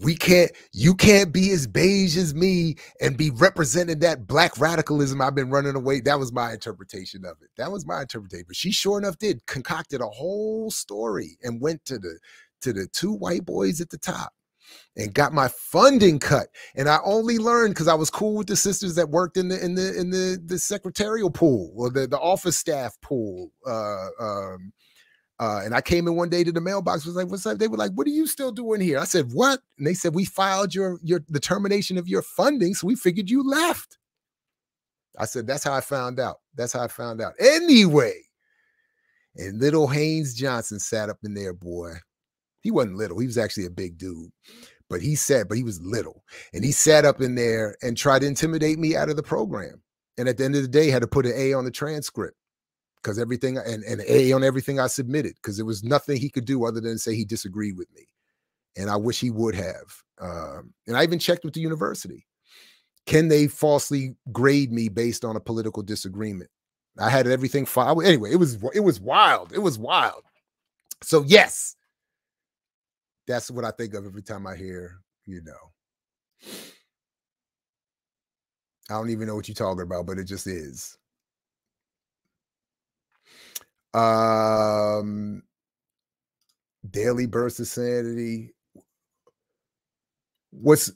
we can't, you can't be as beige as me and be representing that black radicalism I've been running away. That was my interpretation of it. That was my interpretation. But she sure enough did, concocted a whole story and went to the, to the two white boys at the top and got my funding cut. And I only learned because I was cool with the sisters that worked in the in the in the the secretarial pool or the the office staff pool. Uh, um, uh, and I came in one day to the mailbox, was like, "What's up?" They were like, "What are you still doing here?" I said, "What?" And they said, "We filed your your the termination of your funding, so we figured you left." I said, "That's how I found out. That's how I found out." Anyway, and little Haynes Johnson sat up in there, boy. He wasn't little. He was actually a big dude. But he said, but he was little. And he sat up in there and tried to intimidate me out of the program. And at the end of the day, had to put an A on the transcript because everything, and an A on everything I submitted, because there was nothing he could do other than say he disagreed with me. And I wish he would have. Um, and I even checked with the university. Can they falsely grade me based on a political disagreement? I had everything filed. Anyway, it was, it was wild. It was wild. So yes, that's what I think of every time I hear, you know, I don't even know what you're talking about, but it just is. Um, daily bursts of sanity. What's,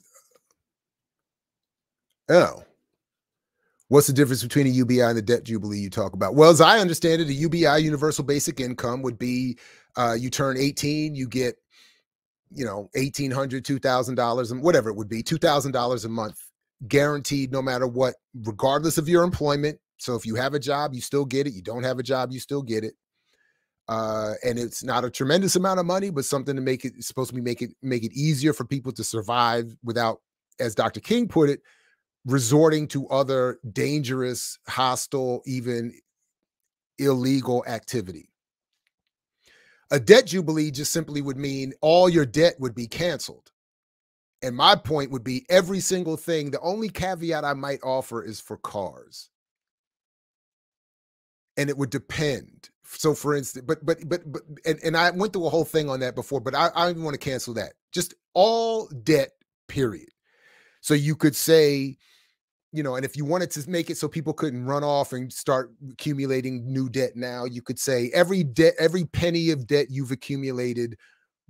oh, what's the difference between a U B I and the debt jubilee you talk about? Well, as I understand it, a U B I, universal basic income, would be uh, you turn eighteen, you get, you know, eighteen hundred dollars, two thousand dollars, and whatever it would be, two thousand dollars a month, guaranteed no matter what, regardless of your employment. So if you have a job, you still get it. You don't have a job, you still get it. Uh, and it's not a tremendous amount of money, but something to make it, it's supposed to be make it, make it easier for people to survive without, as Doctor King put it, resorting to other dangerous, hostile, even illegal activity. A debt jubilee just simply would mean all your debt would be canceled. And my point would be every single thing. The only caveat I might offer is for cars. And it would depend. So for instance, but, but, but, but, and, and I went through a whole thing on that before, but I, I don't even want to cancel that. Just all debt, period. So you could say, you know, and if you wanted to make it so people couldn't run off and start accumulating new debt now, you could say every debt, every penny of debt you've accumulated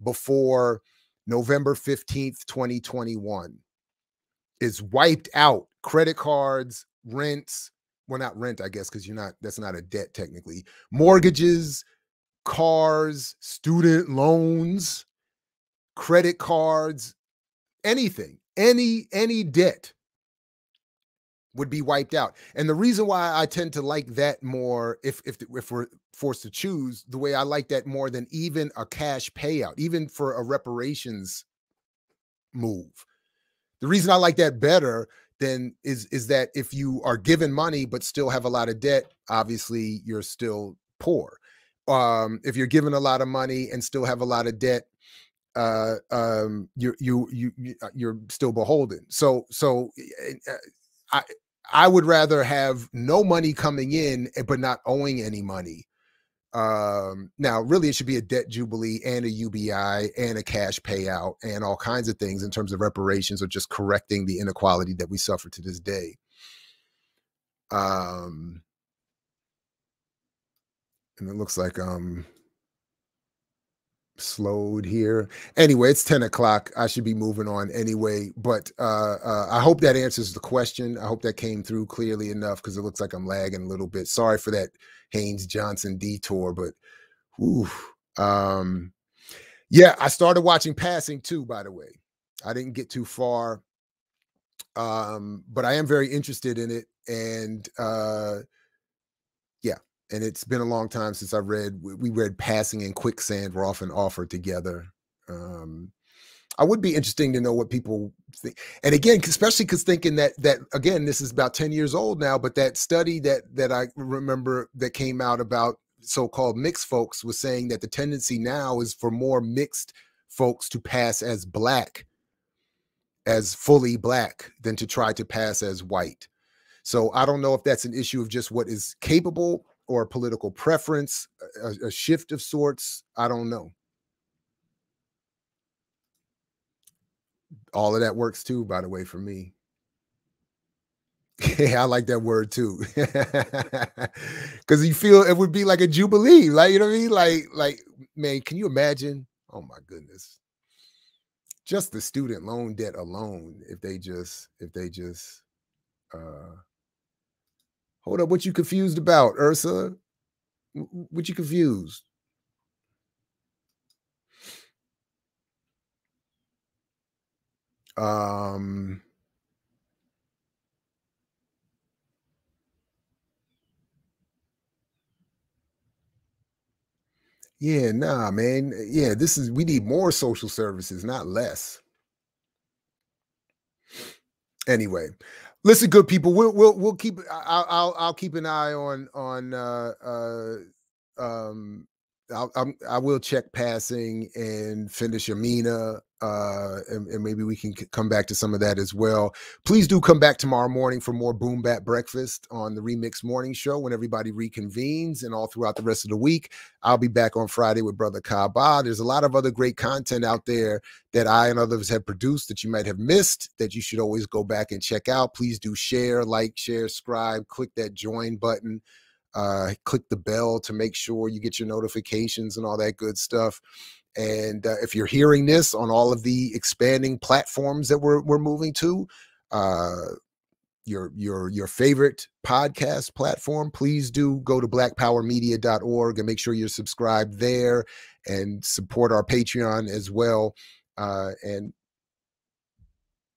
before November fifteenth, twenty twenty-one is wiped out. Credit cards, rents, well, not rent, I guess, because you're not, that's not a debt technically. Mortgages, cars, student loans, credit cards, anything, any, any debt would be wiped out. And the reason why I tend to like that more, if, if, if we're forced to choose, the way I like that more than even a cash payout, even for a reparations move. The reason I like that better than is, is that if you are given money but still have a lot of debt, obviously you're still poor. Um, if you're given a lot of money and still have a lot of debt, uh, um, you you you you're still beholden. So so I I would rather have no money coming in but not owing any money. Um, now, really, it should be a debt jubilee and a U B I and a cash payout and all kinds of things in terms of reparations or just correcting the inequality that we suffer to this day. Um, and it looks like um slowed here. Anyway, it's ten o'clock. I should be moving on anyway, but uh, uh, I hope that answers the question. I hope that came through clearly enough, because it looks like I'm lagging a little bit. Sorry for that Haynes Johnson detour, but whew. Um, yeah, I started watching Passing too, by the way. I didn't get too far, um, but I am very interested in it. And uh, yeah, and it's been a long time since I read, we read Passing and Quicksand were often offered together. Um, I would be interesting to know what people think. And again, especially because thinking that, that again, this is about ten years old now, but that study that, that I remember that came out about so-called mixed folks was saying that the tendency now is for more mixed folks to pass as black, as fully black, than to try to pass as white. So I don't know if that's an issue of just what is capable or a political preference, a, a shift of sorts. I don't know. All of that works too, by the way, for me. Yeah, I like that word too. Because you feel it would be like a jubilee, like, you know what I mean? Like, like, man, can you imagine? Oh my goodness. Just the student loan debt alone, if they just, if they just, uh, hold up, what you confused about, Ursa? What you confused? Um, yeah, nah, man. Yeah, this is, we need more social services, not less. Anyway, listen, good people, we'll we'll we'll keep. I'll I'll, I'll keep an eye on on. Uh, uh, um, I'll, I'm, I will check Passing and finish Amina, uh, and, and maybe we can come back to some of that as well. Please do come back tomorrow morning for more Boom Bat Breakfast on the Remix Morning Show when everybody reconvenes, and all throughout the rest of the week. I'll be back on Friday with Brother Kaba. There's a lot of other great content out there that I and others have produced that you might have missed that you should always go back and check out. Please do share, like, share, subscribe, click that join button. Uh, click the bell to make sure you get your notifications and all that good stuff. And uh, if you're hearing this on all of the expanding platforms that we're, we're moving to, uh, your, your, your favorite podcast platform, please do go to black power media dot org and make sure you're subscribed there and support our Patreon as well, uh, and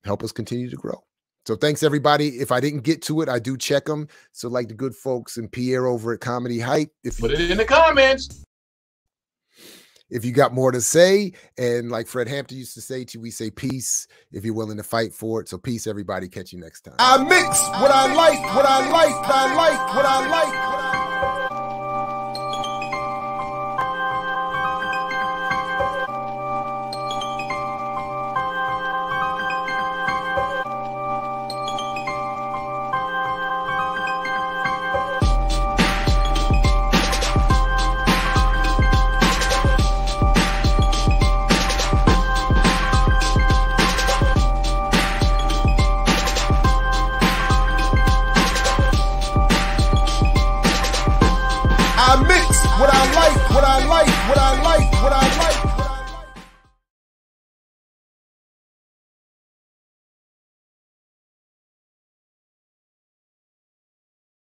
help us continue to grow. So thanks, everybody. If I didn't get to it, I do check them. So like the good folks and Pierre over at Comedy Hype, if you, put it in the comments. If you got more to say, and like Fred Hampton used to say, to we say peace if you're willing to fight for it. So peace, everybody. Catch you next time. I mix what I like, what I like, what I like, what I like.